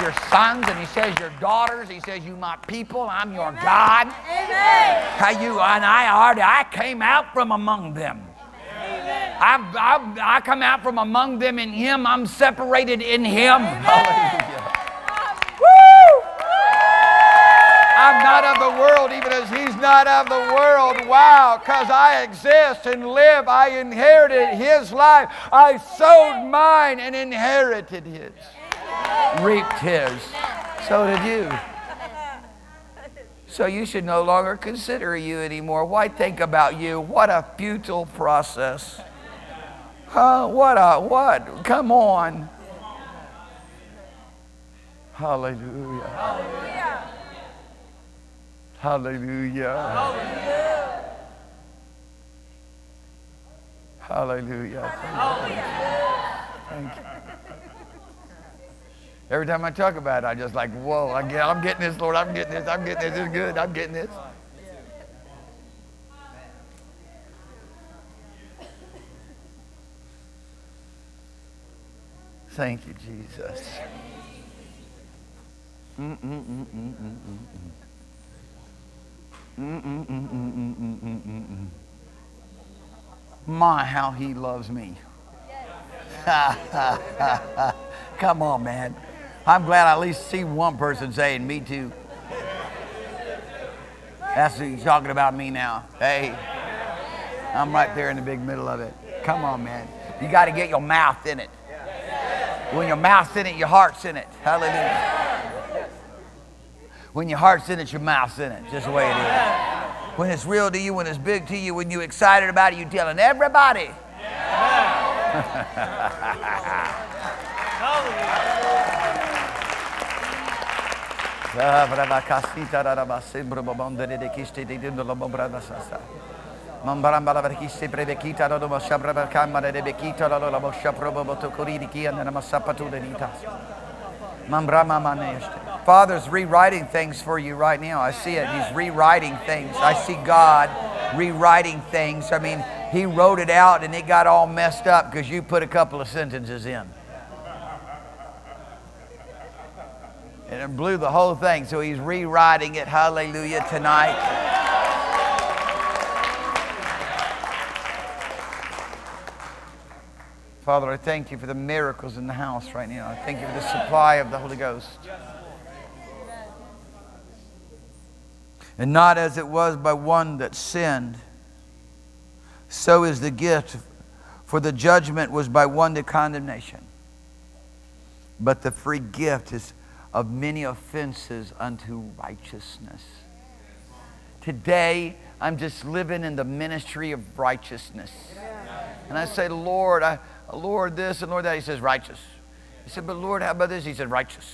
your sons, and He says, your daughters. He says, you my people, I'm your God. Amen. How you and I came out from among them. Amen. I come out from among them in Him. I'm separated in Him. Amen. Hallelujah. I'm not of the world, even as He's not of the world. Wow, because I exist and live. I inherited His life. I sowed mine and inherited His. Reaped His. So did you. So you should no longer consider you anymore. Why think about you? What a futile process. Huh? What? Come on. Hallelujah. Hallelujah. Hallelujah. Hallelujah. Hallelujah. Hallelujah. Thank you. Every time I talk about it, I just like, whoa, I'm getting this, Lord. I'm getting this. I'm getting this. It's good. I'm getting this. Thank you, Jesus. My, how He loves me. Come on, man. I'm glad I at least see one person saying, me too. That's who you're talking about me now. Hey, I'm right there in the big middle of it. Come on, man. You got to get your mouth in it. When your mouth's in it, your heart's in it. Hallelujah. When your heart's in it, your mouth's in it. Just the way it is. When it's real to you, when it's big to you, when you're excited about it, you're telling everybody. Father's rewriting things for you right now. I see it. He's rewriting things. I see God rewriting things. I mean, He wrote it out and it got all messed up because you put a couple of sentences in. And it blew the whole thing. So He's rewriting it. Hallelujah tonight. Father, I thank You for the miracles in the house right now. I thank You for the supply of the Holy Ghost. And not as it was by one that sinned, so is the gift. For the judgment was by one to condemnation, but the free gift is of many offenses unto righteousness. Today, I'm just living in the ministry of righteousness. And I say, Lord, Lord this and Lord that. He says, righteous. He said, but Lord, how about this? He said, righteous.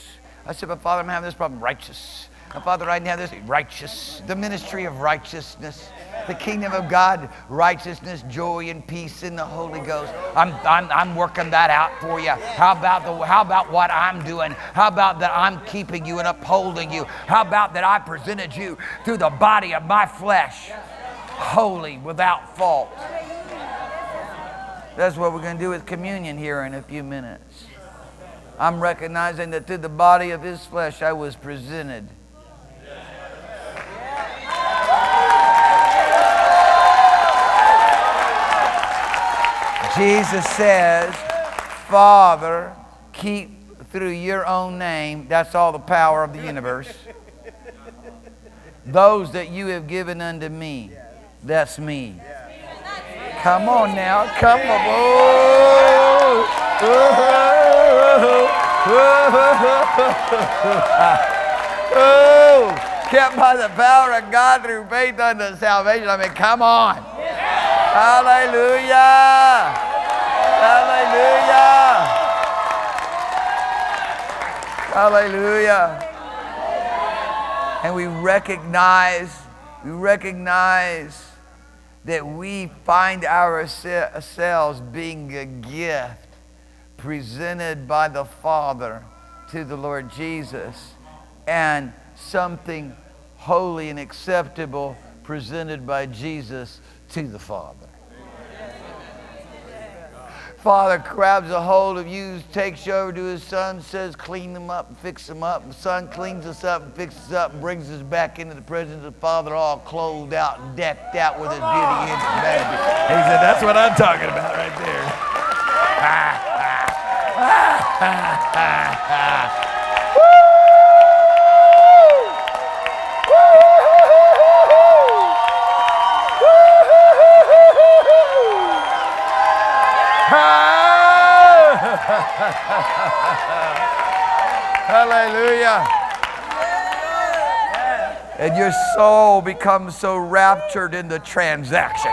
I said, but Father, I'm having this problem. Righteous. Father, I now this righteous, the ministry of righteousness, the kingdom of God, righteousness, joy, and peace in the Holy Ghost. I'm working that out for you. How about what I'm doing? How about that I'm keeping you and upholding you? How about that I presented you through the body of my flesh, holy, without fault? That's what we're going to do with communion here in a few minutes. I'm recognizing that through the body of his flesh I was presented. Jesus says, Father, keep through your own name, that's all the power of the universe, those that you have given unto me. That's me. Come on now. Come on. Oh, oh, oh, oh, oh. Kept by the power of God through faith unto salvation. I mean, come on. Hallelujah. Hallelujah. Hallelujah. And we recognize that we find ourselves being a gift presented by the Father to the Lord Jesus, and something holy and acceptable presented by Jesus to the Father. Father grabs a hold of you, takes you over to his son, says, clean them up and fix them up. The son cleans us up and fixes us up and brings us back into the presence of the Father, all clothed out and decked out with his beauty and his majesty. He said, that's what I'm talking about right there. Hallelujah. And your soul becomes so raptured in the transaction.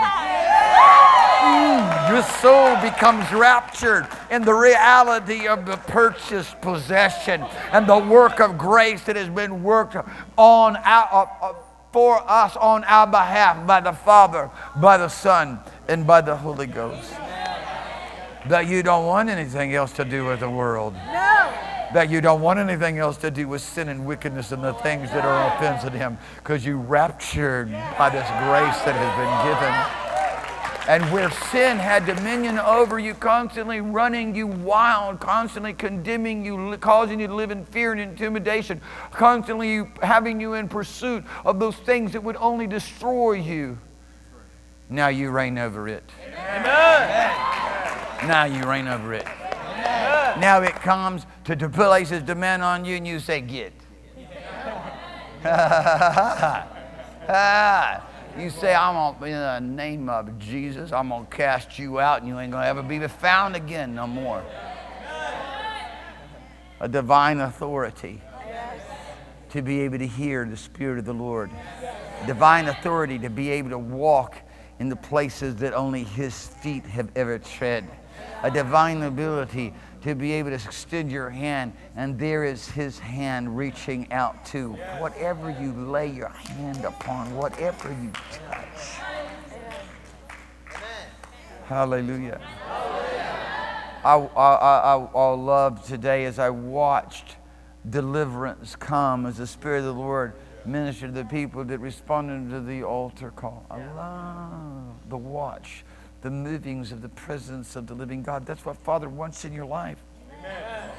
Your soul becomes raptured in the reality of the purchased possession and the work of grace that has been worked on for us on our behalf by the Father, by the Son, and by the Holy Ghost. That you don't want anything else to do with the world. No. That you don't want anything else to do with sin and wickedness and the things that are offensive to him, because you raptured by this grace that has been given. And where sin had dominion over you, constantly running you wild, constantly condemning you, causing you to live in fear and intimidation, constantly having you in pursuit of those things that would only destroy you, now you reign over it. Amen. Amen. Now you reign over it. Amen. Now it comes to places demand on you and you say, get. You say, I'm gonna, in the name of Jesus, I'm going to cast you out and you ain't going to ever be found again no more. A divine authority to be able to hear the Spirit of the Lord. Divine authority to be able to walk in the places that only his feet have ever tread. A divine ability to be able to extend your hand, and there is his hand reaching out to whatever you lay your hand upon, whatever you touch. Hallelujah. I love today as I watched deliverance come as the Spirit of the Lord ministered to the people that responded to the altar call. I love the watch, the movings of the presence of the living God. That's what Father wants in your life. Amen.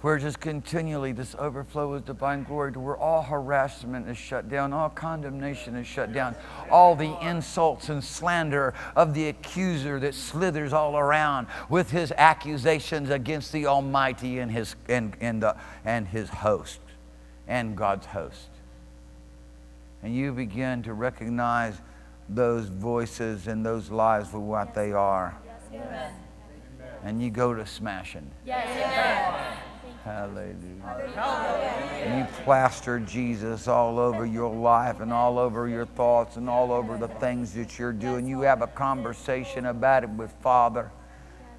Where just continually this overflow of divine glory, to where all harassment is shut down, all condemnation is shut down, all the insults and slander of the accuser that slithers all around with his accusations against the Almighty and his host and God's host. And you begin to recognize those voices and those lies for what they are. Yes. Amen. And you go to smashing. Yes. Yes. Hallelujah. Hallelujah. And you plaster Jesus all over your life and all over your thoughts and all over the things that you're doing. You have a conversation about it with Father.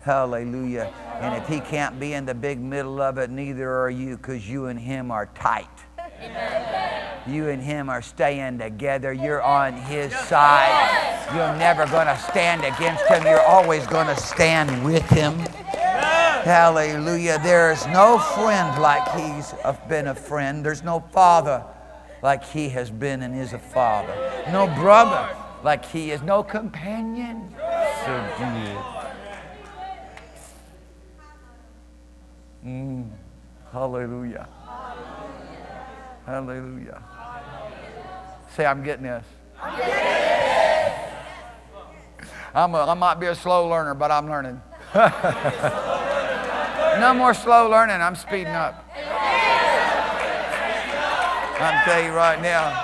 Hallelujah. And if he can't be in the big middle of it, neither are you, because you and him are tight. Amen. You and him are staying together. You're on his side. You're never going to stand against him. You're always going to stand with him. Amen. Hallelujah. There is no friend like he's been a friend. There's no father like he has been and is a father. No brother like he is. No companion. So good. Hallelujah. Hallelujah. Hallelujah. Hallelujah. Say, I'm getting this. I'm getting this. I might be a slow learner, but I'm learning. No more slow learning. I'm speeding up. I'm telling you right now.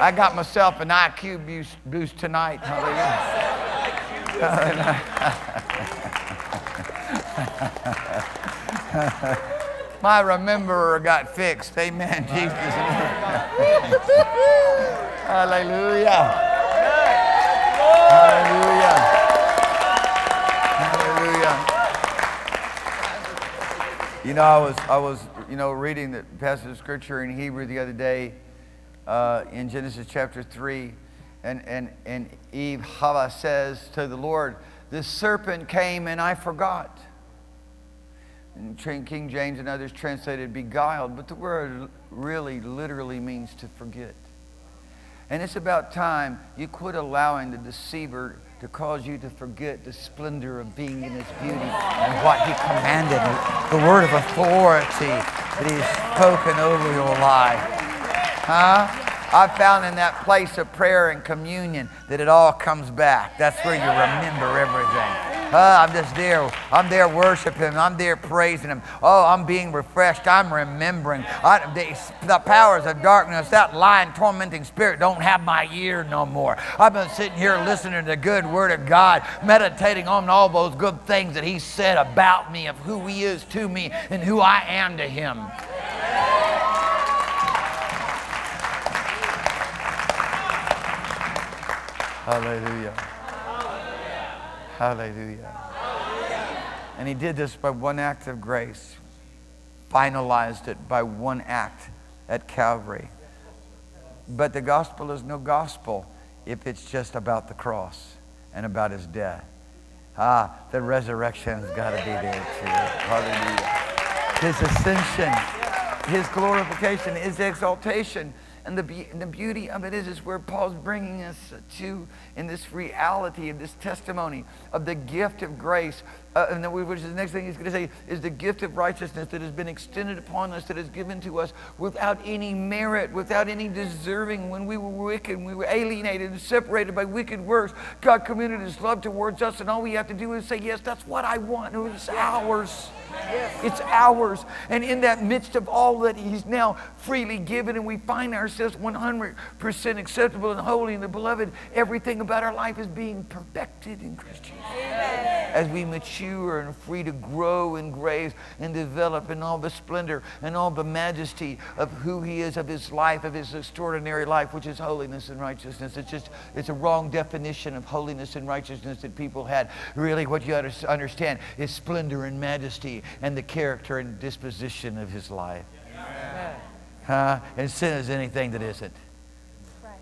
I got myself an IQ boost tonight. Hallelujah. My rememberer got fixed. Amen, Jesus. Hallelujah. Hallelujah. Hallelujah. You know, I was reading the passage of scripture in Hebrew the other day. In Genesis chapter 3, and Eve, Hava, says to the Lord, the serpent came and I forgot. And King James and others translated beguiled, but the word really literally means to forget. And it's about time you quit allowing the deceiver to cause you to forget the splendor of being in His beauty and what He commanded, the word of authority that He has spoken over your life. Huh? I found in that place of prayer and communion that it all comes back. That's where you remember everything. I'm just there. I'm there worshiping Him. I'm there praising Him. Oh, I'm being refreshed. I'm remembering. The powers of darkness, that lying, tormenting spirit don't have my ear no more. I've been sitting here listening to the good Word of God, meditating on all those good things that He said about me, of who He is to me and who I am to Him. Hallelujah. Hallelujah. Hallelujah. Hallelujah. And He did this by one act of grace, finalized it by one act at Calvary. But the gospel is no gospel if it's just about the cross and about His death. The resurrection's got to be there too. Hallelujah. His ascension, His glorification, His exaltation. And the beauty of it is where Paul's bringing us to in this reality of this testimony of the gift of grace. And which is the next thing he's going to say is the gift of righteousness that has been extended upon us, that is given to us without any merit, without any deserving. When we were wicked, we were alienated and separated by wicked works. God committed His love towards us, and all we have to do is say, yes, that's what I want. It's ours. It's ours. And in that midst of all that He's now freely given, and we find ourselves 100% acceptable and holy in the beloved, everything about our life is being perfected in Christ Jesus. As we mature and free to grow in grace and develop in all the splendor and all the majesty of who He is, of His life, of His extraordinary life, which is holiness and righteousness. It's a wrong definition of holiness and righteousness that people had. Really, what you ought to understand is splendor and majesty and the character and disposition of His life. Amen. And sin is anything that isn't. Right.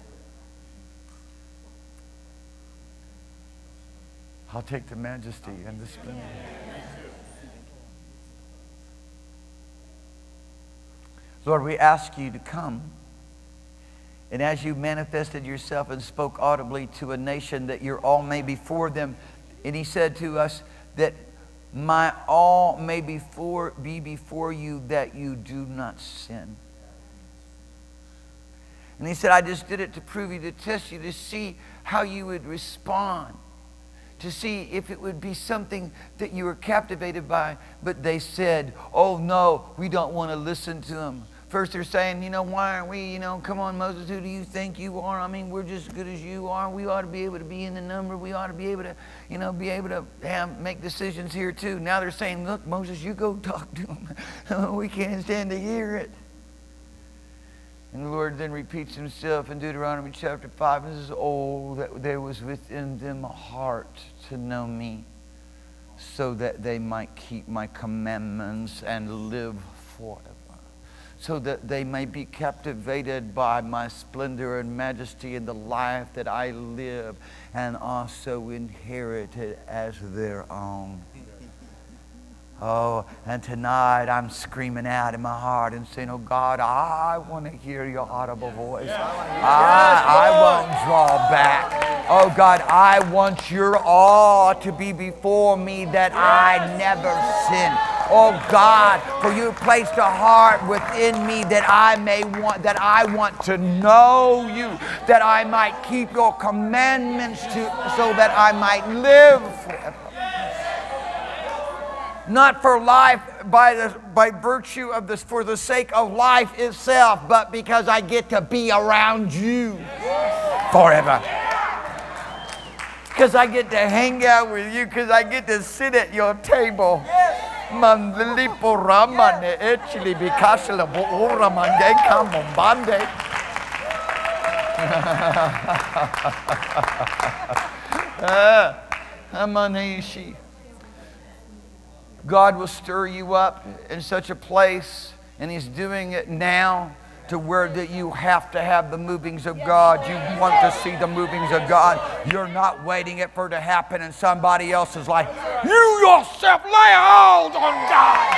I'll take the majesty and the splendor. Yeah. Lord, we ask You to come. And as You manifested Yourself and spoke audibly to a nation that Your all may be for them, and He said to us that My all may be before you, that you do not sin. And He said, I just did it to prove you, to test you, to see how you would respond, to see if it would be something that you were captivated by. But they said, oh no, we don't want to listen to Him. First they're saying, why aren't we, come on Moses, who do you think you are? I mean, we're just as good as you are. We ought to be able to be in the number. We ought to be able to, make decisions here too. Now they're saying, look, Moses, you go talk to Him. We can't stand to hear it. And the Lord then repeats Himself in Deuteronomy chapter 5. And says, oh, that there was within them a heart to know Me, so that they might keep My commandments and live forever. So that they may be captivated by My splendor and majesty in the life that I live and also inherited as their own. Oh, and tonight I'm screaming out in my heart and saying, oh God, I want to hear Your audible voice. I won't draw back. Oh God, I want Your all to be before me, that I never sin. Oh God, for you placed a heart within me that I want to know you, that I might keep your commandments so that I might live forever. Not for life by virtue of this, for the sake of life itself, but because I get to be around you forever. Because I get to hang out with you, because I get to sit at your table. God will stir you up in such a place, and He's doing it now, to where that you have to have the movings of God. You want to see the movings of God. You're not waiting it for it to happen in somebody else's life. You yourself lay hold on God.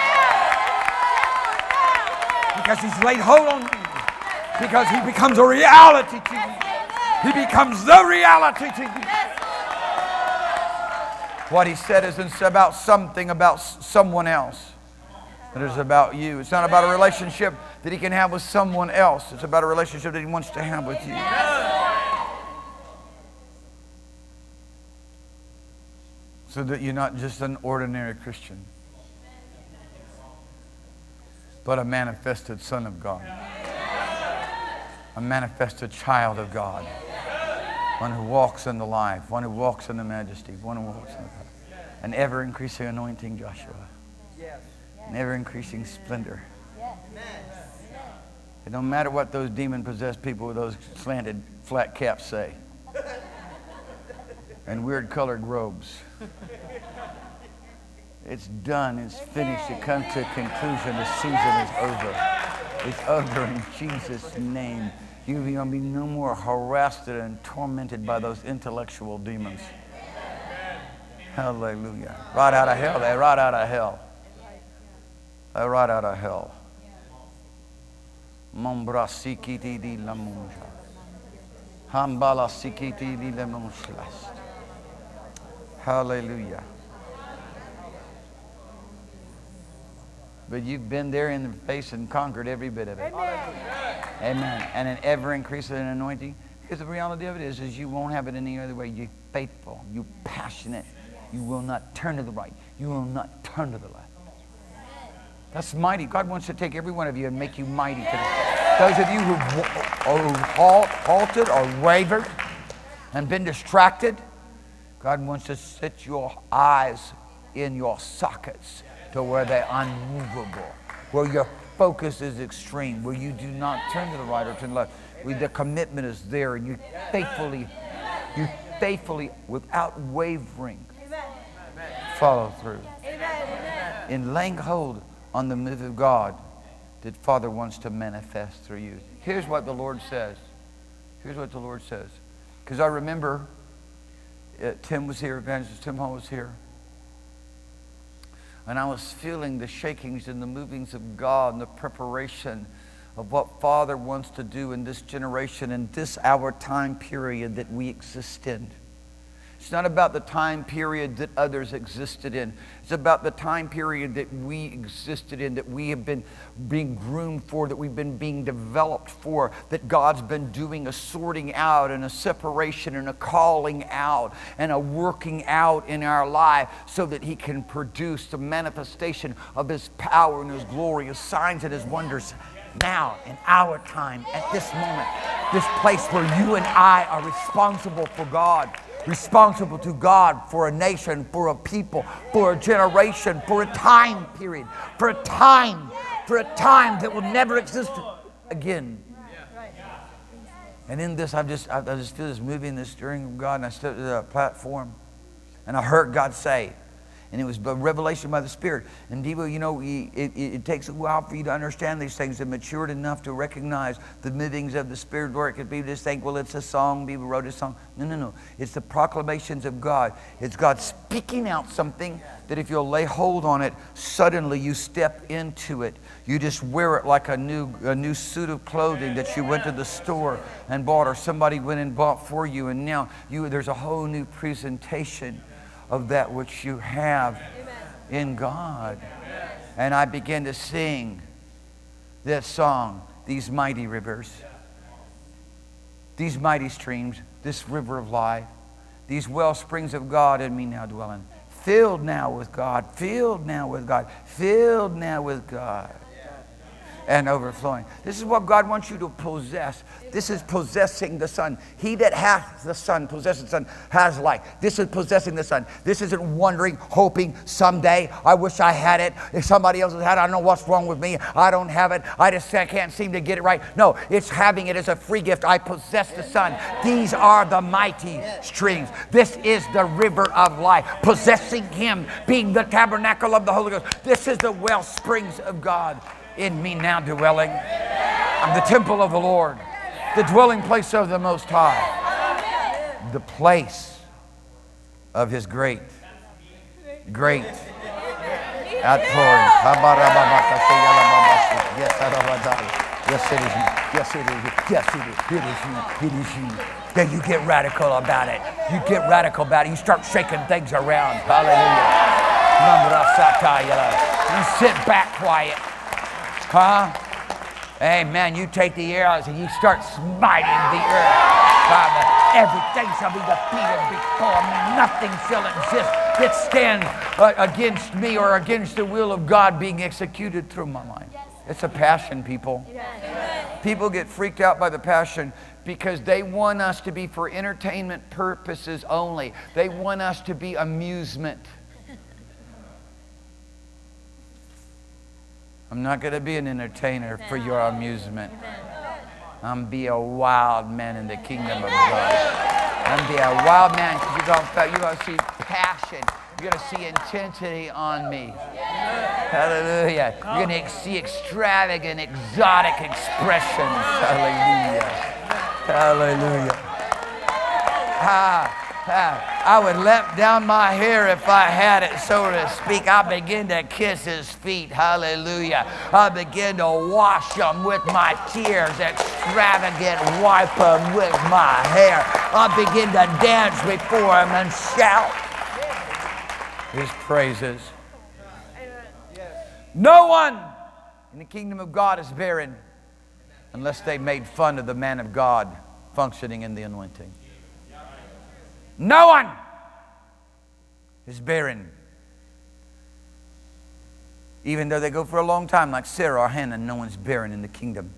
Because He's laid hold on you. Because He becomes a reality to you. He becomes the reality to you. What He said isn't about something, about someone else. It is about you. It's not about a relationship that he can have with someone else. It's about a relationship that he wants to have with you. So that you're not just an ordinary Christian, but a manifested son of God. A manifested child of God. One who walks in the life, one who walks in the majesty, one who walks in the power. An ever-increasing anointing, Joshua. An ever-increasing splendor. It don't matter what those demon-possessed people with those slanted flat caps say. And weird colored robes. It's done, it's finished, it comes to a conclusion, the season is over. It's over in Jesus' name. You're going to be no more harassed and tormented by those intellectual demons. Hallelujah. Right out of hell. They're right out of hell. They're right out of hell. Hallelujah. But you've been there in the face and conquered every bit of it. Amen. Amen. And an ever-increasing anointing. Because the reality of it is you won't have it any other way. You're faithful. You're passionate. You will not turn to the right. You will not turn to the left. That's mighty. God wants to take every one of you and make you mighty today. Those of you who halted or wavered and been distracted, God wants to set your eyes in your sockets to where they're unmovable, where your focus is extreme, where you do not turn to the right or turn to the left, where the commitment is there and you faithfully, without wavering, follow through. In laying hold on the move of God that Father wants to manifest through you. Here's what the Lord says. Here's what the Lord says. Because I remember Tim was here, Evangelist Tim Hall was here. And I was feeling the shakings and the movings of God and the preparation of what Father wants to do in this generation, in this our time period that we exist in. It's not about the time period that others existed in. It's about the time period that we existed in, that we have been being groomed for, that we've been being developed for, that God's been doing a sorting out and a separation and a calling out and a working out in our life so that He can produce the manifestation of His power and His glory, His signs and His wonders now in our time, at this moment, this place where you and I are responsible for God. Responsible to God for a nation, for a people, for a generation, for a time period, for a time that will never exist again. And in this, I just feel this moving, this stirring of God, and I stepped to the platform, and I heard God say, and it was a revelation by the Spirit. And Debo, you know, it takes a while for you to understand these things and matured enough to recognize the movings of the Spirit work. And people just think, well, it's a song. People wrote a song. No, no, no. It's the proclamations of God. It's God speaking out something that if you'll lay hold on it, suddenly you step into it. You just wear it like a new suit of clothing that you went to the store and bought, or somebody went and bought for you. And now there's a whole new presentation of that which you have in God. Amen. and I began to sing this song, these mighty rivers, these mighty streams, this river of life, these well springs of God in me now dwelling, filled now with God, filled now with God, filled now with God, and overflowing. This is what God wants you to possess. This is possessing the Son. He that hath the Son, possesses the Son, has life. This is possessing the Son. This isn't wondering, hoping, someday, I wish I had it. If somebody else has had it, I don't know what's wrong with me. I don't have it. I just can't seem to get it right. No, it's having it as a free gift. I possess the Son. These are the mighty streams. This is the river of life. Possessing Him, being the tabernacle of the Holy Ghost. This is the well springs of God in me now dwelling. I'm the temple of the Lord, the dwelling place of the Most High, the place of His great, great outpouring. Yes, it is you. Yes, it is you. Yes, it is. It is you. It is you. Then you get radical about it. You get radical about it. You start shaking things around. Hallelujah. You sit back quiet. Huh? Amen. You take the air out and you start smiting the earth. Father, everything shall be defeated before me. Nothing shall exist that stands against me or against the will of God being executed through my life. It's a passion, people. People get freaked out by the passion because they want us to be for entertainment purposes only. They want us to be amusement. I'm not going to be an entertainer for your amusement. I'm be a wild man in the kingdom of God. I'm be a wild man because you're going to see passion. You're going to see intensity on me. Hallelujah. You're going to see extravagant, exotic expressions. Hallelujah. Hallelujah. I would let down my hair if I had it, so to speak. I begin to kiss His feet. Hallelujah. I begin to wash them with my tears, extravagant wipe them with my hair. I begin to dance before Him and shout His praises. No one in the kingdom of God is barren unless they made fun of the man of God functioning in the anointing. No one is barren, even though they go for a long time like Sarah or Hannah. No one's barren in the kingdom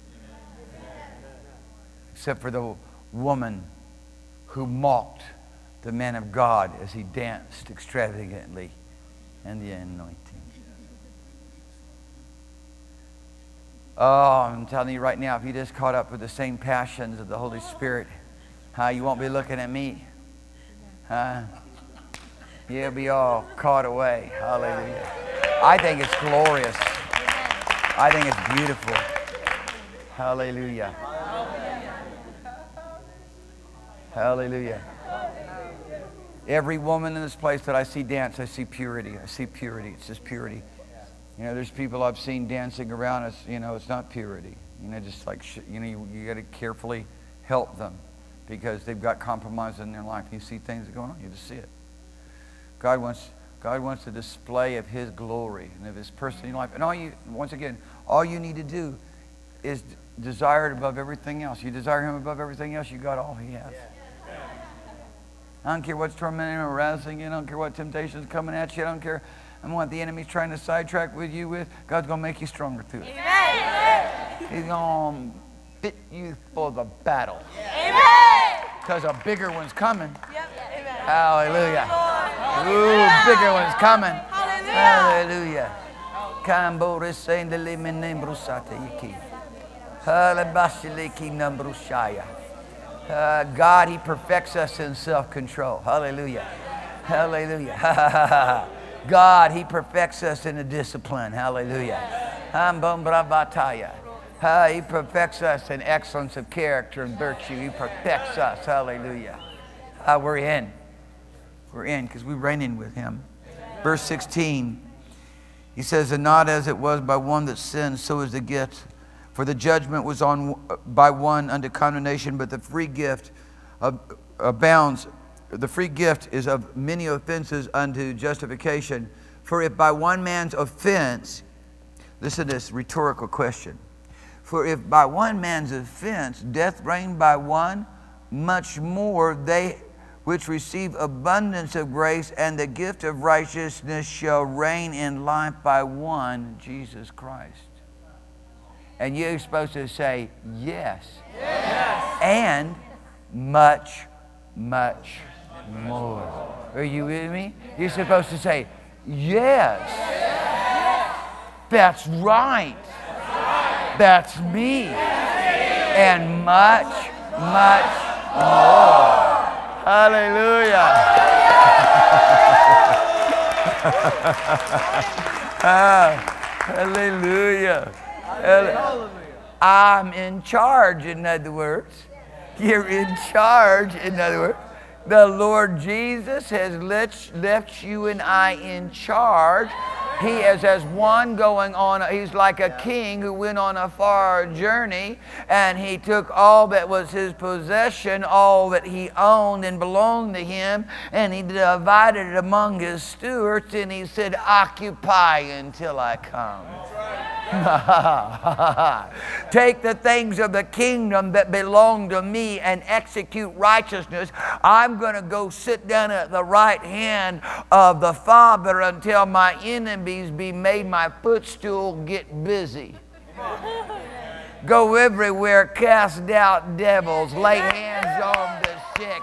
except for the woman who mocked the man of God as he danced extravagantly in the anointing. Oh, I'm telling you right now, if you just caught up with the same passions of the Holy Spirit, you won't be looking at me. You'll be all caught away. Hallelujah. I think it's glorious. I think it's beautiful. Hallelujah. Hallelujah. Every woman in this place that I see dance, I see purity. I see purity. It's just purity. You know, there's people I've seen dancing around us. You know, it's not purity. You know, just like, you know, you got to carefully help them, because they've got compromise in their life. You see things that are going on, you just see it. God wants a display of His glory and of His person in your life. And all you, once again, all you need to do is desire it above everything else. You desire Him above everything else, you got all He has. I don't care what's tormenting or rousing you. I don't care what temptation's coming at you. I don't care what the enemy's trying to sidetrack with you with. God's going to make you stronger through it. Amen. He's going to fit you for the battle. Amen. Because a bigger one's coming. Yep. Amen. Hallelujah. Ooh, bigger one's coming. Hallelujah. Hallelujah. God, He perfects us in self-control. Hallelujah. Hallelujah. God, He perfects us in the discipline. Hallelujah. He perfects us in excellence of character and virtue. He perfects us. Hallelujah. We're in. We're in because we ran in with Him. Verse 16, He says, and not as it was by one that sinned, so is the gift. For the judgment was on by one unto condemnation, but the free gift abounds. The free gift is of many offenses unto justification. For if by one man's offense This is this rhetorical question. For if by one man's offense death reigned by one, much more they which receive abundance of grace and the gift of righteousness shall reign in life by one, Jesus Christ. And you're supposed to say yes. Yes. And much, much more. Are you with me? You're supposed to say yes. Yes. That's right. That's me. And much, much more. Hallelujah. Hallelujah. Hallelujah. I'm in charge, in other words. You're in charge, in other words. The Lord Jesus has left you and I in charge. He is as one going on, he's like a king who went on a far journey, and he took all that was his possession, all that he owned and belonged to him, and he divided it among his stewards, and he said, occupy until I come. Take the things of the kingdom that belong to me and execute righteousness. I'm going to go sit down at the right hand of the Father until my enemies be made my footstool. Get busy. Go everywhere, cast out devils, lay hands on the sick.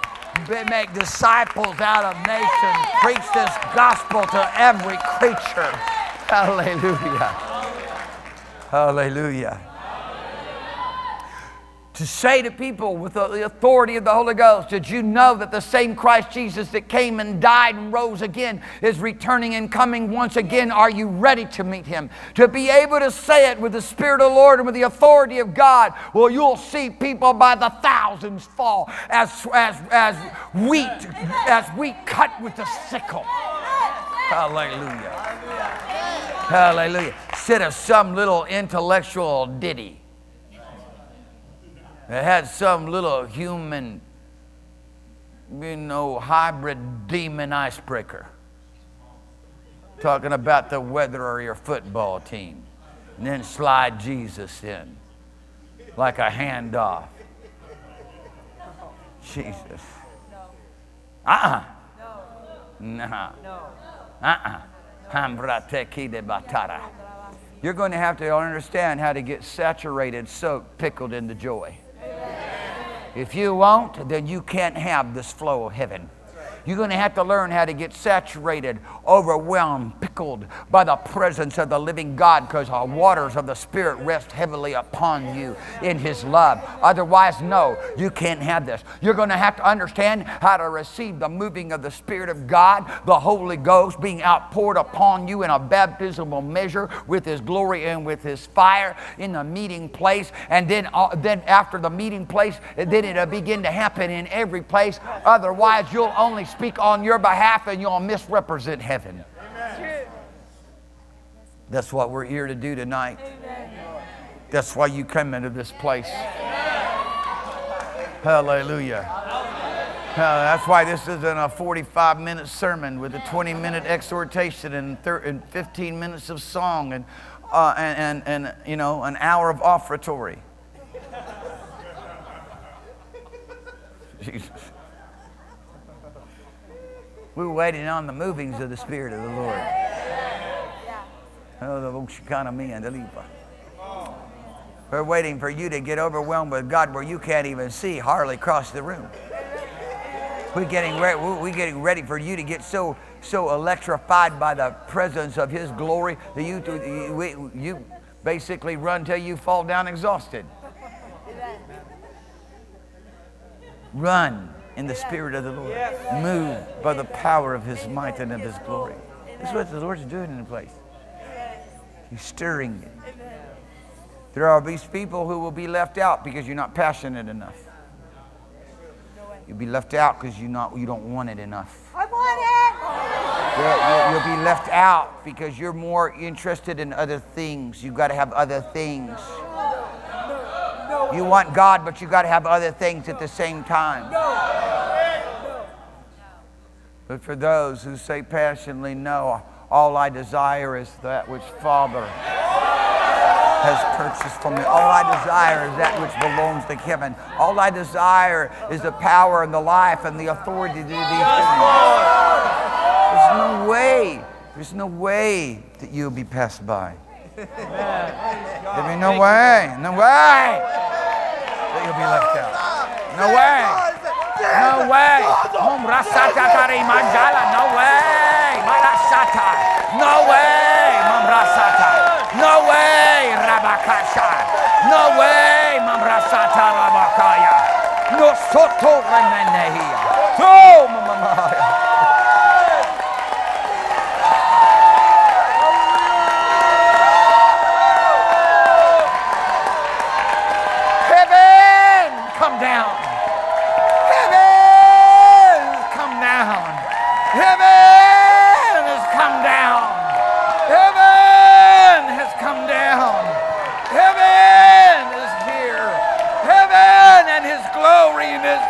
Make disciples out of nations. Preach this gospel to every creature. Hallelujah. Hallelujah. Hallelujah. To say to people with the authority of the Holy Ghost, did you know that the same Christ Jesus that came and died and rose again is returning and coming once again? Are you ready to meet him? To be able to say it with the Spirit of the Lord and with the authority of God, well, you'll see people by the thousands fall as wheat cut with the sickle. Hallelujah. Hallelujah. Instead of some little intellectual ditty that had some little human, you know, hybrid demon icebreaker talking about the weather or your football team, and then slide Jesus in like a handoff. Jesus. You're going to have to understand how to get saturated, soaked, pickled into joy. If you won't, then you can't have this flow of heaven. You're going to have to learn how to get saturated, overwhelmed, pickled by the presence of the living God, because the waters of the Spirit rest heavily upon you in his love. Otherwise, no, you can't have this. You're going to have to understand how to receive the moving of the Spirit of God, the Holy Ghost being outpoured upon you in a baptismal measure with his glory and with his fire in the meeting place. And then after the meeting place, then it'll begin to happen in every place. Otherwise, you'll only speak on your behalf and you'll misrepresent heaven. Amen. That's what we're here to do tonight. Amen. That's why you come into this place. Amen. Hallelujah. Hallelujah. That's why this isn't a 45-minute sermon with a 20-minute exhortation and 15 minutes of song and you know, an hour of offertory. Jesus. We're waiting on the movings of the Spirit of the Lord. We're waiting for you to get overwhelmed with God where you can't even see hardly across the room. We're getting ready for you to get so electrified by the presence of his glory that you basically run till you fall down exhausted. Run in the Spirit of the Lord, moved by the power of his might and of his glory. This is what the Lord's doing in the place. He's stirring it. There are these people who will be left out because you're not passionate enough. You'll be left out because you don't want it enough. I want it! You'll be left out because you're more interested in other things. You've got to have other things. You want God, but you've got to have other things at the same time. But for those who say passionately, no, all I desire is that which Father has purchased for me. All I desire is that which belongs to heaven. All I desire is the power and the life and the authority to do these things. There's no way that you'll be passed by. There'll be no way, no way that you'll be left out. No way, no way, no way, no way, no way, no way, no soto no.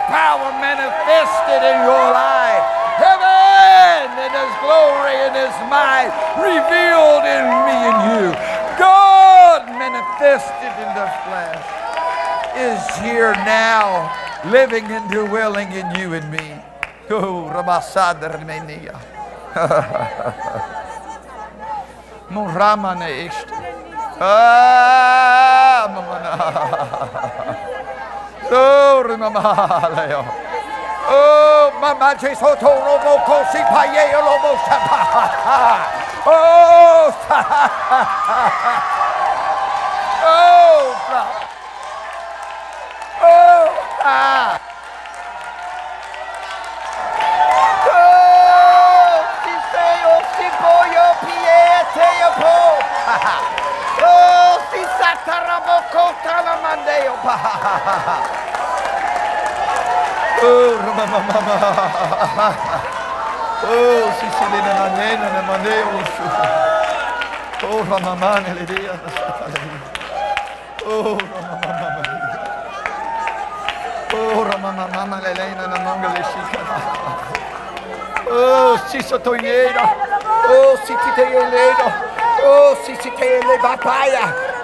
Power manifested in your life. Heaven and His glory and His might revealed in me and you. God manifested in the flesh is here now, living and dwelling in you and me. Oh, Rabasadrmenia. Muramana ist. Oh, Mama Jesoto Roboko Sipaye Robo Sapa. Oh, oh, oh, ah. Oh, oh,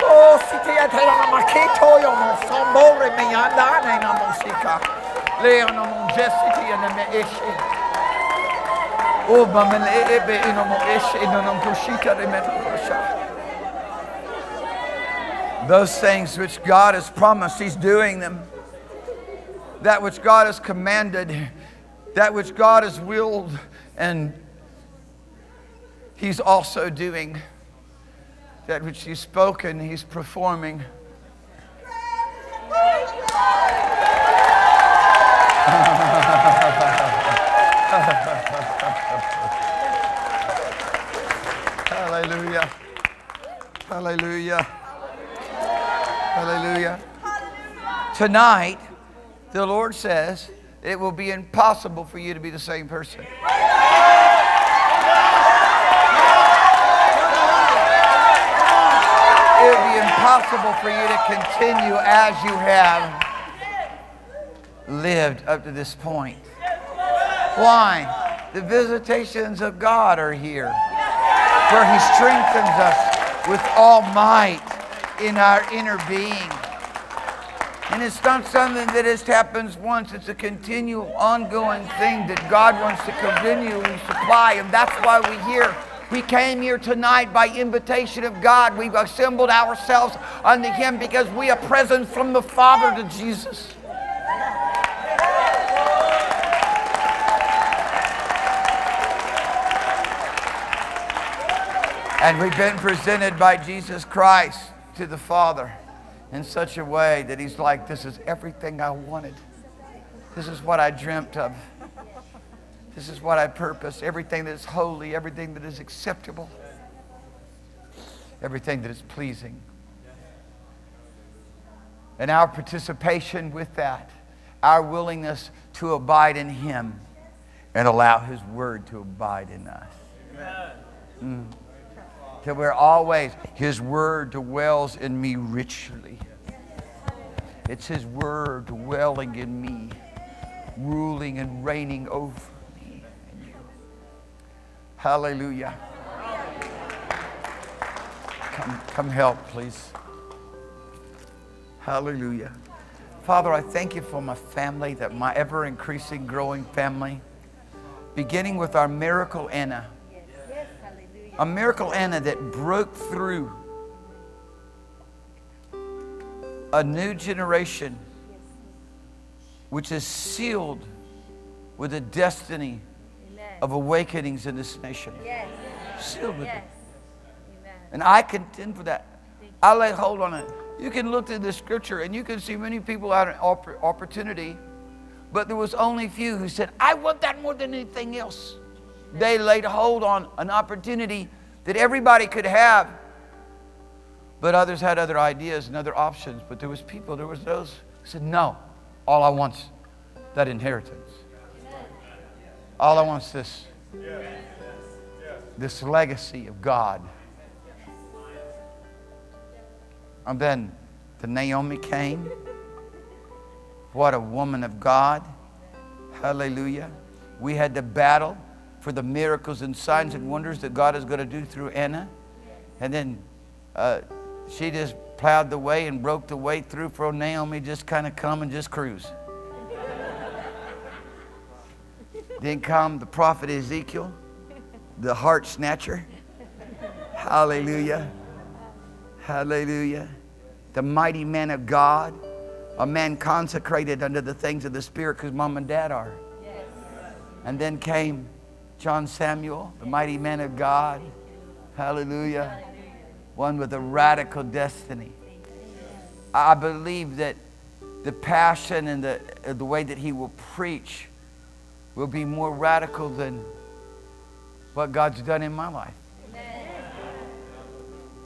oh, siti atela maketo yo mo sombore me yanda na na musika. Leono mo jesiti na me eshi. Oh, ba me ebe ino mo eshi ino no pushika de me pusha. Those things which God has promised, He's doing them. That which God has commanded, that which God has willed, and He's also doing. That which He's spoken, He's performing. Hallelujah. Hallelujah. Hallelujah. Tonight, the Lord says, it will be impossible for you to be the same person. It would be impossible for you to continue as you have lived up to this point. Why? The visitations of God are here, where He strengthens us with all might in our inner being. And it's not something that just happens once. It's a continual, ongoing thing that God wants to continually supply, and that's why we're here. We came here tonight by invitation of God. We've assembled ourselves unto Him because we are present from the Father to Jesus. And we've been presented by Jesus Christ to the Father in such a way that He's like, this is everything I wanted. This is what I dreamt of. This is what I purpose, everything that is holy, everything that is acceptable, everything that is pleasing. And our participation with that, our willingness to abide in Him and allow His Word to abide in us. That we're always, His Word dwells in me richly. It's His Word dwelling in me, ruling and reigning over. Hallelujah. Come help, please. Hallelujah. Father, I thank you for my family, that my ever-increasing, growing family, beginning with our miracle Anna. Yes, hallelujah. A miracle Anna that broke through a new generation which is sealed with the destiny of awakenings in this nation. Sealed with it. And I contend for that. I lay hold on it. You can look through the scripture and you can see many people had an opportunity, but there was only few who said, I want that more than anything else. They laid hold on an opportunity that everybody could have, but others had other ideas and other options. But there was people, there was those who said, no, all I want is that inheritance. All I want is this legacy of God. And then the Naomi came. What a woman of God. Hallelujah. We had to battle for the miracles and signs and wonders that God is going to do through Anna. And then she just plowed the way and broke the way through for Naomi. Just kind of come and just cruise. Then come the prophet Ezekiel, the heart snatcher. Hallelujah. Hallelujah. The mighty man of God, a man consecrated unto the things of the Spirit, because mom and dad are. Yes. And then came John Samuel, the mighty man of God. Hallelujah. Hallelujah. One with a radical destiny. I believe that the passion and the way that he will preach will be more radical than what God's done in my life.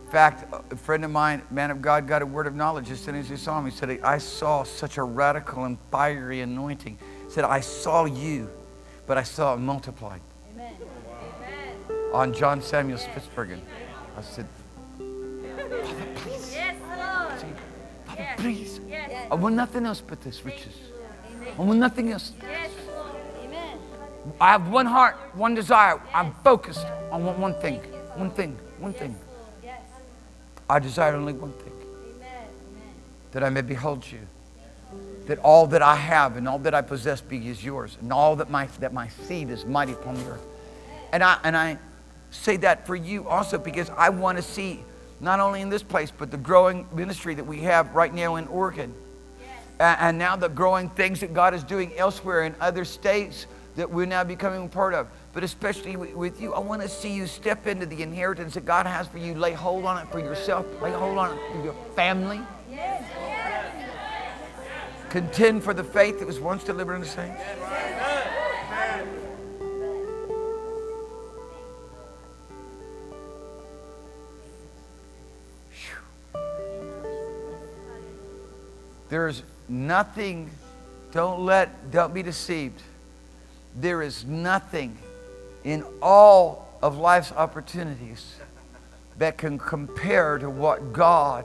In fact, a friend of mine, man of God, got a word of knowledge as soon as he saw him. He said, I saw such a radical and fiery anointing. He said, I saw you, but I saw it multiplied. Amen. Amen. On John Samuel Spitzbergen. I said, Father, please. Yes, Lord. See, Father, yes. Please. Yes. I want nothing else but this riches. I want nothing else. Yes, Lord. Amen. I have one heart, one desire. Yes. I'm focused on one thing, one thing, one thing. I desire only one thing, that I may behold you, that all that I have and all that I possess be is yours, and all that my seed is mighty upon the earth. And I say that for you also, because I want to see, not only in this place, but the growing ministry that we have right now in Oregon, and now the growing things that God is doing elsewhere in other states that we're now becoming a part of. But especially with you, I want to see you step into the inheritance that God has for you. Lay hold on it for yourself. Lay hold on it for your family. Yes. Contend for the faith that was once delivered in the saints. Yes. There's nothing, don't be deceived. There is nothing in all of life's opportunities that can compare to what God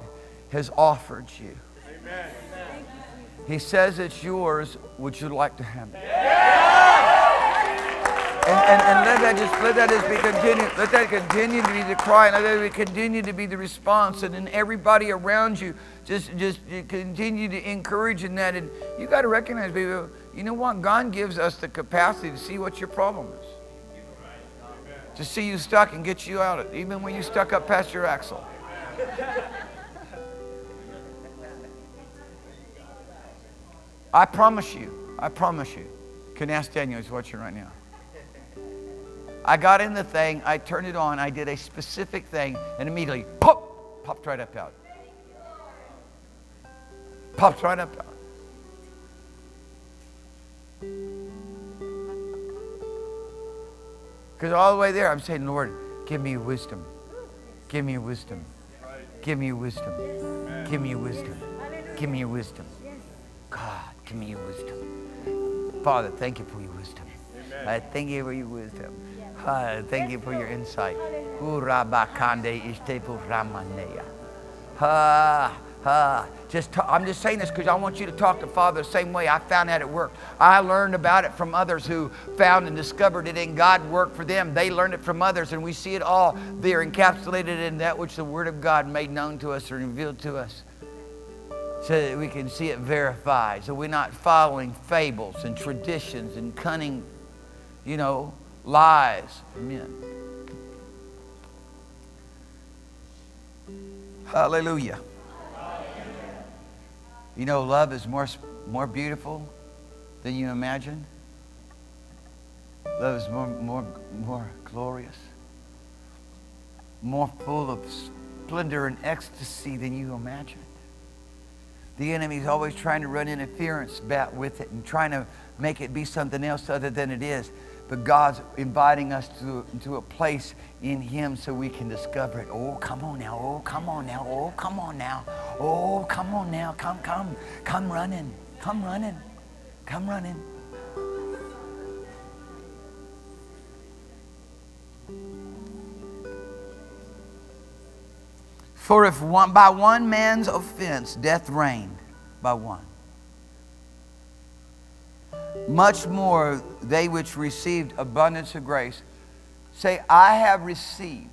has offered you. Amen. He says it's yours. Would you like to have it? Yeah. And let that just be continued. Let that continue to be the cry, and let it continue to be the response. And then everybody around you just continue to encourage in that. And you got to recognize, people. You know what? God gives us the capacity to see what your problem is. To see you stuck and get you out of it, even when you stuck up past your axle. I promise you. Can ask Daniel, he's watching right now. I got in the thing, I turned it on, I did a specific thing, and immediately, pop, popped right up out. Popped right up out. Because all the way there, I'm saying, Lord, give me wisdom. Give me wisdom. Give me wisdom. Give me wisdom. Give me wisdom. God, give me your wisdom. Father, thank you for your wisdom. I thank you for your wisdom. Thank you for your insight. I'm just saying this because I want you to talk to Father the same way I found out it worked. I learned about it from others who found and discovered it, and God worked for them. They learned it from others, and we see it all there encapsulated in that which the Word of God made known to us or revealed to us. so that we can see it verified. So we're not following fables and traditions and cunning, lies. Amen. Hallelujah. Hallelujah. Love is more beautiful than you imagine. Love is more glorious, more full of splendor and ecstasy than you imagined. The enemy's always trying to run interference back with it and trying to make it be something else other than it is. But God's inviting us to a place in Him so we can discover it. Oh, come on now. Oh, come on now. Oh, come on now. Oh, come on now. Come. Come running. Come running. Come running. For if by one man's offense death reigned by one, much more they which received abundance of grace. Say, I have received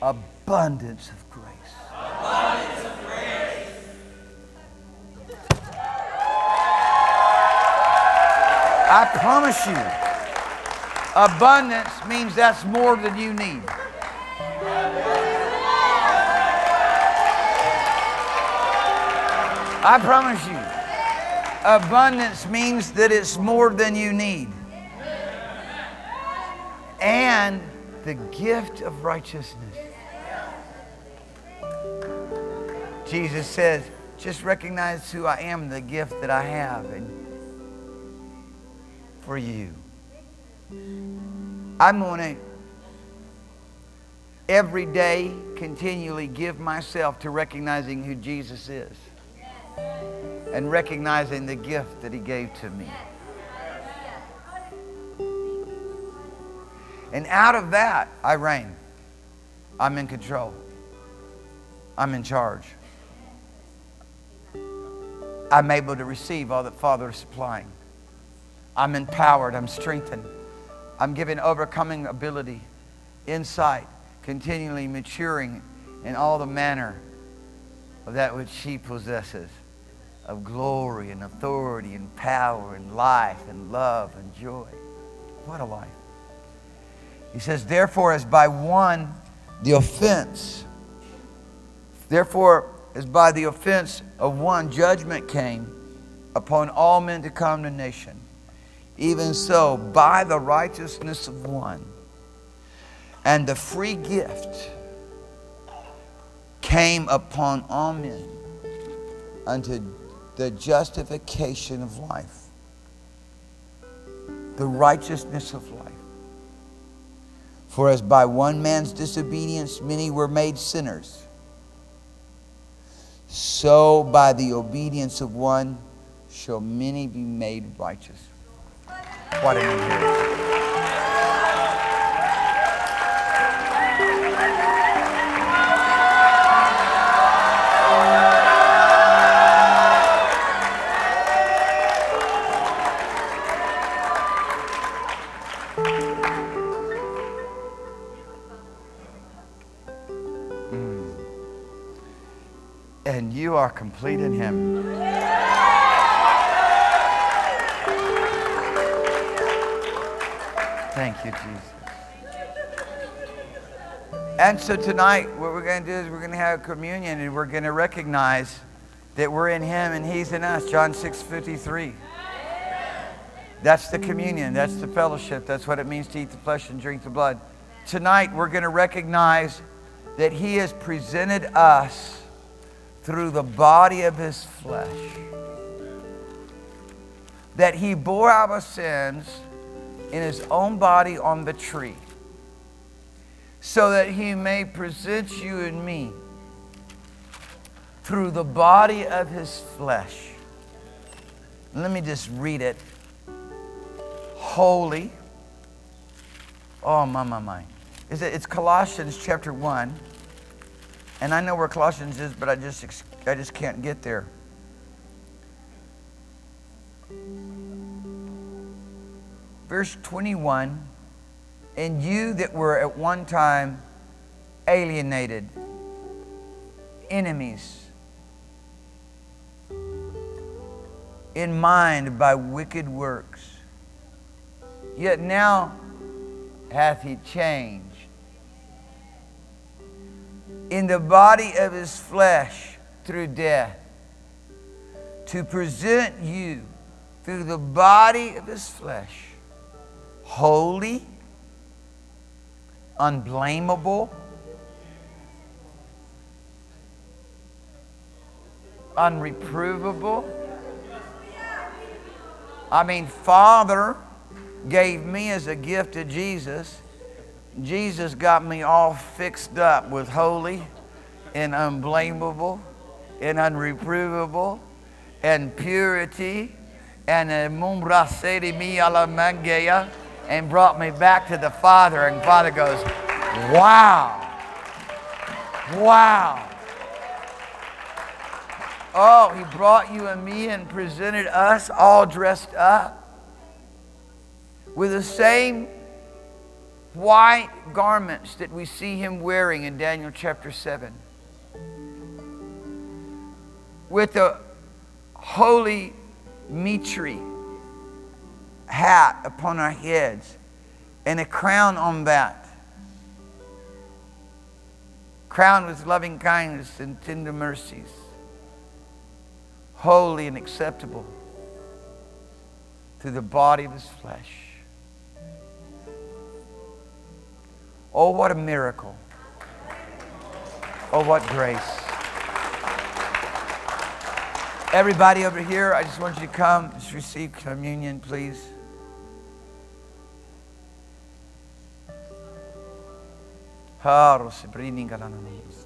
abundance of grace. Abundance of grace. I promise you, abundance means that's more than you need. I promise you, abundance means that it's more than you need. And the gift of righteousness. Jesus says, just recognize who I am, the gift that I have and for you. I'm going to every day continually give myself to recognizing who Jesus is. And recognizing the gift that He gave to me. And out of that, I reign. I'm in control. I'm in charge. I'm able to receive all that Father is supplying. I'm empowered. I'm strengthened. I'm given overcoming ability, insight, continually maturing in all the manner of that which He possesses. Of glory and authority and power and life and love and joy. What a life. He says, therefore as by the offense of one judgment came upon all men to condemnation, even so by the righteousness of one and the free gift came upon all men unto the justification of life, the righteousness of life. For as by one man's disobedience many were made sinners, so by the obedience of one shall many be made righteous. What an inheritance. And you are complete in Him. Thank you, Jesus. And so tonight, what we're going to do is we're going to have communion and we're going to recognize that we're in Him and He's in us. John 6:53. That's the communion. That's the fellowship. That's what it means to eat the flesh and drink the blood. Tonight, we're going to recognize that He has presented us through the body of His flesh, that He bore our sins in His own body on the tree, so that He may present you and me through the body of His flesh. Let me just read it. Holy. Oh, my. It's Colossians chapter 1. And I know where Colossians is, but I just can't get there. Verse 21, and you that were at one time alienated, enemies, in mind by wicked works. Yet now hath he changed in the body of his flesh through death, to present you through the body of his flesh holy, unblameable, unreprovable. I mean, Father gave me as a gift to Jesus. Jesus got me all fixed up with holy and unblameable and unreprovable and purity and brought me back to the Father, and Father goes, wow, wow. Oh, he brought you and me and presented us all dressed up with the same white garments that we see him wearing in Daniel chapter 7. With the holy mitre hat upon our heads and a crown on that. Crowned with loving kindness and tender mercies. Holy and acceptable through the body of his flesh. Oh, what a miracle. Oh, what grace. Everybody over here, I just want you to come. Just receive communion, please. Thank you, Jesus.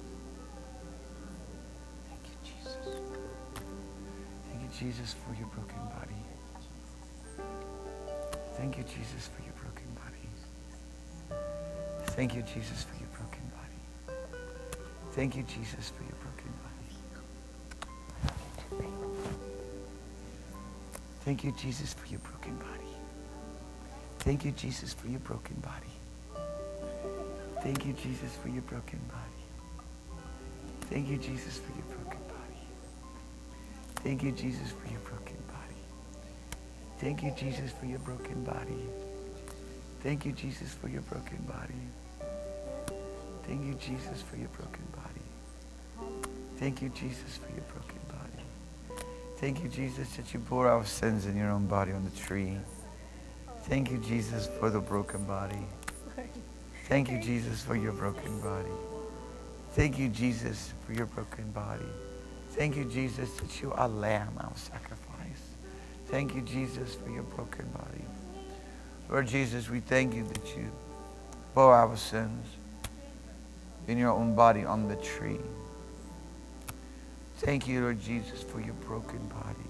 Thank you, Jesus, for your broken body. Thank you, Jesus, for your broken body. Thank you, Jesus, for your broken body. Thank you, Jesus, for your broken body. Thank you, Jesus, for your broken body. Thank you, Jesus, for your broken body. Thank you, Jesus, for your broken body. Thank you, Jesus, for your broken body. Thank you, Jesus, for your broken body. Thank you, Jesus, for your broken body. Thank you, Jesus, for your broken body. Thank you, Jesus, for your broken body. Thank you, Jesus, for your broken body. Thank you, Jesus, that you bore our sins in your own body on the tree. Thank you, Jesus, for the broken body. Thank you, Jesus, for your broken body. Thank you, Jesus, for your broken body. Thank you, Jesus, that you are Lamb, our sacrifice. Thank you, Jesus, for your broken body. Lord Jesus, we thank you that you bore our sins in your own body on the tree. Thank you, Lord Jesus, for your broken body.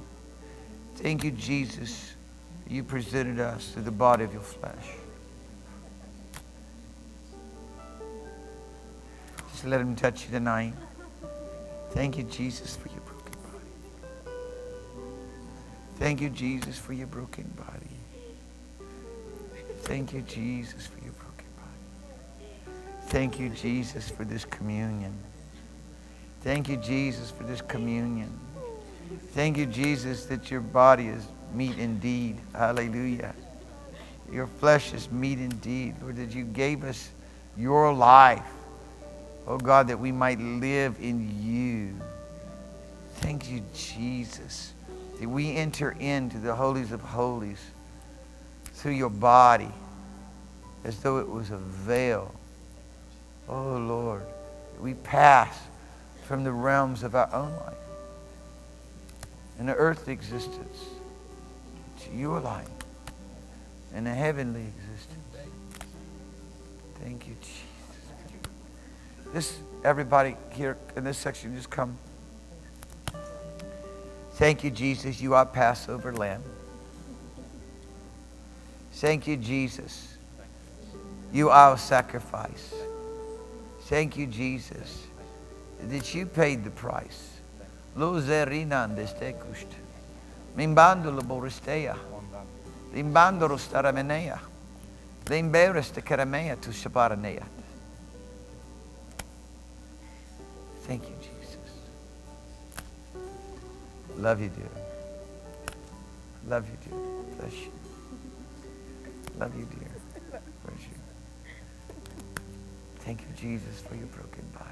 Thank you, Jesus, that you presented us through the body of your flesh. Just let him touch you tonight. Thank you, Jesus, for your broken body. Thank you, Jesus, for your broken body. Thank you, Jesus, for your broken body. Thank you, Jesus, for this communion. Thank you, Jesus, for this communion. Thank you, Jesus, that your body is meat indeed. Hallelujah. Your flesh is meat indeed. Lord, that you gave us your life. Oh, God, that we might live in you. Thank you, Jesus, that we enter into the holies of holies through your body, as though it was a veil. Oh, Lord, we pass from the realms of our own life and the earthly existence to your life and the heavenly existence. Thank you, Jesus. This, everybody here in this section, just come. Thank you, Jesus, you are Passover Lamb. Thank you, Jesus. You are our sacrifice. Thank you, Jesus, that you paid the price. Thank you, Jesus. Love you, dear. Love you, dear. Bless you. Love you, dear. Bless you. Thank you, Jesus, for your broken body.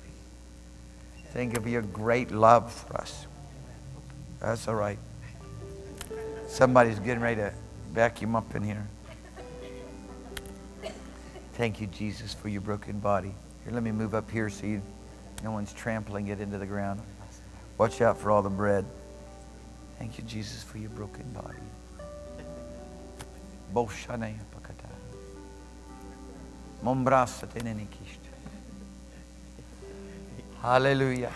Thank you for your great love for us. That's all right. Somebody's getting ready to vacuum up in here. Thank you, Jesus, for your broken body. Here, let me move up here so you, no one's trampling it into the ground. Watch out for all the bread. Thank you, Jesus, for your broken body. Hallelujah.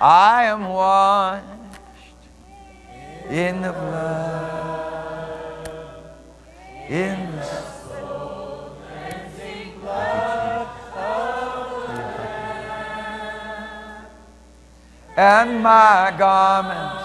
I am washed in the blood, in the soul cleansing blood of the Lamb, and my garments.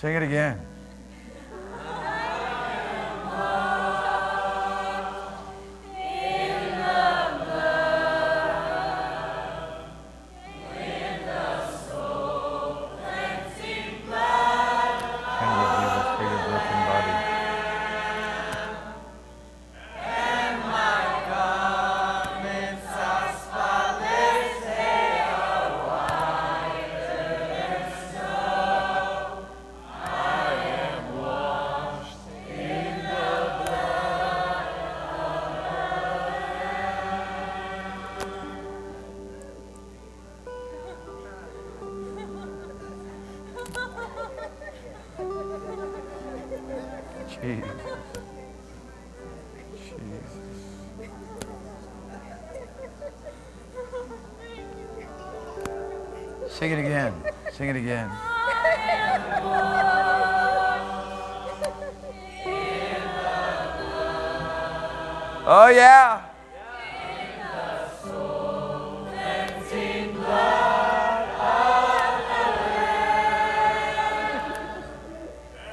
Sing it again. I am washed in the blood, in the soul cleansing blood of the Lamb, and my garments are spotless, they are whiter than snow. I am washed in the blood of the Lamb. Sing it again. In the blood, in the soul cleansing blood, Thank you, Jesus, for your broken body. and my garments are spotless, they are whiter than snow. I am washed in the blood of the Lamb. Jesus. Jesus. Sing it again. Sing it again. Oh, yeah. Cleansing blood of the Lamb,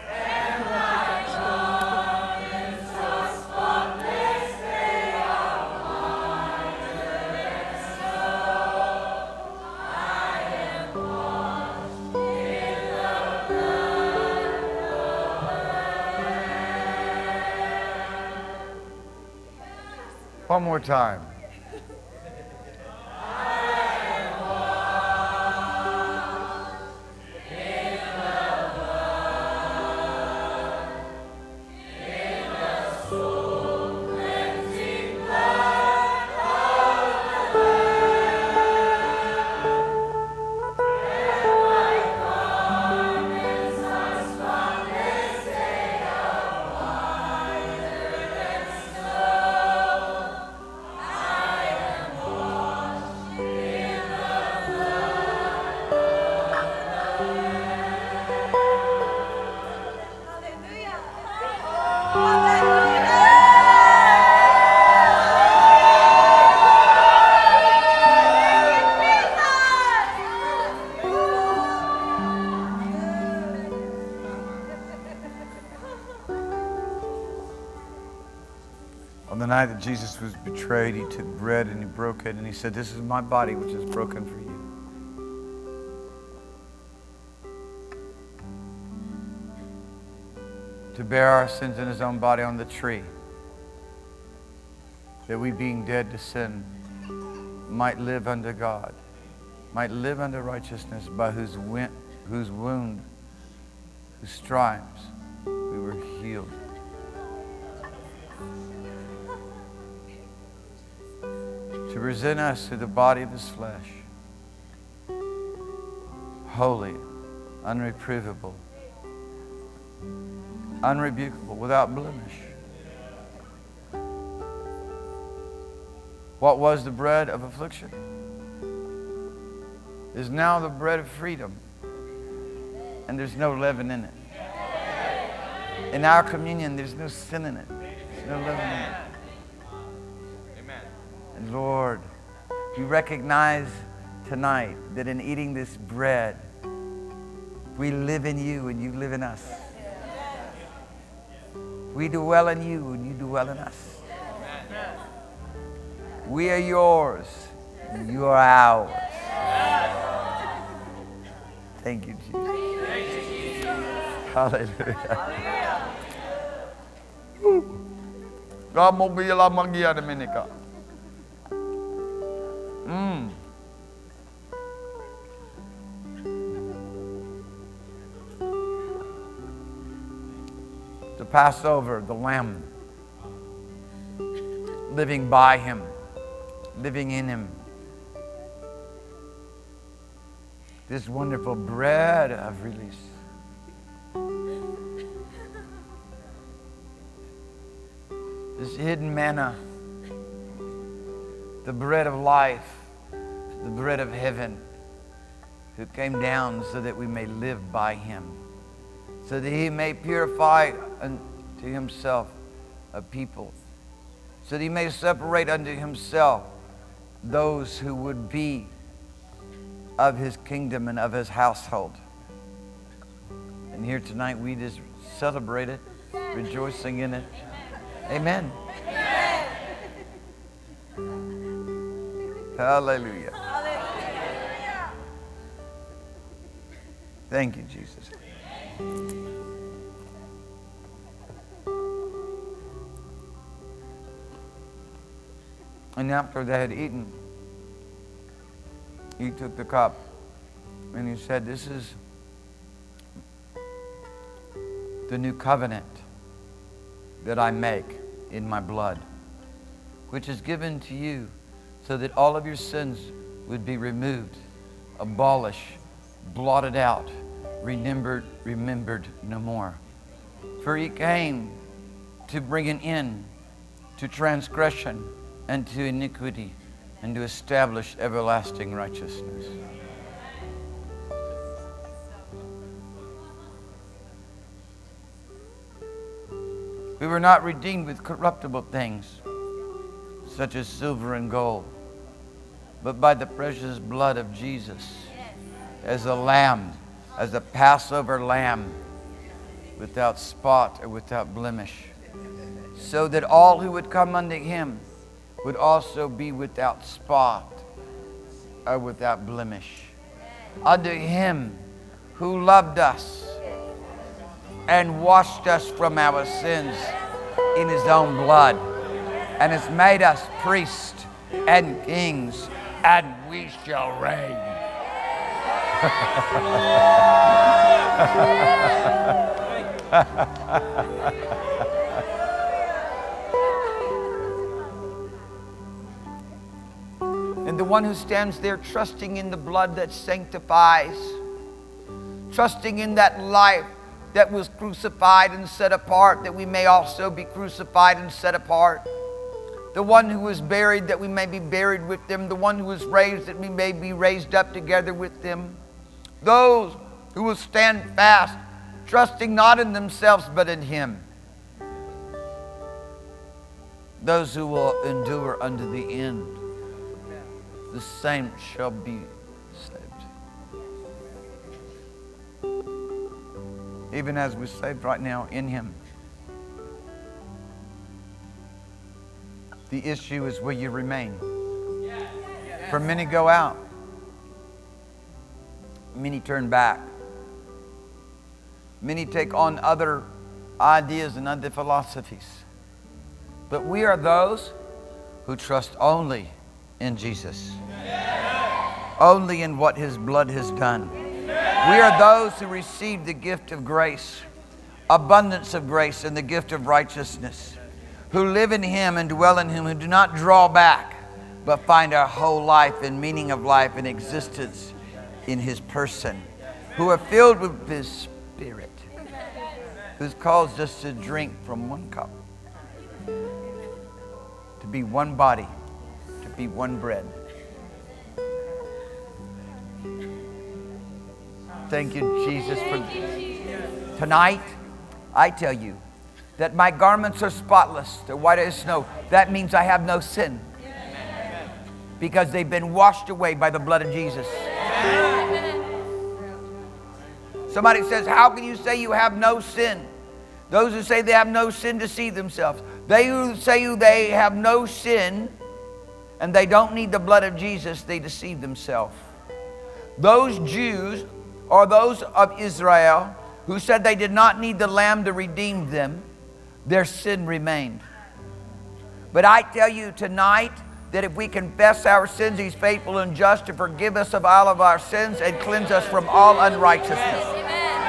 and my garments are spotless, they are whiter than snow. I am washed in the blood of the Lamb. One more time. On the night that Jesus was betrayed, he took bread and he broke it and he said, "This is my body which is broken for you." To bear our sins in his own body on the tree, that we being dead to sin might live unto God, might live unto righteousness, by whose whose wound, whose stripes we were healed. To present us to the body of His flesh, holy, unreprovable, unrebukable, without blemish. What was the bread of affliction is now the bread of freedom, and there's no leaven in it. In our communion, there's no sin in it. There's no leaven in it. And Lord, we recognize tonight that in eating this bread, we live in You and You live in us. We dwell in You and You dwell in us. We are Yours and You are ours. Thank You, Jesus. Hallelujah. Kamu biarlah magia Dominika. The Passover, the Lamb, living by Him, living in Him. This wonderful bread of release. This hidden manna, the bread of life, the bread of heaven, who came down so that we may live by Him, so that He may purify unto Himself a people, so that He may separate unto Himself those who would be of His kingdom and of His household. And here tonight we just celebrate it, rejoicing in it. Amen. Hallelujah. Hallelujah. Thank You, Jesus. And after they had eaten, He took the cup and He said, "This is the new covenant that I make in My blood, which is given to you, so that all of your sins would be removed, abolished, blotted out, remembered no more. For He came to bring an end to transgression and to iniquity, and to establish everlasting righteousness." We were not redeemed with corruptible things, such as silver and gold, but by the precious blood of Jesus, as a lamb, as a Passover lamb, without spot or without blemish, so that all who would come unto Him would also be without spot or without blemish. Unto Him who loved us and washed us from our sins in His own blood, and has made us priests and kings, and we shall reign. And the one who stands there trusting in the blood that sanctifies, trusting in that life that was crucified and set apart, that we may also be crucified and set apart. The one who was buried, that we may be buried with them. The one who was raised, that we may be raised up together with them. Those who will stand fast, trusting not in themselves but in Him. Those who will endure unto the end, the same shall be saved. Even as we're saved right now in Him. The issue is, will you remain? Yes. Yes. For many go out. Many turn back. Many take on other ideas and other philosophies. But we are those who trust only in Jesus. Yes. Only in what His blood has done. Yes. We are those who receive the gift of grace, abundance of grace, and the gift of righteousness, who live in Him and dwell in Him, who do not draw back, but find our whole life and meaning of life and existence in His person, who are filled with His Spirit, who's caused us to drink from one cup, to be one body, to be one bread. Thank you, Jesus, for tonight. I tell you that my garments are spotless, they're white as snow. That means I have no sin, because they've been washed away by the blood of Jesus. Somebody says, how can you say you have no sin? Those who say they have no sin deceive themselves. They who say they have no sin and they don't need the blood of Jesus, they deceive themselves. Those Jews or those of Israel who said they did not need the Lamb to redeem them, their sin remained. But I tell you tonight that if we confess our sins, He's faithful and just to forgive us of all of our sins and cleanse us from all unrighteousness.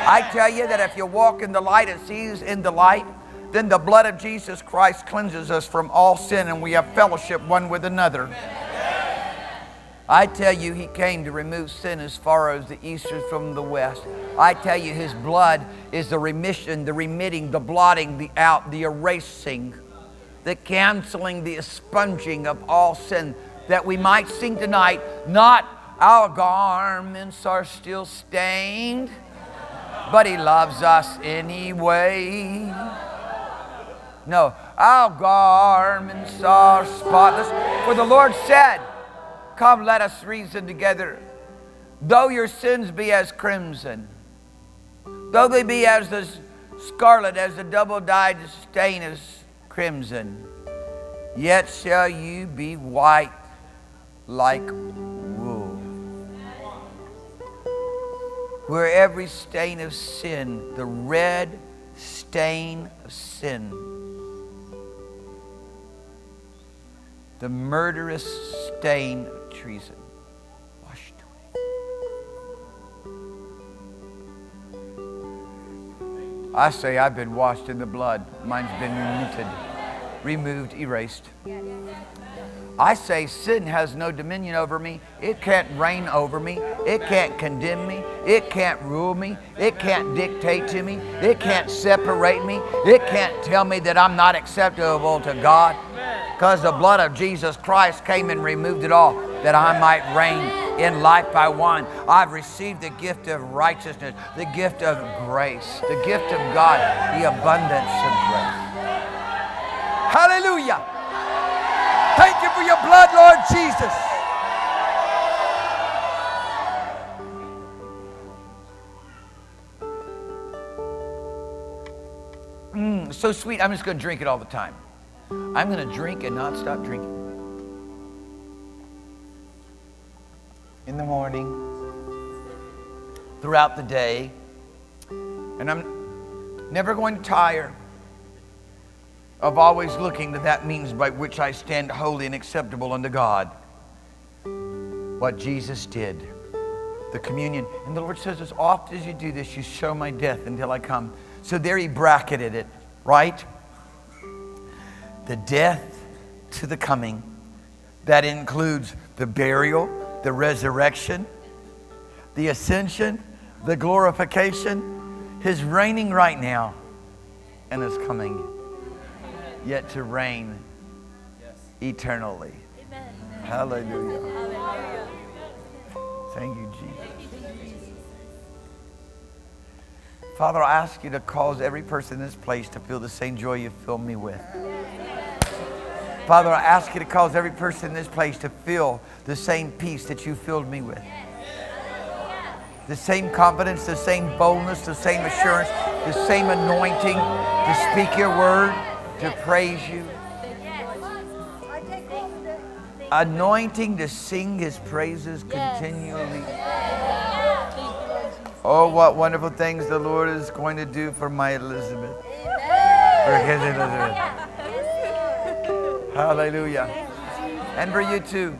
I tell you that if you walk in the light as He is in the light, then the blood of Jesus Christ cleanses us from all sin and we have fellowship one with another. I tell you, He came to remove sin as far as the east is from the west. I tell you, His blood is the remission, the remitting, the blotting, the out, the erasing, the canceling, the expunging of all sin, that we might sing tonight, not our garments are still stained, but He loves us anyway. No, our garments are spotless. For the Lord said, come, let us reason together. Though your sins be as crimson, though they be as the scarlet, as the double-dyed stain of crimson, yet shall you be white like wool. Where every stain of sin, the red stain of sin, the murderous stain of treason, washed away. I say I've been washed in the blood. Mine's been removed, erased. I say sin has no dominion over me. It can't reign over me. It can't condemn me. It can't rule me. It can't dictate to me. It can't separate me. It can't tell me that I'm not acceptable to God, because the blood of Jesus Christ came and removed it all, that I might reign in life by one. I've received the gift of righteousness, the gift of grace, the gift of God, the abundance of grace. Hallelujah. Thank you for your blood, Lord Jesus. So sweet. I'm just going to drink it all the time. I'm going to drink and not stop drinking. In the morning, throughout the day, and I'm never going to tire of always looking to that means by which I stand holy and acceptable unto God. What Jesus did, the communion. And the Lord says, as oft as you do this, you show my death until I come. So there He bracketed it, right? The death to the coming. That includes the burial, the resurrection, the ascension, the glorification, His reigning right now, and His coming yet to reign eternally. Amen. Hallelujah. Hallelujah. Thank you, Jesus. Father, I ask you to cause every person in this place to feel the same joy you fill me with. Father, I ask you to cause every person in this place to feel the same peace that you filled me with. The same confidence, the same boldness, the same assurance, the same anointing to speak your word, to praise you. Anointing to sing His praises continually. Oh, what wonderful things the Lord is going to do for my Elizabeth. For His Elizabeth. Hallelujah. And for you too.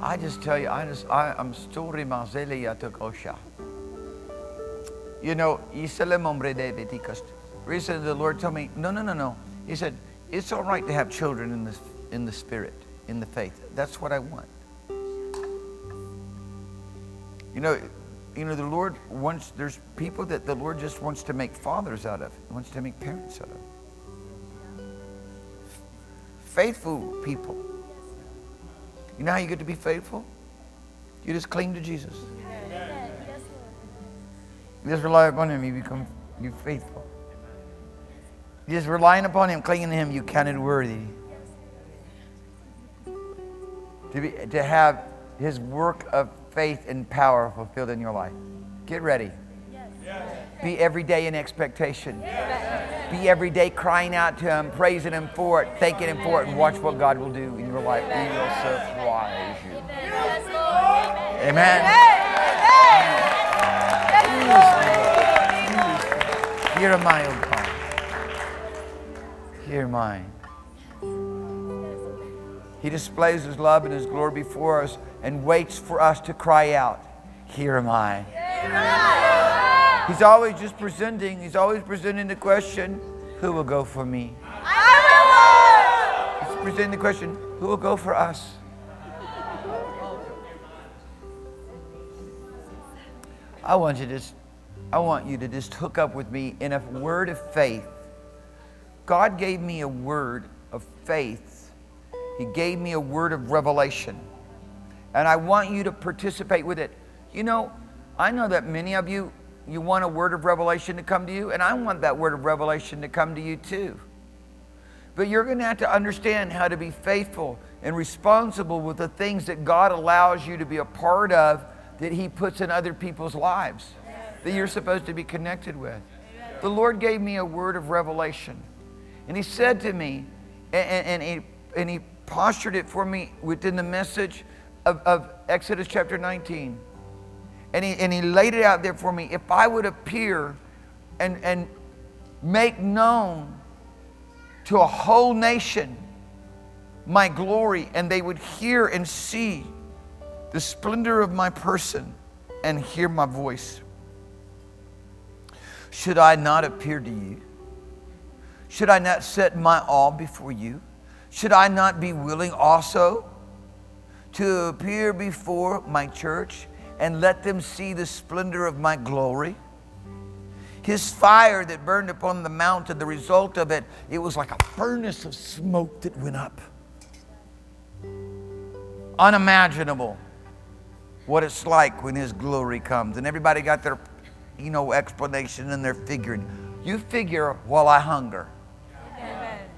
I just tell you, I'm story mazeli yatuk osha. You know, recently the Lord told me, no. He said, it's all right to have children in the spirit, in the faith. That's what I want. You know, the Lord wants, there's people that the Lord just wants to make fathers out of. He wants to make parents out of. Faithful people. You know how you get to be faithful? You just cling to Jesus. You just rely upon Him, you're faithful. You just relying upon Him, clinging to Him, you counted worthy. To have His work of faith and power fulfilled in your life. Get ready. Be every day in expectation. Be every day crying out to Him, praising Him for it, thanking Him for it, and watch what God will do in your life. He will surprise you. Amen. Hear my own call. Hear mine. He displays His love and His glory before us and waits for us to cry out, here am I. He's always just presenting. He's always presenting the question, who will go for me? I will. He's presenting the question, who will go for us? I want you to just hook up with me in a word of faith. God gave me a word of faith. He gave me a word of revelation. And I want you to participate with it. You know, I know that many of you, you want a word of revelation to come to you, and I want that word of revelation to come to you too. But you're going to have to understand how to be faithful and responsible with the things that God allows you to be a part of that He puts in other people's lives, that you're supposed to be connected with. Amen. The Lord gave me a word of revelation. And He said to me, and he postured it for me within the message of Exodus chapter 19. And he laid it out there for me. If I would appear and make known to a whole nation my glory, and they would hear and see the splendor of my person and hear my voice. Should I not appear to you? Should I not set my all before you? Should I not be willing also to appear before my church and let them see the splendor of my glory? His fire that burned upon the mountain, the result of it, it was like a furnace of smoke that went up. Unimaginable what it's like when His glory comes. And everybody got their explanation, and they're figuring. You figure while I hunger. Amen.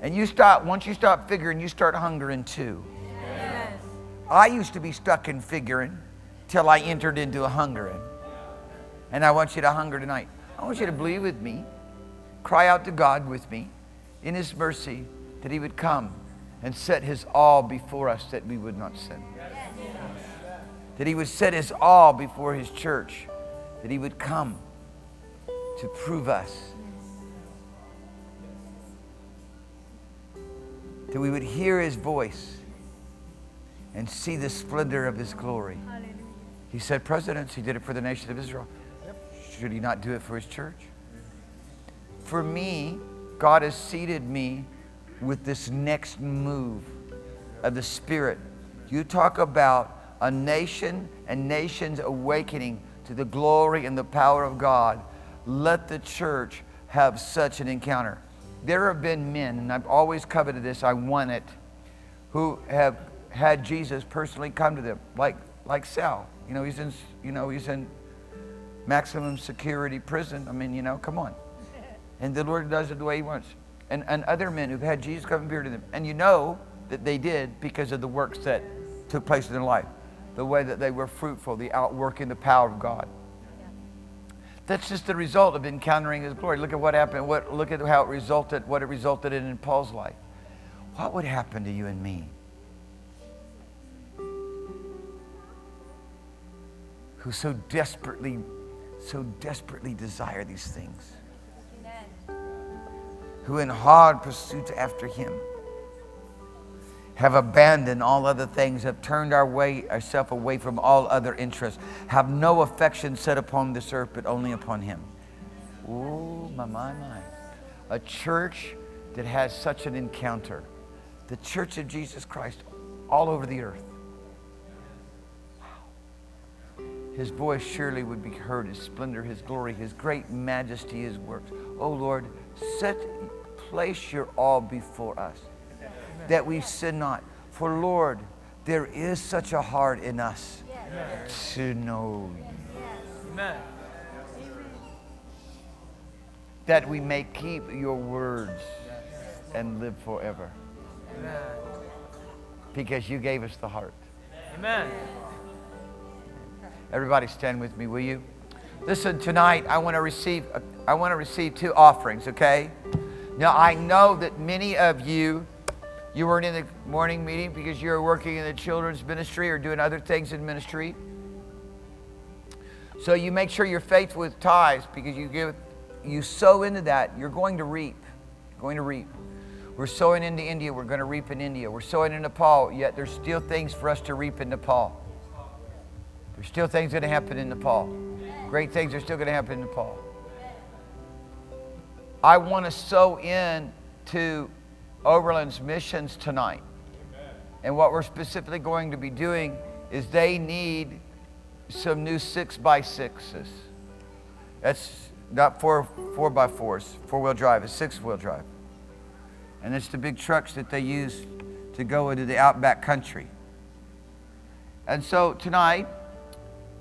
And you stop, once you stop figuring, you start hungering too. Yes. I used to be stuck in figuring till I entered into a hungering. And I want you to hunger tonight. I want you to believe with me, cry out to God with me in His mercy that He would come and set His all before us that we would not sin. Yes. That He would set His all before His church. That He would come to prove us. That we would hear His voice and see the splendor of His glory. Hallelujah. He said presidents, He did it for the nation of Israel. Should He not do it for His church? For me, God has seated me with this next move of the Spirit. You talk about a nation and nations awakening to the glory and the power of God. Let the church have such an encounter. There have been men, and I've always coveted this, I want it, who have had Jesus personally come to them, like Sal. He's in maximum security prison. Come on. And the Lord does it the way He wants. And other men who've had Jesus come and appear to them. And you know that they did because of the works that took place in their life. The way that they were fruitful, the outworking, the power of God. That's just the result of encountering His glory. Look at what happened. Look at how it resulted, what it resulted in Paul's life. What would happen to you and me? Who so desperately desire these things. Amen. Who in hard pursuit after Him have abandoned all other things, have turned ourselves away from all other interests, have no affection set upon this earth, but only upon Him. Ooh, my. A church that has such an encounter. The Church of Jesus Christ all over the earth. Wow. His voice surely would be heard, His splendor, His glory, His great majesty, His works. Oh Lord, place your all before us, that we sin not. For Lord, there is such a heart in us to know you. Amen. That we may keep your words and live forever. Amen. Because you gave us the heart. Amen. Everybody stand with me, will you? Listen, tonight I want to receive two offerings, okay? Now I know that many of you weren't in the morning meeting because you're working in the children's ministry or doing other things in ministry. So you make sure you're faithful with tithes, because you sow into that, you're going to reap. You're going to reap. We're sowing into India, we're going to reap in India. We're sowing in Nepal, yet there's still things for us to reap in Nepal. There's still things going to happen in Nepal. Great things are still going to happen in Nepal. I want to sow in to Overland's missions tonight. Amen. And what we're specifically going to be doing is they need some new 6x6s. That's not 4x4s, four-wheel drive, it's six-wheel drive. And it's the big trucks that they use to go into the outback country. And so tonight,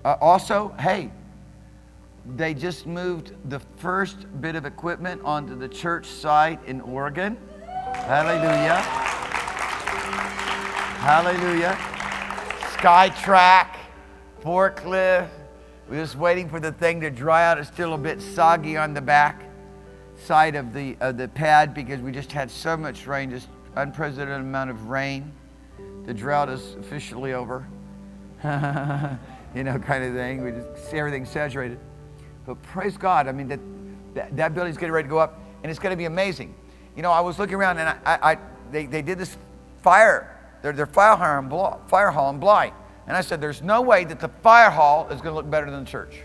also, hey, they just moved the first bit of equipment onto the church site in Oregon. Hallelujah. Hallelujah. Skytrack, forklift. We're just waiting for the thing to dry out. It's still a bit soggy on the back side of the pad, because we just had so much rain, just unprecedented amount of rain. The drought is officially over. You know, kind of thing. We just see everything saturated. But praise God, I mean, that building's getting ready to go up, and it's going to be amazing. You know, I was looking around, and they did this fire, their fire hall in Bly. And I said, there's no way that the fire hall is going to look better than the church.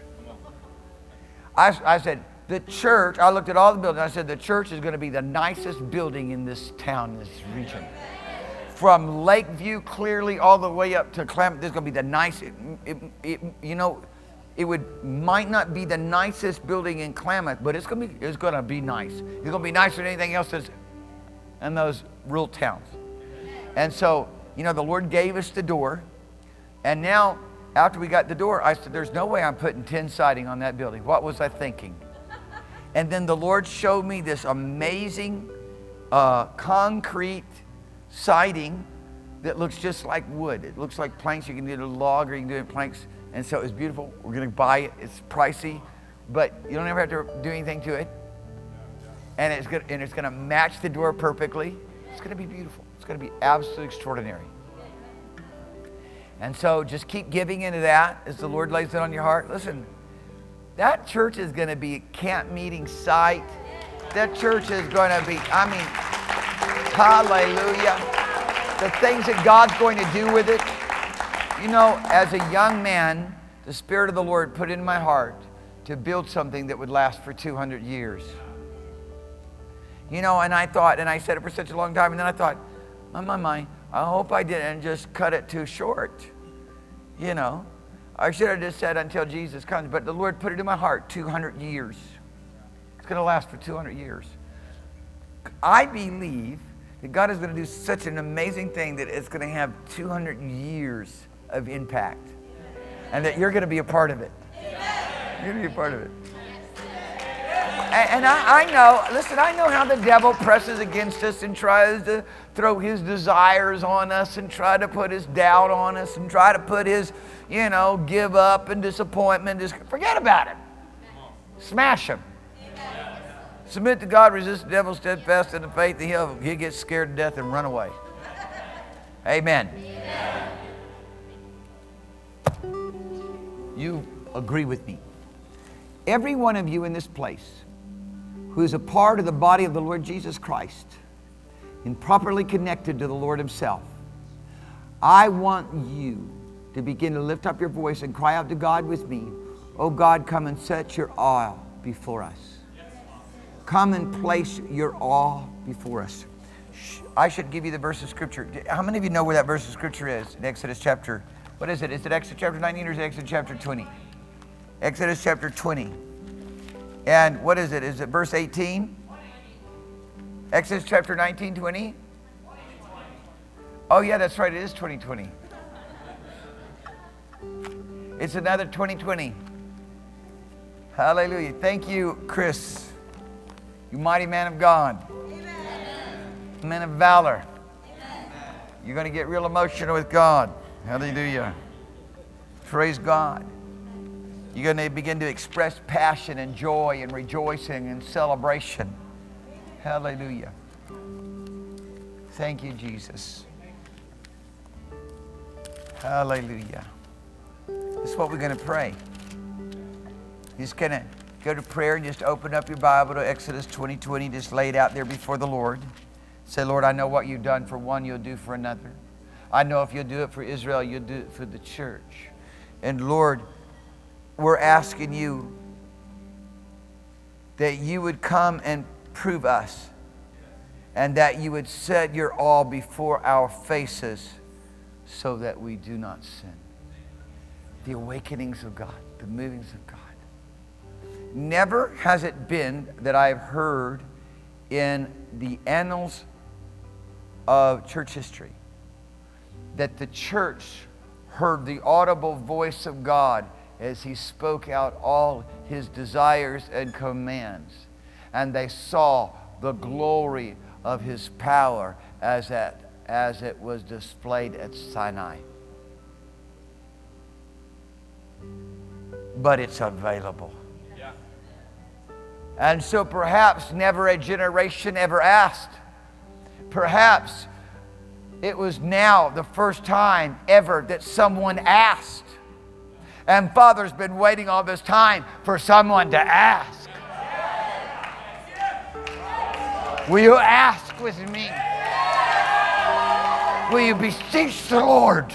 I said, the church, I looked at all the buildings, I said, the church is going to be the nicest building in this town, this region. From Lakeview, clearly, all the way up to Klamath, this is going to be the nicest, you know, it might not be the nicest building in Klamath, but it's going to be nice. It's going to be nicer than anything else that's in those rural towns. And so, you know, the Lord gave us the door. And now, after we got the door, I said, there's no way I'm putting tin siding on that building. What was I thinking? And then the Lord showed me this amazing concrete siding that looks just like wood. It looks like planks. You can do it in a log, or you can do it in planks. And so it was beautiful. We're going to buy it. It's pricey, but you don't ever have to do anything to it. And it's going to match the door perfectly. It's going to be beautiful. It's going to be absolutely extraordinary. And so just keep giving into that as the Lord lays it on your heart. Listen, that church is going to be a camp meeting site. That church is going to be, I mean, hallelujah. The things that God's going to do with it. You know, as a young man, the Spirit of the Lord put in my heart to build something that would last for 200 years. You know, and I thought, and I said it for such a long time, and then I thought, my, I hope I didn't just cut it too short. You know, I should have just said until Jesus comes, but the Lord put it in my heart, 200 years. It's going to last for 200 years. I believe that God is going to do such an amazing thing that it's going to have 200 years of impact, and that you're going to be a part of it. You're going to be a part of it. And I know, listen, I know how the devil presses against us and tries to throw his desires on us, and try to put his doubt on us, and try to put his, you know, give up and disappointment. Just forget about him. Smash him. Submit to God, resist the devil, steadfast in the faith, and he'll get scared to death and run away. Amen. Amen. You agree with me. Every one of you in this place who is a part of the body of the Lord Jesus Christ and properly connected to the Lord Himself I want you to begin to lift up your voice and cry out to God with me. Oh God, come and set your awe before us. Come and place your awe before us. I should give you the verse of Scripture. How many of you know where that verse of Scripture is? In Exodus chapter, what is it? Is it Exodus chapter 19 or is it Exodus chapter 20? Exodus chapter 20. And what is it? Is it verse 18? Exodus chapter 19, 20? Oh yeah, that's right. It is 2020. It's another 2020. Hallelujah. Thank you, Chris. You mighty man of God. Men of valor. Amen. You're going to get real emotional with God. Hallelujah. Praise God. You're going to begin to express passion and joy and rejoicing and celebration. Hallelujah. Thank you, Jesus. Hallelujah. That's what we're going to pray. You're just going to go to prayer and just open up your Bible to Exodus 20:20. Just lay it out there before the Lord. Say, Lord, I know what you've done for one, you'll do for another. I know if you'll do it for Israel, you'll do it for the church. And Lord, we're asking you that you would come and prove us and that you would set your awe before our faces so that we do not sin. The awakenings of God, the movings of God. Never has it been that I've heard in the annals of church history that the church heard the audible voice of God as he spoke out all his desires and commands, and they saw the glory of his power as it was displayed at Sinai. But it's available. Yeah. And so perhaps never a generation ever asked. Perhaps it was now the first time ever that someone asked. And Father's been waiting all this time for someone to ask. Will you ask with me? Will you beseech the Lord?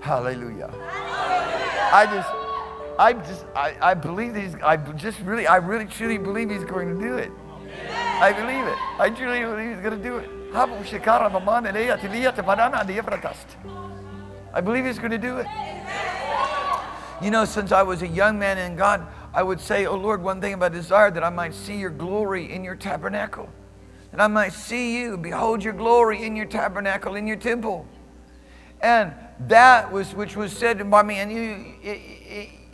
Hallelujah. I believe he's, I really truly believe he's going to do it. I believe it. I truly believe he's going to do it. I believe he's going to do it. You know, since I was a young man in God, I would say, oh Lord, one thing I desire, that I might see your glory in your tabernacle. That I might see you, behold your glory in your tabernacle, in your temple. And that was which was said by me. And you,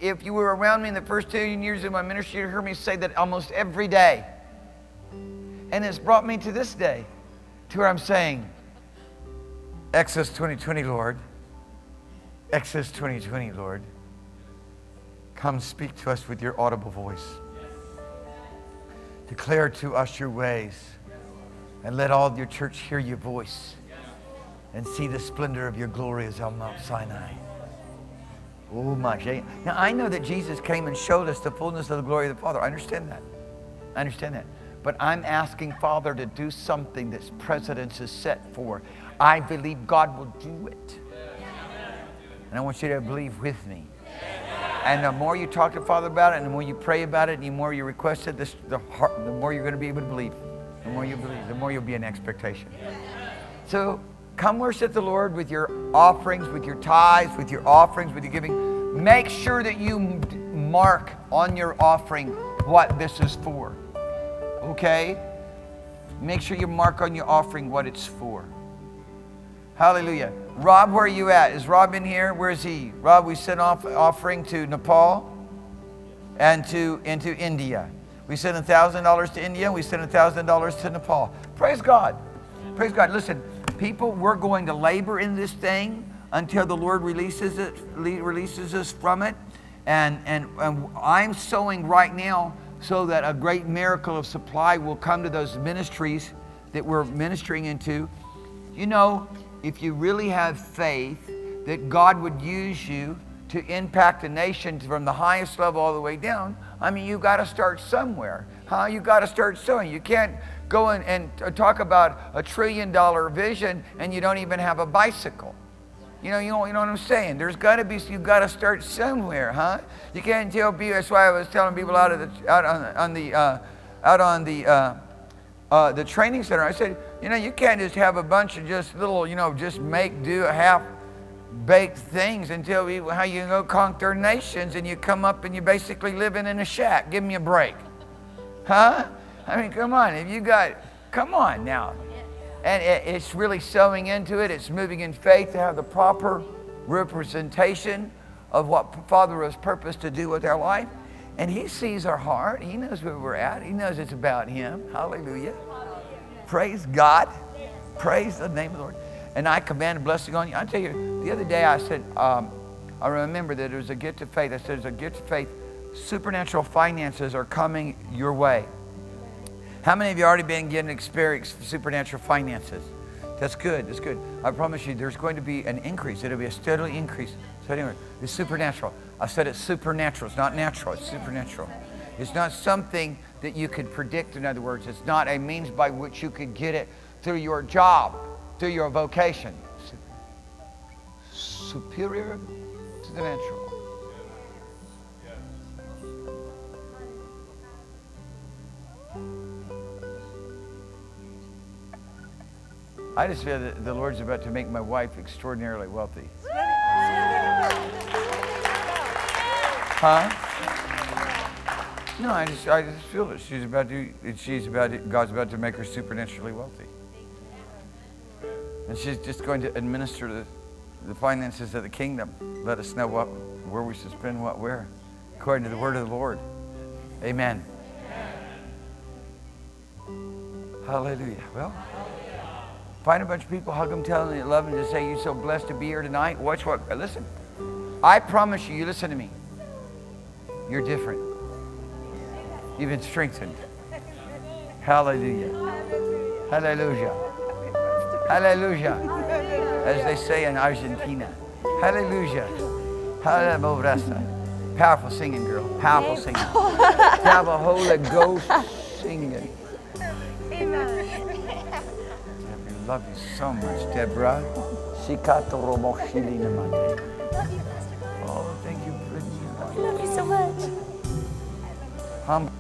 if you were around me in the first 2 years of my ministry, you heard me say that almost every day. And it's brought me to this day, to where I'm saying, Exodus 20:20, Lord. Exodus 20:20, Lord. Come speak to us with your audible voice. Declare to us your ways. And let all of your church hear your voice. And see the splendor of your glory as on Mount Sinai. Oh my. Now I know that Jesus came and showed us the fullness of the glory of the Father. I understand that. I understand that. But I'm asking Father to do something that's precedence is set for. I believe God will do it. And I want you to believe with me. And the more you talk to Father about it, and the more you pray about it, and the more you request it, the more you're going to be able to believe. The more you believe, the more you'll be in expectation. So, come worship the Lord with your offerings, with your tithes, with your offerings, with your giving. Make sure that you mark on your offering what this is for. Okay? Make sure you mark on your offering what it's for. Hallelujah. Rob, where are you at? Is Rob in here? Where is he? Rob, we sent off offering to Nepal and to India. We sent $1,000 to India. We sent $1,000 to Nepal. Praise God. Praise God. Listen. People, we're going to labor in this thing until the Lord releases us from it. And I'm sowing right now so that a great miracle of supply will come to those ministries that we're ministering into. You know, if you really have faith that God would use you to impact the nation from the highest level all the way down, I mean, you got to start somewhere. Huh? You got to start sowing. You can't go and talk about a trillion-dollar vision and you don't even have a bicycle. You know what I'm saying? There's got to be, you've got to start somewhere, huh? You can't tell people. That's why I was telling people out on the training center. I said, you can't just have a bunch of just little, just make do half. Baked things until how you go conquer nations, and you come up and you basically living in a shack. Give me a break, huh? I mean, come on. If you got, come on now, and it's really sowing into it. It's moving in faith to have the proper representation of what Father has purposed to do with our life, and He sees our heart. He knows where we're at. He knows it's about Him. Hallelujah! Praise God! Praise the name of the Lord. And I command a blessing on you. I tell you, the other day I said, I remember that it was a gift of faith. I said, it's a gift of faith. Supernatural finances are coming your way. How many of you already been getting experience supernatural finances? That's good. That's good. I promise you, there's going to be an increase. It'll be a steady increase. So anyway, it's supernatural. I said it's supernatural. It's not natural. It's supernatural. It's not something that you could predict. In other words, it's not a means by which you could get it through your job. Through your vocation, superior to the natural. Yes. Yes. I just feel that the Lord's about to make my wife extraordinarily wealthy. Huh? No, I just feel that God's about to make her supernaturally wealthy. And she's just going to administer the finances of the kingdom. Let us know what, where we should spend what, where, according to the word of the Lord. Amen. Amen. Hallelujah. Well, find a bunch of people, hug them, tell them you love them, just say you're so blessed to be here tonight. Watch what, listen, I promise you, you listen to me. You're different. You've been strengthened. Hallelujah. Hallelujah. Hallelujah, as they say in Argentina. Hallelujah. Hallelujah. Powerful singing, girl. Powerful singing. Have a Holy Ghost singing. Amen. We love you so much, Deborah. Oh, thank you. I love you so much.